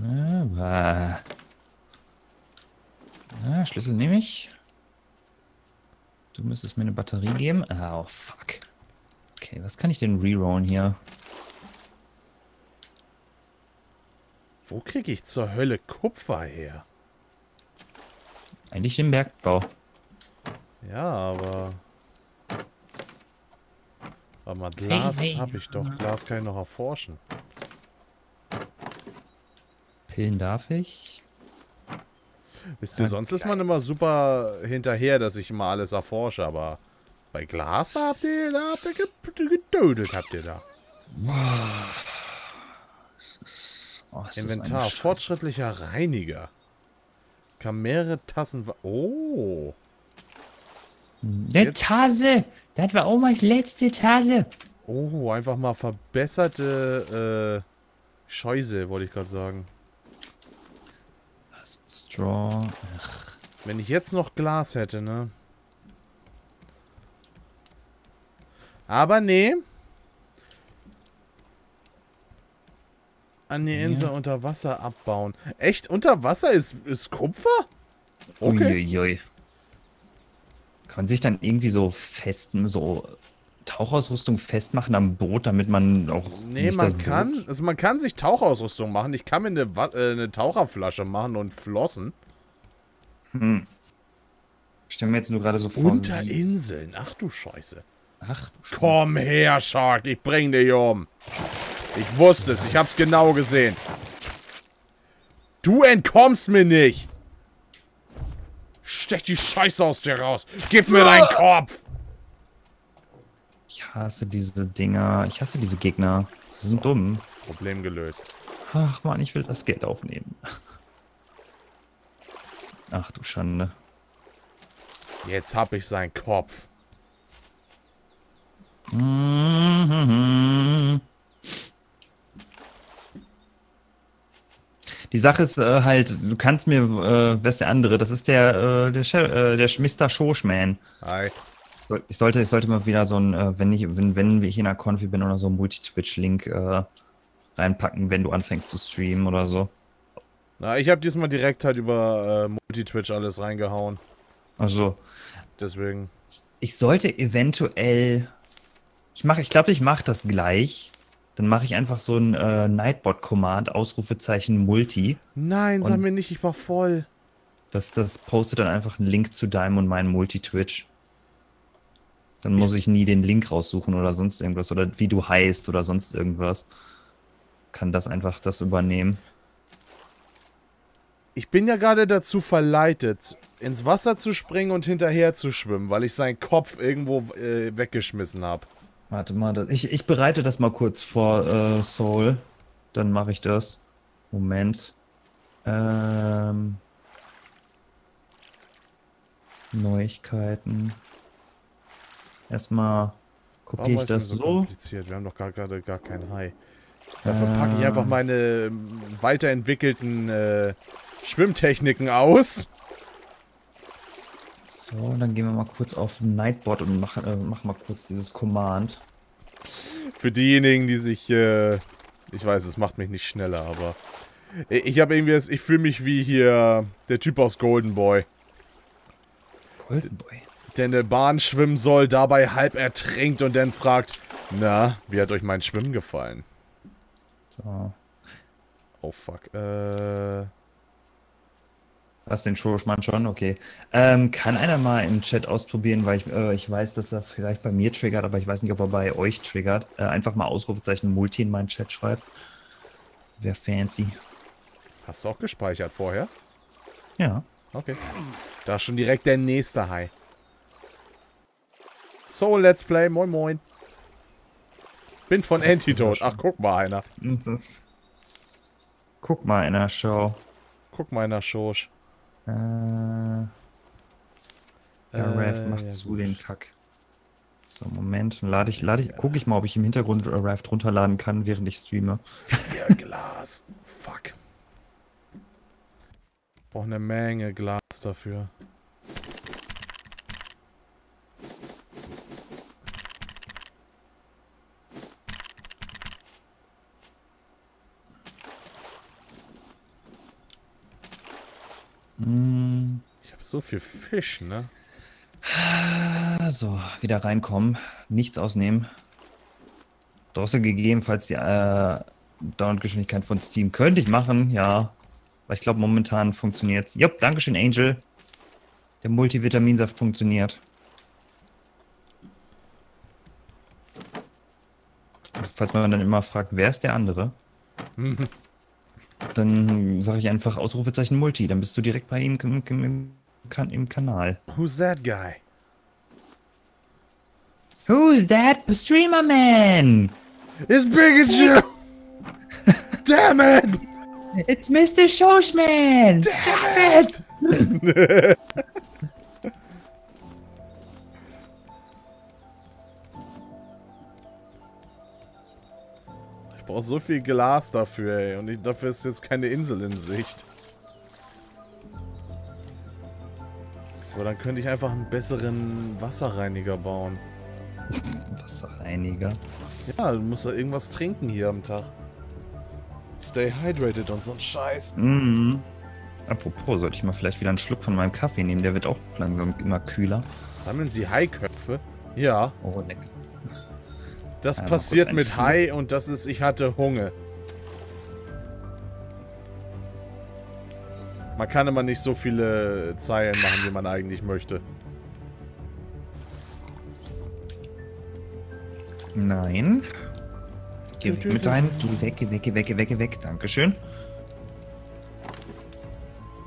Aber... Ah, Schlüssel nehme ich. Du müsstest mir eine Batterie geben. Oh, fuck. Okay, was kann ich denn rerollen hier? Wo kriege ich zur Hölle Kupfer her? Eigentlich im Bergbau. Ja, aber... Warte mal, Glas hey, hey. habe ich doch. Glas kann ich noch erforschen. Pillen darf ich? Wisst ihr, sonst ist man immer super hinterher, dass ich immer alles erforsche, aber... Bei Glas habt ihr da, habt ihr getötet, habt ihr da. Wow. Das ist Oh, Inventar. Fortschrittlicher Reiniger. Kann mehrere Tassen... Oh. Eine Jetzt. Tasse. Das war Omas letzte Tasse. Oh, einfach mal verbesserte äh, Scheiße, wollte ich gerade sagen. Last Straw. Ach. Wenn ich jetzt noch Glas hätte, ne? Aber nee. An die Insel ja. unter Wasser abbauen. Echt? Unter Wasser ist, ist Kupfer? Okay. Uiuiui. Kann man sich dann irgendwie so festen, so Tauchausrüstung festmachen am Boot, damit man auch nee, nicht man das kann, Boot... Also man kann sich Tauchausrüstung machen. Ich kann mir eine, äh, eine Taucherflasche machen und Flossen. Hm. Ich stelle mir jetzt nur gerade so vor... Unter Inseln? Ach du Scheiße. Ach du Scheiße. Komm her, Shark, ich bring dich um. Ich wusste es, ich hab's genau gesehen. Du entkommst mir nicht! Stech die Scheiße aus dir raus! Gib mir deinen Kopf! Ich hasse diese Dinger. Ich hasse diese Gegner. Sie sind dumm. Problem gelöst. Ach man, ich will das Geld aufnehmen. Ach du Schande. Jetzt hab ich seinen Kopf. Mhm. Die Sache ist äh, halt, du kannst mir, äh, wer ist der andere? Das ist der, äh, der, äh, der Mister Shooshman. Hi. Ich sollte, ich sollte mal wieder so ein, äh, wenn ich, wenn, wenn ich in einer Konfi bin oder so, einen Multi-Twitch-Link äh, reinpacken, wenn du anfängst zu streamen oder so. Na, ich habe diesmal direkt halt über äh, Multi-Twitch alles reingehauen. Ach so. Deswegen. Ich sollte eventuell, ich mache, ich glaube, ich mache das gleich. Dann mache ich einfach so ein äh, Nightbot-Command, Ausrufezeichen Multi. Nein, sag mir nicht, ich war voll. Das, das postet dann einfach einen Link zu deinem und meinem Multi-Twitch. Dann muss ich nie den Link raussuchen oder sonst irgendwas. Oder wie du heißt oder sonst irgendwas. Kann das einfach das übernehmen. Ich bin ja gerade dazu verleitet, ins Wasser zu springen und hinterher zu schwimmen, weil ich seinen Kopf irgendwo äh, weggeschmissen habe. Warte mal, ich, ich bereite das mal kurz vor, äh, Soul. Dann mache ich das. Moment. Ähm. Neuigkeiten. Erstmal kopiere ich das so. so. Kompliziert? Wir haben doch gerade gar, gar kein Hai. Da verpacke ähm. ich einfach meine weiterentwickelten äh, Schwimmtechniken aus. So, dann gehen wir mal kurz auf Nightbot und machen äh, mach mal kurz dieses Command. Für diejenigen, die sich, äh, ich weiß, es macht mich nicht schneller, aber ich habe irgendwie, das, ich fühle mich wie hier der Typ aus Golden Boy. Golden Boy? Der in der Bahn schwimmen soll, dabei halb ertrinkt und dann fragt, na, wie hat euch mein Schwimmen gefallen? So. Oh fuck, äh... Was, den Shooshman schon? Okay. Ähm, kann einer mal im Chat ausprobieren, weil ich, äh, ich weiß, dass er vielleicht bei mir triggert, aber ich weiß nicht, ob er bei euch triggert. Äh, einfach mal Ausrufezeichen Multi in meinen Chat schreibt. Wäre fancy. Hast du auch gespeichert vorher? Ja. Okay. Da ist schon direkt der nächste Hai. So, let's play. Moin, moin. Bin von Antidote. Ach, guck mal einer. Das ist... Guck mal einer, Show. Guck mal einer, Schoosh. Äh, der Raft macht ja, zu den Kack. So, Moment, lade ich, lade ich, gucke ich mal, ob ich im Hintergrund Raft runterladen kann, während ich streame. Vier Glas. Fuck. Ich brauche eine Menge Glas dafür. Ich habe so viel Fisch, ne? So, wieder reinkommen. Nichts ausnehmen. Drosseln gegebenenfalls die äh, Download-Geschwindigkeit von Steam. Könnte ich machen, ja. Weil ich glaube, momentan funktioniert es. Jupp, dankeschön, Angel. Der Multivitaminsaft funktioniert. Falls man dann immer fragt, wer ist der andere? Dann sage ich einfach Ausrufezeichen Multi, dann bist du direkt bei ihm im, im, im, im Kanal. Who's that guy? Who's that streamer man? It's Pikachu! Damn it! It's Mister Shooshman! Damn it! Ich brauche so viel Glas dafür, ey. Und ich, dafür ist jetzt keine Insel in Sicht. Aber dann könnte ich einfach einen besseren Wasserreiniger bauen. Wasserreiniger? Ja, du musst ja irgendwas trinken hier am Tag. Stay hydrated und so ein Scheiß. Mhm. Apropos, sollte ich mal vielleicht wieder einen Schluck von meinem Kaffee nehmen? Der wird auch langsam immer kühler. Sammeln Sie Haiköpfe? Ja. Oh, lecker. Das Einmal passiert mit Hai und das ist, ich hatte Hunger. Man kann immer nicht so viele Zeilen machen, wie man eigentlich möchte. Nein. Geh weg mit deinem. Geh weg, geh weg, geh weg, geh weg, geh weg. Dankeschön.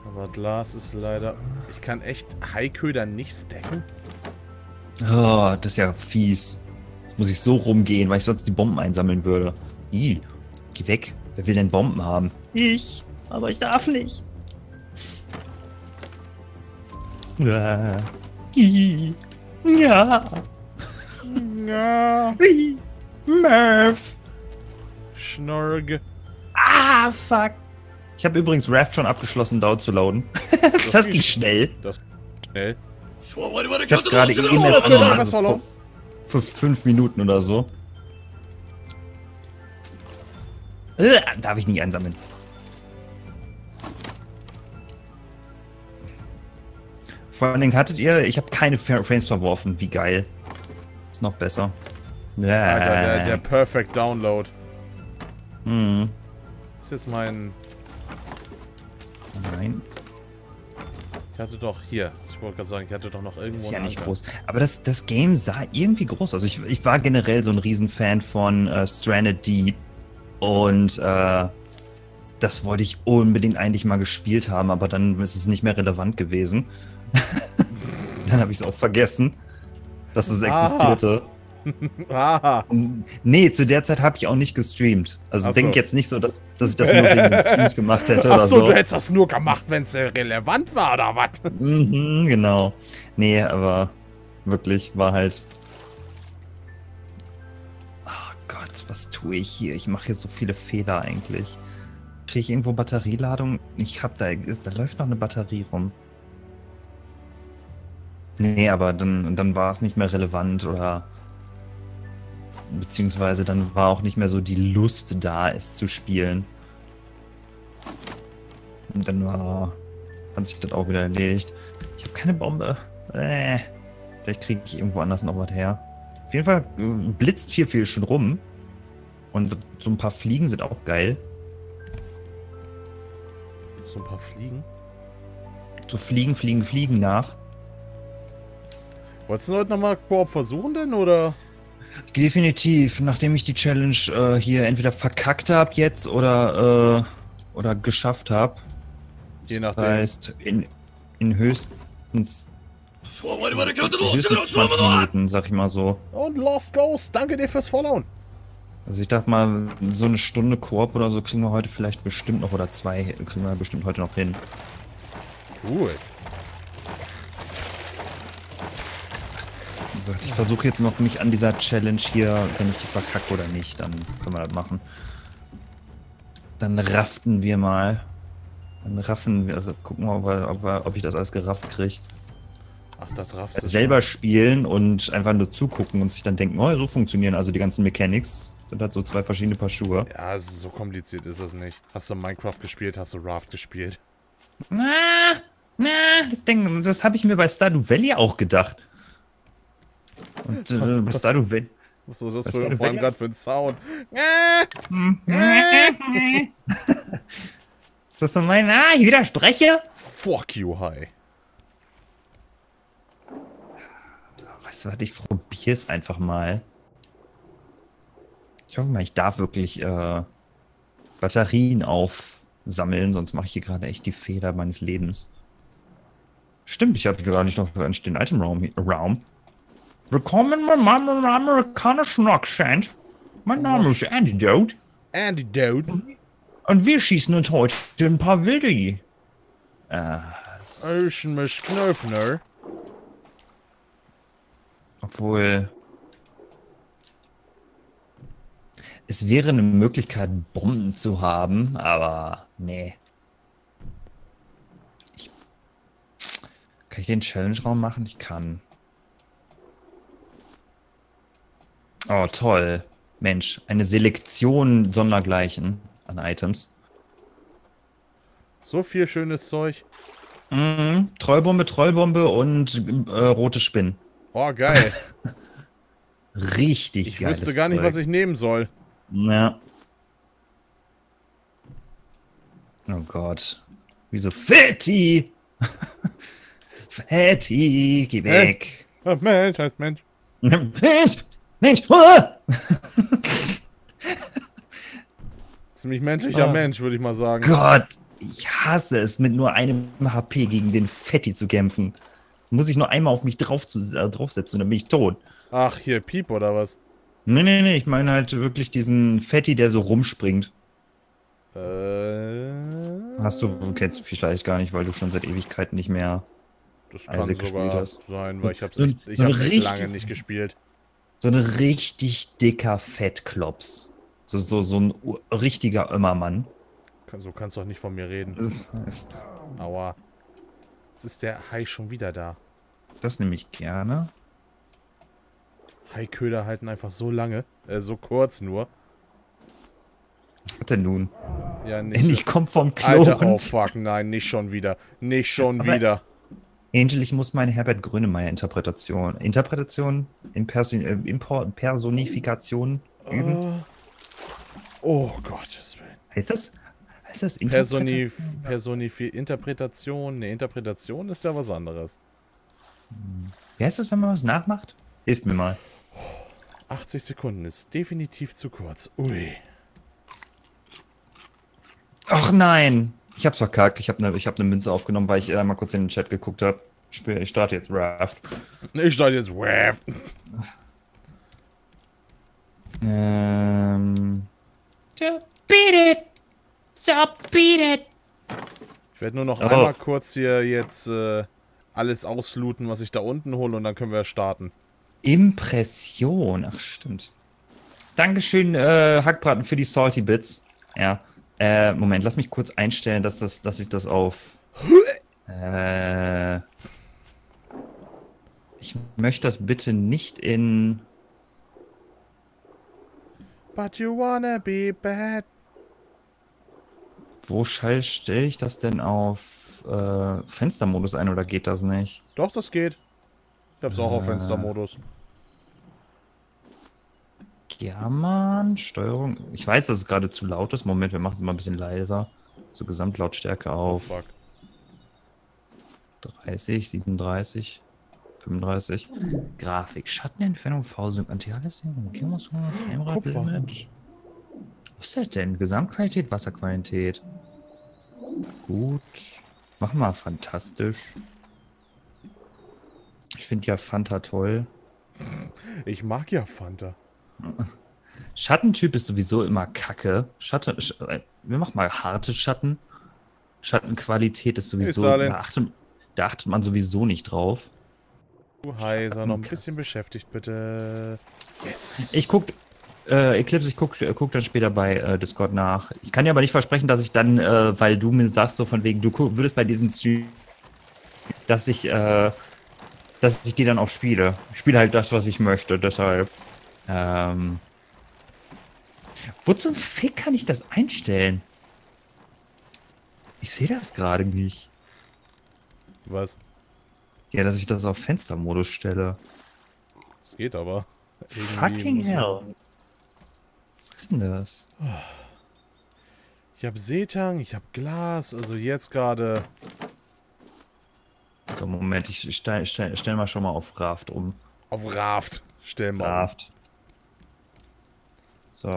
Aber Glas ist leider... Ich kann echt Haiköder nicht stacken. Oh, das ist ja fies. Jetzt muss ich so rumgehen, weil ich sonst die Bomben einsammeln würde. Ih, geh weg. Wer will denn Bomben haben? Ich. Aber ich darf nicht. Ja. Ja. Ja. Murph. Schnorg. Ah, fuck. Ich habe übrigens Raft schon abgeschlossen, downzuladen. das, das ging schnell. Das ging schnell. Ich hab's gerade eben erst angefangen, also vor, vor fünf Minuten oder so. Äh, darf ich nicht einsammeln. Vor allen Dingen hattet ihr, ich habe keine Frames verworfen, wie geil. Ist noch besser. Yeah. Alter, der, der Perfect Download. Hm. Ist jetzt mein... Nein. Ich hatte doch hier, ich wollte gerade sagen, ich hatte doch noch irgendwo... Ist ja nicht groß. Aber das, das Game sah irgendwie groß aus. Ich, ich war generell so ein Riesenfan von äh, Stranded Deep. Und äh, das wollte ich unbedingt eigentlich mal gespielt haben, aber dann ist es nicht mehr relevant gewesen. Dann habe ich es auch vergessen, dass es existierte. Ah. Nee, zu der Zeit habe ich auch nicht gestreamt. Also denk so. Jetzt nicht so, dass, dass ich das nur wegen den Streams gemacht hätte. Ach oder so, so, du hättest das nur gemacht, wenn es relevant war, oder was? Mhm, genau. Nee, aber wirklich, war halt... Oh Gott, was tue ich hier? Ich mache hier so viele Fehler eigentlich. Kriege ich irgendwo Batterieladung? Ich hab da... Da läuft noch eine Batterie rum. Nee, aber dann, dann war es nicht mehr relevant oder beziehungsweise dann war auch nicht mehr so die Lust da, es zu spielen. Und dann war, hat sich das auch wieder erledigt. Ich habe keine Bombe. Äh, vielleicht kriege ich irgendwo anders noch was her. Auf jeden Fall blitzt hier viel schon rum. Und so ein paar Fliegen sind auch geil. So ein paar Fliegen? So Fliegen, Fliegen, Fliegen nach. Wolltest du heute nochmal Koop versuchen denn, oder? Definitiv. Nachdem ich die Challenge äh, hier entweder verkackt habe jetzt oder, äh, oder geschafft habe. Je nachdem. Das heißt, in, in höchstens, höchstens zwanzig Minuten, sag ich mal so. Und Lost Ghost, danke dir fürs Followen. Also ich dachte mal, so eine Stunde Koop oder so kriegen wir heute vielleicht bestimmt noch, oder zwei kriegen wir bestimmt heute noch hin. Cool. Ich versuche jetzt noch mich an dieser Challenge hier, wenn ich die verkacke oder nicht, dann können wir das machen. Dann raften wir mal. Dann raffen wir, gucken wir, ob, wir, ob ich das alles gerafft kriege. Ach, das raffst du. Selber spielen und einfach nur zugucken und sich dann denken, oh, so funktionieren also die ganzen Mechanics. Sind halt so zwei verschiedene Paar Schuhe. Ja, so kompliziert ist das nicht. Hast du Minecraft gespielt, hast du Raft gespielt? Na, na, das Ding, das habe ich mir bei Stardew Valley auch gedacht. Und äh, was da du wenn. Was ist das für ein gerade für ein Sound? Ist das so mein. Ah, ich widerspreche? Fuck you, hi. Weißt du was, ich probier's einfach mal. Ich hoffe mal, ich darf wirklich äh, Batterien aufsammeln, sonst mache ich hier gerade echt die Fehler meines Lebens. Stimmt, ich habe gar nicht noch den Item-Raum. Raum. Willkommen bei meinem amerikanischen Akzent. Mein Name ist Antidote. Antidote. Und wir schießen uns heute ein paar Wildi. Äh, ich mich knöpfen, ne? Obwohl... Es wäre eine Möglichkeit, Bomben zu haben, aber nee. Ich, kann ich den Challenge-Raum machen? Ich kann. Oh, toll. Mensch, eine Selektion sondergleichen an Items. So viel schönes Zeug. Mhm, Trollbombe, Trollbombe und äh, rote Spinnen. Oh, geil. Richtig geil. Ich wüsste gar nicht, Zeug. was ich nehmen soll. Ja. Oh Gott. Wieso? Fetti! Fetti, geh weg! Mensch, Mensch heißt Mensch. Mensch! Mensch! Ziemlich menschlicher oh. Mensch, würde ich mal sagen. Gott, ich hasse es, mit nur einem H P gegen den Fetti zu kämpfen. Muss ich nur einmal auf mich drauf zu, äh, draufsetzen, dann bin ich tot. Ach, hier, Piep oder was? Nee, nee, nee, ich meine halt wirklich diesen Fetti, der so rumspringt. Äh... Hast du, kennst du vielleicht gar nicht, weil du schon seit Ewigkeiten nicht mehr das kann Isaac gespielt hast. Sein, weil ich hab's, so, echt, ich so hab's richtig, lange nicht gespielt. So ein richtig dicker Fettklops. So, so, so ein richtiger Ömmermann. So kannst du doch nicht von mir reden. Aua. Jetzt ist der Hai schon wieder da. Das nehme ich gerne. Haiköder halten einfach so lange, äh, so kurz nur. Was denn nun? Ja, nicht. Ich komm vom Klo. Alter, oh fuck, nein, nicht schon wieder. Nicht schon Aber wieder. Angel, ich muss meine Herbert Grönemeyer-Interpretation, Interpretation, Imperson, äh, Import, Personifikation üben. Uh, oh Gott. Heißt das? Heißt das Interpretation? Personif Personif Interpretation, ne, Interpretation ist ja was anderes. Hm. Wie heißt das, wenn man was nachmacht? Hilf mir mal. achtzig Sekunden ist definitiv zu kurz. Ui. Ach nein. Ich hab's verkackt. Ich hab ne, ich hab ne Münze aufgenommen, weil ich äh, mal kurz in den Chat geguckt habe. Ich starte jetzt Raft. Ich starte jetzt Raft. Ähm. So beat it. So beat it. Ich werde nur noch oh. einmal kurz hier jetzt äh, alles auslooten, was ich da unten hole, und dann können wir starten. Impression, ach stimmt. Dankeschön, äh, Hackbraten, für die Salty Bits. Ja, äh, Moment, lass mich kurz einstellen, dass, das, dass ich das auf... Äh, ich möchte das bitte nicht in... But you wanna be bad. Wo stelle ich das denn auf äh, Fenstermodus ein, oder geht das nicht? Doch, das geht. Ich hab's auch äh. auf Fenstermodus. Ja, Mann, Steuerung. Ich weiß, dass es gerade zu laut ist. Moment, wir machen es mal ein bisschen leiser. So, Gesamtlautstärke auf oh, fuck. dreißig, siebenunddreißig, fünfunddreißig. Grafik, Schattenentfernung, V-Sync, Anti-Aliasing, Kimmersung, Framerate. Was ist das denn? Gesamtqualität, Wasserqualität. Gut. Mach mal fantastisch. Ich finde ja Fanta toll. Ich mag ja Fanta. Schattentyp ist sowieso immer kacke. Schatten, Sch wir machen mal harte Schatten. Schattenqualität ist sowieso... Da achtet, da achtet man sowieso nicht drauf. Du heiser, noch ein bisschen beschäftigt, bitte. Yes. Ich guck... Äh, Eclipse, ich guck, guck dann später bei äh, Discord nach. Ich kann dir aber nicht versprechen, dass ich dann, äh, weil du mir sagst, so von wegen, du würdest bei diesen Stream... Dass ich, äh... dass ich die dann auch spiele. Ich spiele halt das, was ich möchte, deshalb. Ähm. Wo zum Fick kann ich das einstellen? Ich sehe das gerade nicht. Was? Ja, dass ich das auf Fenstermodus stelle. Das geht aber. Fucking hell. Was ist denn das? Ich habe Seetang, ich habe Glas, also jetzt gerade... So, Moment, ich stell, stell, stell mal schon mal auf Raft um. Auf Raft, stell mal. Raft. So.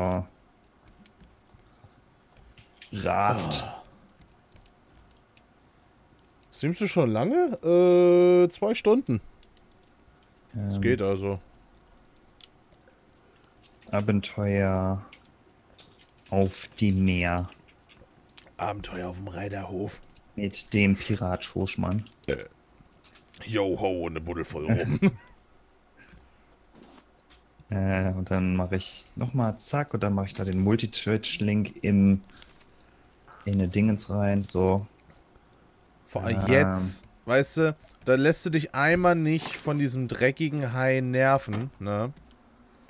Raft. Oh. Streamst du schon lange? Äh, zwei Stunden. Ähm. Das geht also. Abenteuer auf dem Meer. Abenteuer auf dem Reiterhof. Mit dem Pirat Shooshman. Yo ho, eine Buddel voll rum. äh, und dann mache ich nochmal zack und dann mache ich da den Multi-Twitch-Link in eine Dingens rein, so. Vor allem ähm. jetzt, weißt du, da lässt du dich einmal nicht von diesem dreckigen Hai nerven, ne?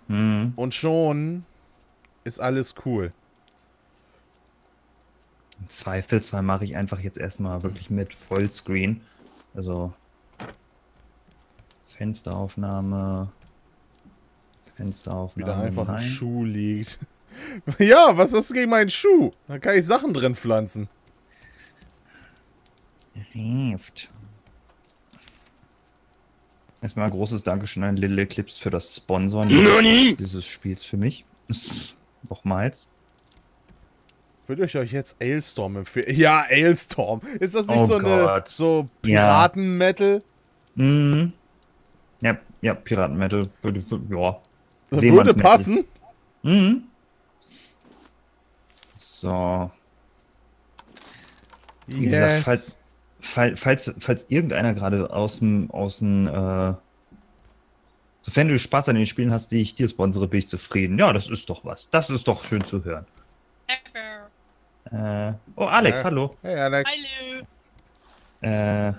Mhm. Und schon ist alles cool. Im Zweifelsfall mache ich einfach jetzt erstmal wirklich mit Vollscreen. Also Fensteraufnahme. Fensteraufnahme. Wieder einfach ein Schuh liegt. Ja, was hast du gegen meinen Schuh? Da kann ich Sachen drin pflanzen. Raft. Erstmal ein großes Dankeschön an Little Clips für das Sponsoren dieses Spiels für mich. Nochmals. Würde ich euch jetzt Alestorm empfehlen? Ja, Alestorm. Ist das nicht oh so eine so Piraten-Metal? Ja. Mhm. Ja, ja, Piraten-Metal. Ja. Das würde passen. Mhm. So. Wie yes. gesagt, falls, falls, falls, falls irgendeiner gerade aus dem, aus dem, äh, sofern du Spaß an den Spielen hast, die ich dir sponsere, bin ich zufrieden. Ja, das ist doch was. Das ist doch schön zu hören. Äh, oh, Alex, ja. Hallo. Hey, Alex. Hallo.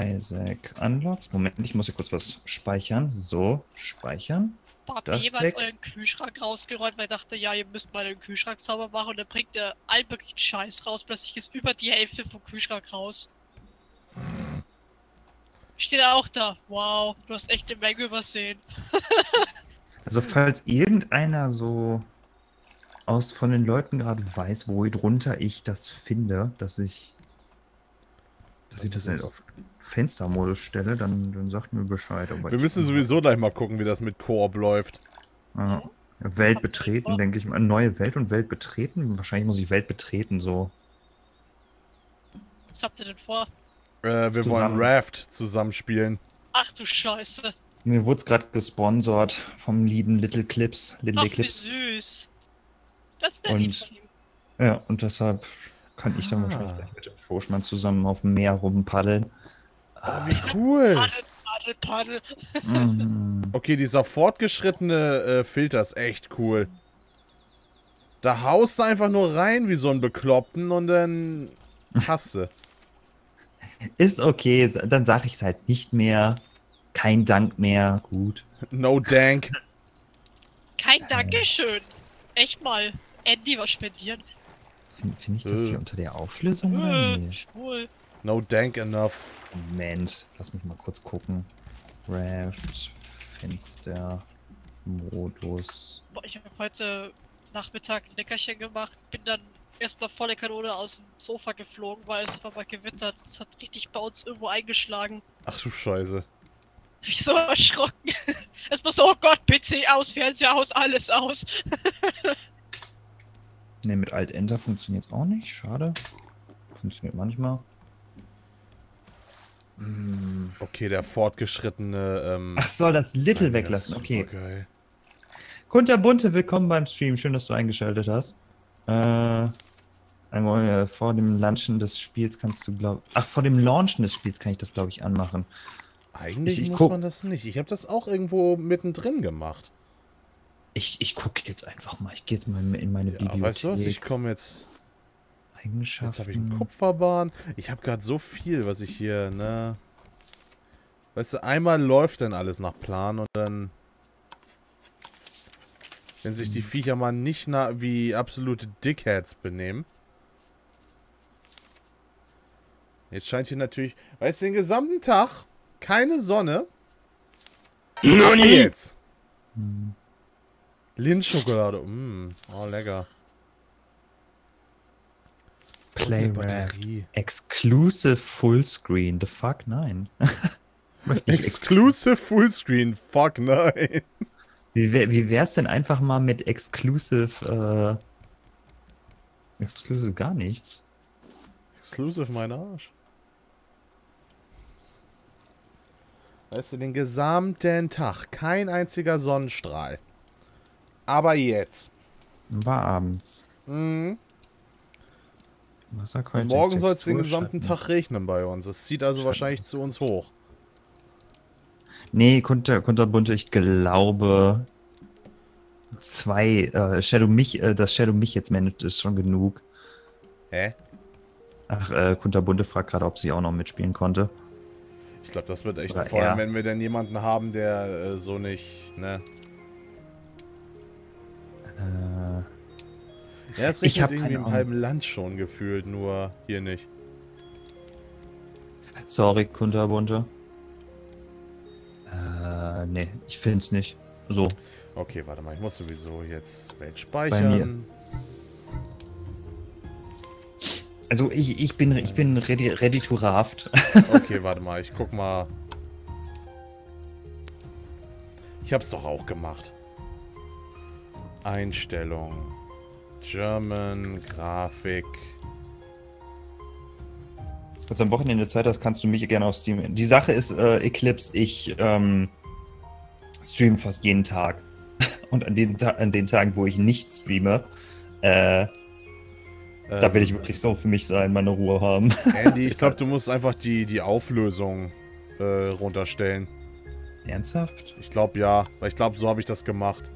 Äh, Isaac Unlocks. Moment, ich muss hier kurz was speichern. So, speichern. Hab mir jeweils euren Kühlschrank rausgeräumt, weil ich dachte, ja, ihr müsst mal den Kühlschrank sauber machen und dann bringt der altbekannte Scheiß raus. Plötzlich ist über die Hälfte vom Kühlschrank raus. Steht auch da. Wow, du hast echt eine Menge übersehen. Also falls irgendeiner so aus von den Leuten gerade weiß, wo drunter ich das finde, dass ich dass ich das nicht auf Fenstermodus stelle, dann, dann sagt mir Bescheid. Aber wir müssen sowieso gleich mal gucken, wie das mit Koop läuft. Ja. Welt betreten, denke ich mal. Neue Welt und Welt betreten? Wahrscheinlich muss ich Welt betreten, so. Was habt ihr denn vor? Äh, wir zusammen. wollen Raft zusammenspielen. Ach du Scheiße. Mir wurde es gerade gesponsert vom lieben Little Clips. Little Ach, Clips. Wie süß. Das ist der und, von ihm. Ja, und deshalb kann ich dann ah. wahrscheinlich mit dem Shooshman zusammen auf dem Meer rumpaddeln. Oh, wie cool! Paddel, paddel, paddel. Mm. Okay, dieser fortgeschrittene äh, Filter ist echt cool. Da haust du einfach nur rein wie so einen Bekloppten und dann hast du. Ist okay, dann sag ich's halt nicht mehr. Kein Dank mehr, gut. No Dank. Kein Dankeschön. Echt mal. Andy was spendieren. Finde ich das hier unter der Auflösung? Oder nee? Schwul. No dank enough. Moment, lass mich mal kurz gucken. Raft, Fenster, Modus. Boah, ich habe heute Nachmittag ein Leckerchen gemacht, bin dann erstmal volle Kanone aus dem Sofa geflogen, weil es einfach mal gewittert. Es hat richtig bei uns irgendwo eingeschlagen. Ach du Scheiße. Ich so erschrocken. Erstmal so, oh Gott, P C aus, Fernseher aus, alles aus. Ne, mit Alt-Enter funktioniert es auch nicht. Schade. Funktioniert manchmal. Mm. Okay, der fortgeschrittene... Ähm, Ach, soll das Little weglassen? Okay. okay. Kunterbunte, willkommen beim Stream. Schön, dass du eingeschaltet hast. Äh, einmal äh, vor dem Launchen des Spiels kannst du, glaube ich... Ach, vor dem Launchen des Spiels kann ich das, glaube ich, anmachen. Eigentlich ich, ich muss man das nicht. Ich habe das auch irgendwo mittendrin gemacht. Ich, ich gucke jetzt einfach mal. Ich gehe jetzt mal in meine ja, Bibliothek. Weißt du was? Ich komme jetzt... Eigenschaften. Jetzt habe ich einen Kupferbahn. Ich habe gerade so viel, was ich hier, ne... Weißt du, einmal läuft dann alles nach Plan und dann... Wenn sich die Viecher mal nicht nach, wie absolute Dickheads benehmen. Jetzt scheint hier natürlich... Weißt du, den gesamten Tag keine Sonne. Noch nie jetzt. Hm. Lindschokolade, mm, oh lecker. Playraft, exclusive Fullscreen, the fuck nein. Exclusive Fullscreen, fuck nein. Wie, wär, wie wär's denn einfach mal mit exclusive, äh, exclusive gar nichts? Exclusive mein Arsch. Weißt du, den gesamten Tag, kein einziger Sonnenstrahl. Aber jetzt. War abends. Mhm. Morgen soll es den gesamten Tag regnen bei uns. Es zieht also wahrscheinlich zu uns hoch. Nee, Kunter, Kunterbunte, ich glaube zwei, äh, Shadow mich, äh, das Shadow mich jetzt managt, ist schon genug. Hä? Ach, äh, Kunterbunte fragt gerade, ob sie auch noch mitspielen konnte. Ich glaube, das wird echt ein Fall, wenn wir denn jemanden haben, der äh, so nicht, ne? Äh... Ja, es regnet irgendwie im halben Land schon gefühlt, nur hier nicht. Sorry, Kunterbunte. Äh, nee, ich find's nicht. So. Okay, warte mal, ich muss sowieso jetzt Welt speichern. Also ich, ich bin, ich bin ready, ready to raft. Okay, warte mal, ich guck mal. Ich hab's doch auch gemacht. Einstellung. German, Grafik. Wenn du am Wochenende Zeit hast, kannst du mich gerne auf Steam. Die Sache ist, äh, Eclipse, ich ähm, streame fast jeden Tag. Und an den, Ta an den Tagen, wo ich nicht streame, äh, ähm, da will ich wirklich so für mich sein, meine Ruhe haben. Andy, ich glaube, du musst einfach die, die Auflösung äh, runterstellen. Ernsthaft? Ich glaube, ja. Weil ich glaube, so habe ich das gemacht.